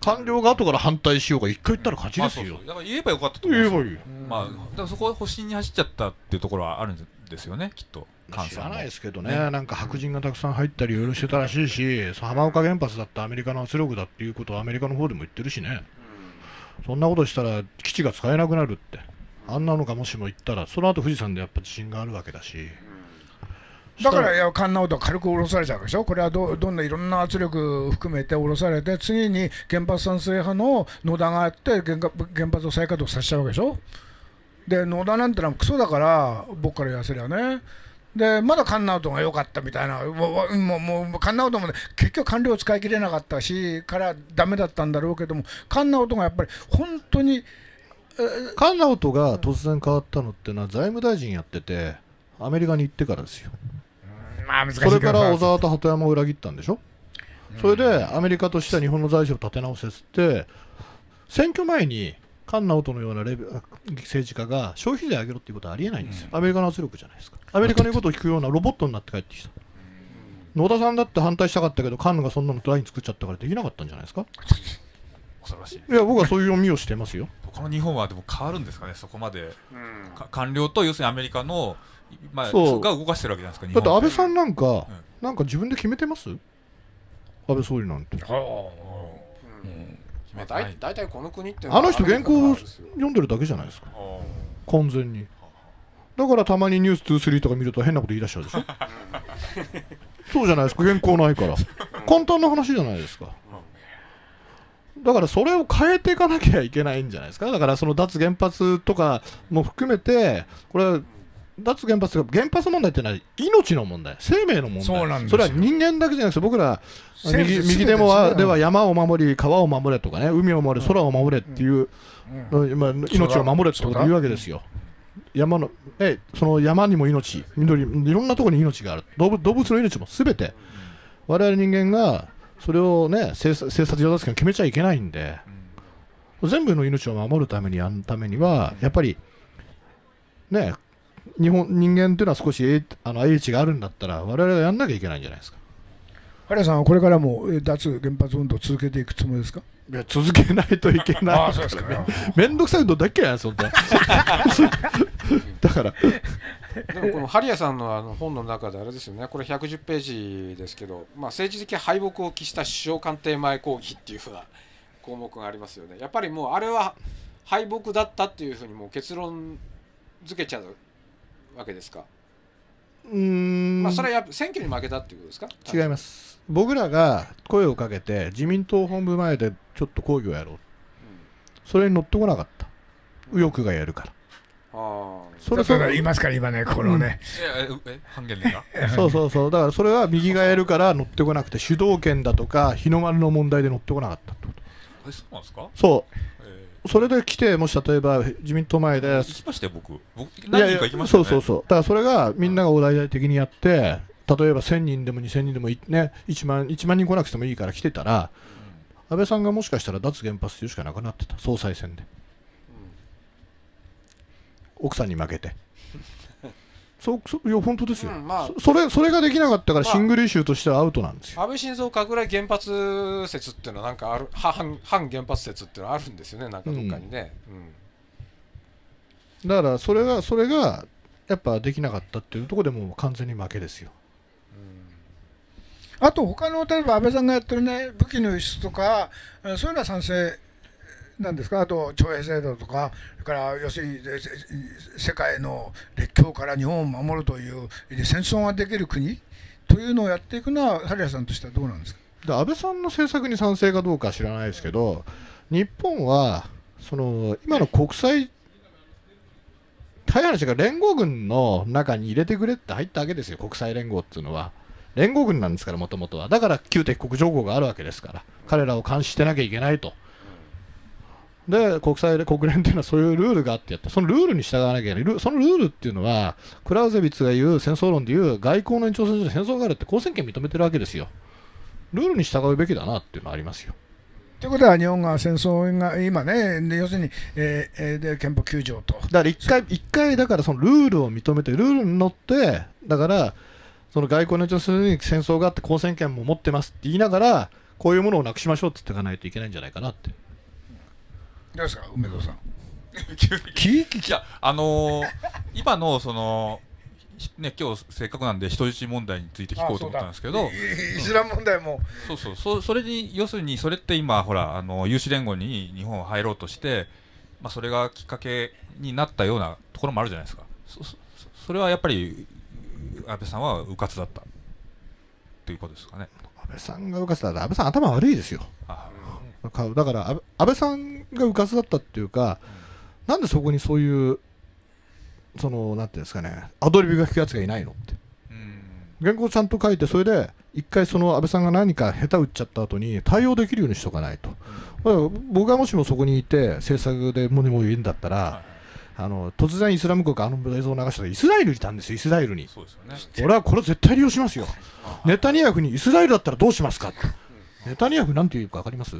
た。官僚が後から反対しようが一回言ったら勝ちですよ。だから言えばよかったと思うんですよ。まあだからそこは保身に走っちゃったっていうところはあるんですよね、きっと。知らないですけどね、なんか白人がたくさん入ったりいろいろしてたらしいし、浜岡原発だってアメリカの圧力だっていうことはアメリカの方でも言ってるしね、そんなことしたら基地が使えなくなるって、あんなのかもしも言ったら、その後富士山でやっぱ地震があるわけだし。だからいや菅直人は軽く降ろされちゃうでしょ、これはどんどんいろんな圧力含めて降ろされて、次に原発賛成派の野田があって、原発を再稼働させちゃうわけでしょ、で野田なんてのはクソだから、僕から言わせりゃね、でまだ菅直人が良かったみたいな、もう菅直人も、ね、結局、官僚を使い切れなかったし、からだめだったんだろうけども、菅直人がやっぱり本当に、菅直人が突然変わったのってのは、財務大臣やってて、アメリカに行ってからですよ。それから小沢と鳩山を裏切ったんでしょ、それでアメリカとしては日本の財政を立て直せって、選挙前に菅直人のような政治家が消費税上げろっていうことはありえないんですよ、アメリカの圧力じゃないですか、アメリカの言うことを聞くようなロボットになって帰ってきた、野田さんだって反対したかったけど、菅野がそんなのライン作っちゃったからできなかったんじゃないですか。恐ろしい。いや、僕はそういう読みをしてますよ。この日本はでも変わるんですかね、そこまで、官僚と要するにアメリカの、まあ、そうが動かしてるわけじゃないですか。だって安倍さんなんか、なんか自分で決めてます？安倍総理なんて。大体この国ってあの人原稿を読んでるだけじゃないですか、完全に。だからたまにニュース23とか見ると変なこと言い出しちゃうでしょそうじゃないですか、原稿ないから簡単な話じゃないですか。だからそれを変えていかなきゃいけないんじゃないですか。だからその脱原発とかも含めて、これは脱原発とか原発問題ってのは命の問題、生命の問題、それは人間だけじゃなくて、僕ら右でもでは山を守り、川を守れとかね、海を守れ、空を守れっていう、命を守れってことを言うわけですよ。山のその山にも命、緑、いろんなところに命がある、動物の命もすべて、我々人間がそれをね、政策与奪権を決めちゃいけないんで、全部の命を守るためにやるためには、やっぱりね、人間というのは少し英知があるんだったら、我々はやんなきゃいけないんじゃないですか。有田さんはこれからも脱原発運動を続けていくつもりですか？いや、続けないといけないですからね。面倒くさい運動だけなんです、本当だから。でもこの針谷さんの本の中であれですよね、これ110ページですけど、まあ、政治的敗北を喫した首相官邸前抗議っていうふうな項目がありますよね。やっぱりもうあれは敗北だったっていうふうにもう結論付けちゃうわけですか。まあそれはやっぱ選挙に負けたっていうことですか。違います。僕らが声をかけて自民党本部前でちょっと抗議をやろう。それに乗ってこなかった。右翼がやるから。それそう言いますから今ね、このね、半減でそうそうそう、だからそれは右がやるから乗ってこなくて、主導権だとか日の丸の問題で乗ってこなかったってこと。そうなんですか。そう。それで来て、もし例えば自民党前で行きましたよ、僕何人か行きましたよね。そうそうそう、だからそれがみんなが大々的にやって、例えば1000人でも2000人でもね、1万人来なくてもいいから来てたら、安倍さんがもしかしたら脱原発というしかなくなってた、総裁選で。奥さんに負けて。いや本当ですよ、それができなかったから、シングルイシューとしてはアウトなんですよ。安倍晋三拡大原発説っていうのは、なんかある、反原発説っていうのはあるんですよね、なんかどっかにね。だからそれがやっぱできなかったっていうところでもう完全に負けですよ。あと、他の例えば安倍さんがやってるね、武器の輸出とか、そういうのは賛成。なんですか、あと徴兵制度とか、それから要するに世界の列強から日本を守るという、戦争ができる国というのをやっていくのは、針谷さんとしてはどうなんですか。安倍さんの政策に賛成かどうかは知らないですけど、日本はその今の国際大話が連合軍の中に入れてくれって入ったわけですよ、国際連合っていうのは。連合軍なんですから、もともとは。だから旧敵国条項があるわけですから、彼らを監視してなきゃいけないと。で国連というのはそういうルールがあってやった、そのルールに従わなきゃいけない、そのルールっていうのは、クラウゼビッツが言う戦争論でいう外交の延長線上で戦争があるって、交戦権認めてるわけですよ、ルールに従うべきだなっていうのはありますよ。ということは、日本が戦争が今ね、要するに、で憲法9条と。だから一回だからそのルールを認めて、ルールに乗って、だから、その外交の延長線上に戦争があって、交戦権も持ってますって言いながら、こういうものをなくしましょうって言っていかないといけないんじゃないかなって。どうですか、梅沢さん。今のそのね、今日せっかくなんで人質問題について聞こうと思ったんですけど、イスラム問題もそれに要するにそれって今ほら有志連合に日本は入ろうとして、まあそれがきっかけになったようなところもあるじゃないですか。それはやっぱり安倍さんは迂闊だったということですかね。安倍さんが迂闊だった。安倍さん頭悪いですよ。だから安倍さんがうかつだったっていうか、なんでそこにそういう、そのなんていうんですかね、アドリブが聞くやつがいないのって、原稿ちゃんと書いて、それで一回、その安倍さんが何か下手打っちゃった後に対応できるようにしとかないと、僕がもしもそこにいて、政策でもにも言うんだったら、突然、イスラム国、映像を流したら、イスラエルにいたんですよ、イスラエルに。そうですよね、俺はこれ、絶対利用しますよ、ネタニヤフにイスラエルだったらどうしますかって、ネタニヤフなんて言うか分かります？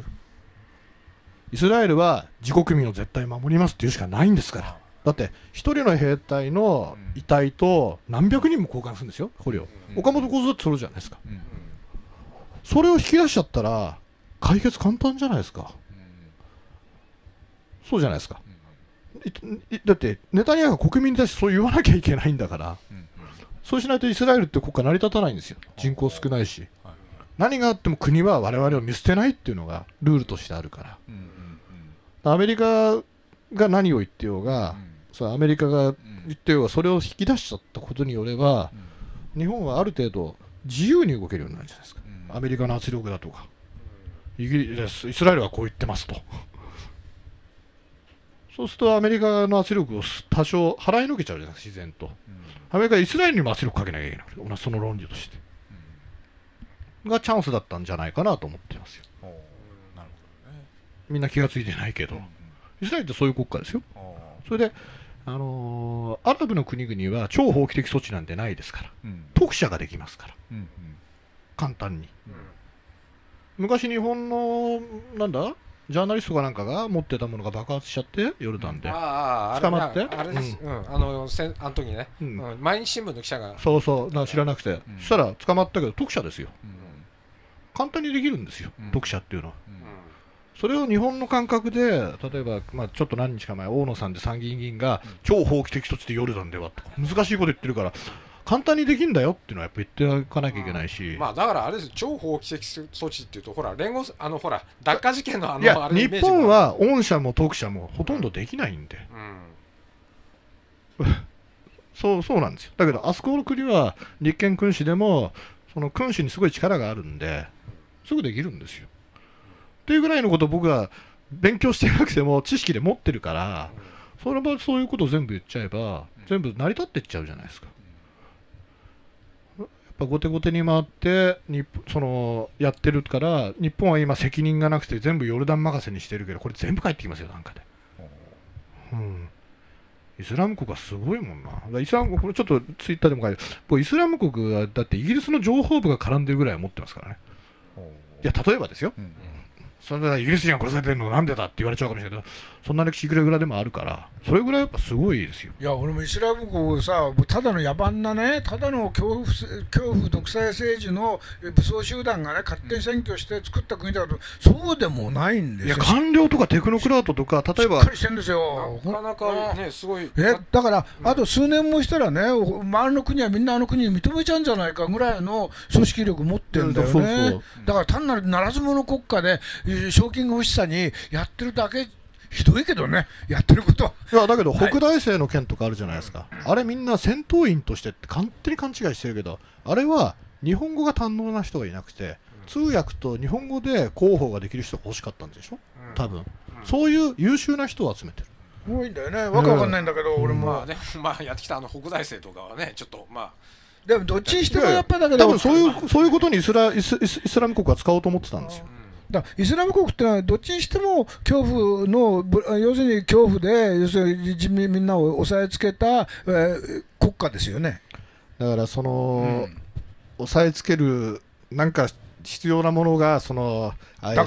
イスラエルは自国民を絶対守りますっていうしかないんですから。だって1人の兵隊の遺体と何百人も交換するんですよ、捕虜。岡本公三だってそれじゃないですか。それを引き出しちゃったら解決簡単じゃないですか。そうじゃないですか。だってネタニヤフが国民に対してそう言わなきゃいけないんだから、そうしないとイスラエルって国家成り立たないんですよ。人口少ないし、何があっても国は我々を見捨てないっていうのがルールとしてあるから。アメリカが何を言ってようが、アメリカが言ってようが、それを引き出しちゃったことによれば日本はある程度自由に動けるようになるんじゃないですか。アメリカの圧力だとか、イスラエルはこう言ってますと。そうするとアメリカの圧力を多少払いのけちゃうじゃないですか、自然と。アメリカはイスラエルにも圧力かけなきゃいけない、その論理としてがチャンスだったんじゃないかなと思ってますよ。みんな気がついてないけど、イスラエルってそういう国家ですよ。それで、アラブの国々は超法規的措置なんてないですから、特赦ができますから、簡単に。昔、日本のなんだジャーナリストかなんかが持ってたものが爆発しちゃって、ヨルダンで捕まって、あれです、あの時ね、毎日新聞の記者が、そうそう、知らなくて、そしたら捕まったけど、特赦ですよ、簡単にできるんですよ、特赦っていうのは。それを日本の感覚で、例えば、ちょっと何日か前、大野さんで参議院議員が、超法規的措置でヨルダンではとか、難しいこと言ってるから、簡単にできるんだよっていうのは、やっぱ言っていかなきゃいけないし、まあだからあれです、超法規的措置っていうと、ほら、連合、ほら、脱火事件のあれ日本は恩赦も特赦もほとんどできないんで、そうなんですよ。だけど、あそこの国は立憲君主でも、その君主にすごい力があるんで、すぐできるんですよ。っていうぐらいのことを僕は勉強してなくても知識で持ってるから、その場合そういうことを全部言っちゃえば全部成り立っていっちゃうじゃないですか。やっぱ後手後手に回ってそのやってるから、日本は今責任がなくて全部ヨルダン任せにしてるけど、これ全部返ってきますよ、なんかで。イスラム国はすごいもんな。イスラム国、これちょっとツイッターでも書いてる、イスラム国はだってイギリスの情報部が絡んでるぐらいは持ってますからね。いや、例えばですよ、それでイギリス人が殺されてるのなんでだって言われちゃうかもしれないけど、そんな歴史いくらぐらいでもあるから、それぐらいやっぱすごいですよ。いや、俺もイスラム国さ、ただの野蛮なね、ただの恐怖独裁政治の武装集団がね、勝手に占拠して作った国だと、そうでもないんですよ。いや、官僚とかテクノクラートとか、例えばしっかりしてるんですよ、なかなかね、すごい。だから、あと数年もしたらね、周りの国はみんなあの国認めちゃうんじゃないかぐらいの組織力持ってるんだよね。だから単なるならず者国家で賞金が欲しさにやってるだけ、ひどいけどね、やってることは。いや、だけど、北大生の件とかあるじゃないですか、あれみんな戦闘員としてって勝手に勘違いしてるけど、あれは日本語が堪能な人がいなくて、通訳と日本語で広報ができる人が欲しかったんでしょ、多分、そういう優秀な人を集めてる。すごいんだよね、わけわかんないんだけど、俺も。まあ、やってきた北大生とかはね、ちょっとまあ。でも、どっちにしてもやっぱだけど、そういうことにイスラム国は使おうと思ってたんですよ。だイスラム国ってのはどっちにしても恐怖の、要するに恐怖で、要するに人民みんなを押さえつけた、国家ですよね。だからその、押さえつけるなんか必要なものが、そのアラ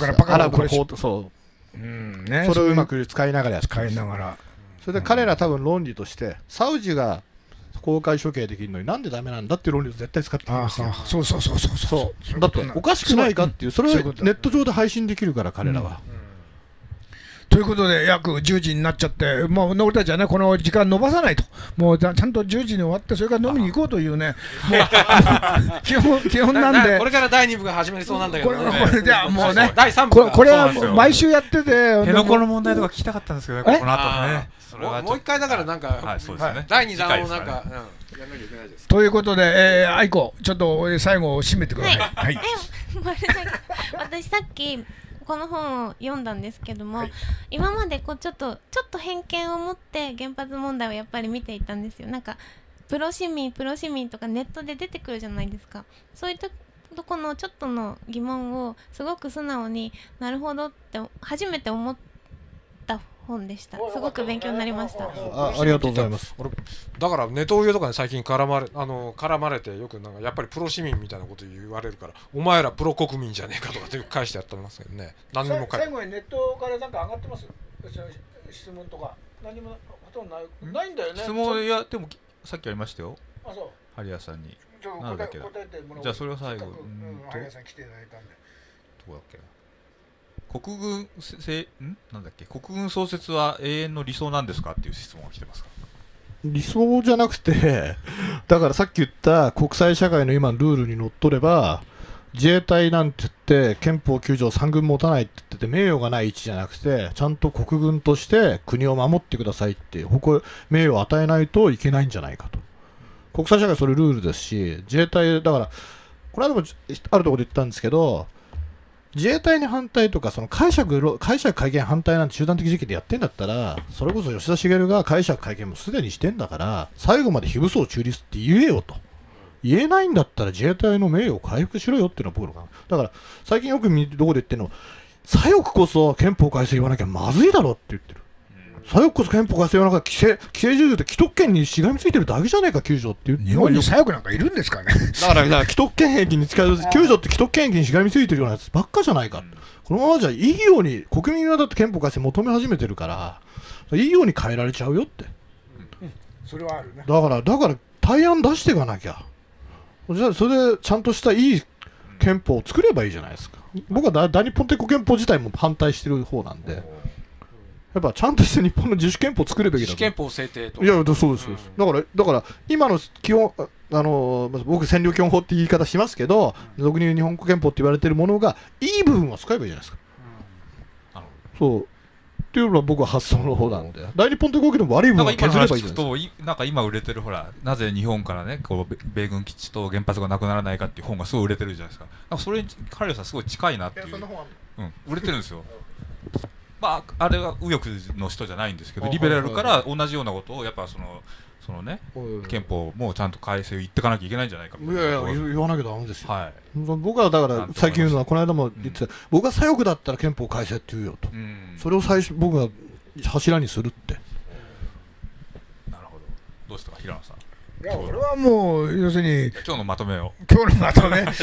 ブの法と、それをうまく使いながらやって、それで彼ら多分論理としてサウジが公開処刑できるのになんでダメなんだっていう論理を絶対使ってきますよ。そうそうそうそう。だっておかしくないかっていう、それをネット上で配信できるから、彼らは。ということで、約10時になっちゃって、まあ、俺たちはね、この時間延ばさないと、もうちゃんと10時に終わって、それから飲みに行こうというね、基本なんで、これから第2部が始まりそうなんだけど、もうね、これは毎週やってて、辺野古の問題とか聞きたかったんですけど、この後ね、もう一回、だからなんか、第2弾をなんか、やんなきゃいけないです。ということで、愛子、ちょっと最後、締めてください。私さっきこの本を読んだんですけども、今までこうちょっと偏見を持って原発問題をやっぱり見ていたんですよ。なんかプロ市民とかネットで出てくるじゃないですか。そういったとこのちょっとの疑問をすごく素直になるほどって初めて思った本でした。すごく勉強になりました。ありがとうございます。だからネトウヨとかに最近絡まれて、よくなんかやっぱりプロ市民みたいなこと言われるから、お前らプロ国民じゃねえかとかって返してやってますけどね。何にも最後にネットからなんか上がってます。質問とか何もほとんどないんだよね。質問、いやでもさっきありましたよ。あ、そう。針谷さんに。なんだっけだ。じゃあそれを最後。針谷さん来ていただいたんで。どうだっけな。国軍創設は永遠の理想なんですかっていう質問が来てますか。理想じゃなくて、だからさっき言った国際社会の今のルールにのっとれば、自衛隊なんて言って憲法9条3軍持たないって言ってて名誉がない位置じゃなくて、ちゃんと国軍として国を守ってくださいって名誉を与えないといけないんじゃないかと。国際社会それルールですし、自衛隊だからこの間もあるところで言ったんですけど、自衛隊に反対とか、その解釈改憲反対なんて集団的時期でやってんだったら、それこそ吉田茂が解釈改憲もすでにしてんだから、最後まで非武装中立って言えよと。言えないんだったら自衛隊の名誉を回復しろよっていうのは僕の考え。だから、最近よくどこで言ってるの、左翼こそ憲法改正言わなきゃまずいだろって言ってる。左翼こそ憲法改正言わなきゃ規制10条って既得権にしがみついてるだけじゃねえか、9条っていう。日本に左翼なんかいるんですかね。だから既得権益に使う、9条って既得権益にしがみついてるようなやつばっかじゃないか。このままじゃいいように、国民はだって憲法改正求め始めてるから、いいように変えられちゃうよって。それはあるね。だから、対案出していかなきゃ。じゃあ、それでちゃんとしたいい憲法を作ればいいじゃないですか。僕は大日本帝国憲法自体も反対してる方なんで。やっぱちゃんとして日本の自主憲法を作るべきだと。自主憲法制定と。いや、そうです。だから、今の基本、僕、占領基本法って言い方しますけど、俗に言う日本国憲法って言われてるものが、いい部分は使えばいいじゃないですか。そう。っていうのは僕は発想の方なんで。大日本帝国でも悪い部分は削ればいいじゃないですか。なんか今売れてる、ほら、なぜ日本からね、こう、米軍基地と原発がなくならないかっていう本がすごい売れてるじゃないですか。なんかそれに、彼らさんすごい近いなっていう。売れてるんですよ。まあ、あれは右翼の人じゃないんですけど、リベラルから同じようなことを、やっぱそのね、憲法もちゃんと改正を言っていかなきゃいけないんじゃないかみたいな。言わなきゃだめですよ。僕はだから、最近言うのは、この間も言ってた、僕が左翼だったら憲法改正って言うよと、それを最初、僕が柱にするって。なるほど、どうですか、平野さん。いや、俺はもう、要するに、今日のまとめを。今日のまとめ。いや、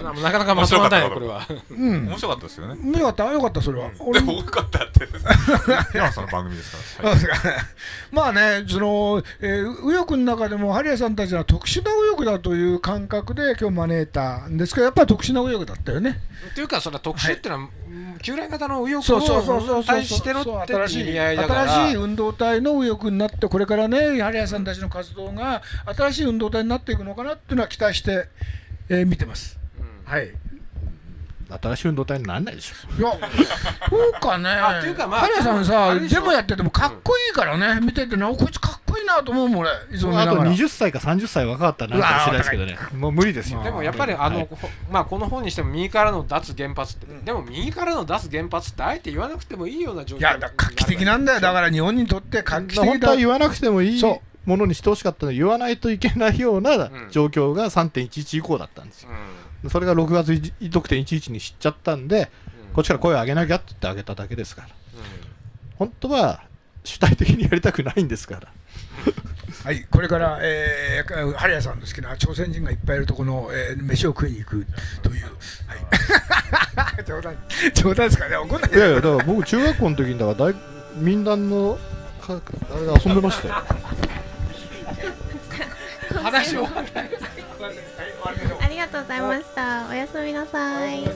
なかなかまとめたよ、これは。面白かったですよね。よかった、よかった、それは。俺もよかったって。平野さんの番組ですから。まあね、右翼の中でも、針谷さんたちは特殊な右翼だという感覚で、今日招いたんですけど、やっぱり特殊な右翼だったよね。というか、それは特殊ってのは、旧来型の右翼を対しての新しい運動体の右翼になって、これからね、針谷さんたちの活動が、新しい運動体になっていくのかなっていうのは期待して見てます。はい。新しい運動体にならないでしょ。いや、そうかね。っていうかまあ、針谷さんさ、デモやっててもかっこいいからね、見ててな、こいつかっこいいなと思うもん俺。あと20歳か30歳若かったらなんか知らないですけどね。もう無理ですよ。でもやっぱりまあこの本にしても右からの脱原発って、でも右からの脱原発ってあえて言わなくてもいいような状況。いや、画期的なんだよ。だから日本にとって画期的だ。本当は言わなくてもいい。そう。ものにしてほしかったので言わないといけないような状況が 3.11 以降だったんですよ、それが6月 6.11 に知っちゃったんで、こっちから声を上げなきゃって言って上げただけですから、本当は主体的にやりたくないんですから。はい、これから、針谷さんの好きな朝鮮人がいっぱいいるところの、飯を食いに行くという、はい、冗談ですかね、怒んないで。いやいや、だから僕、中学校の時にだから民団のあれで遊んでましたよ。話をありがとうございました。おやすみなさい。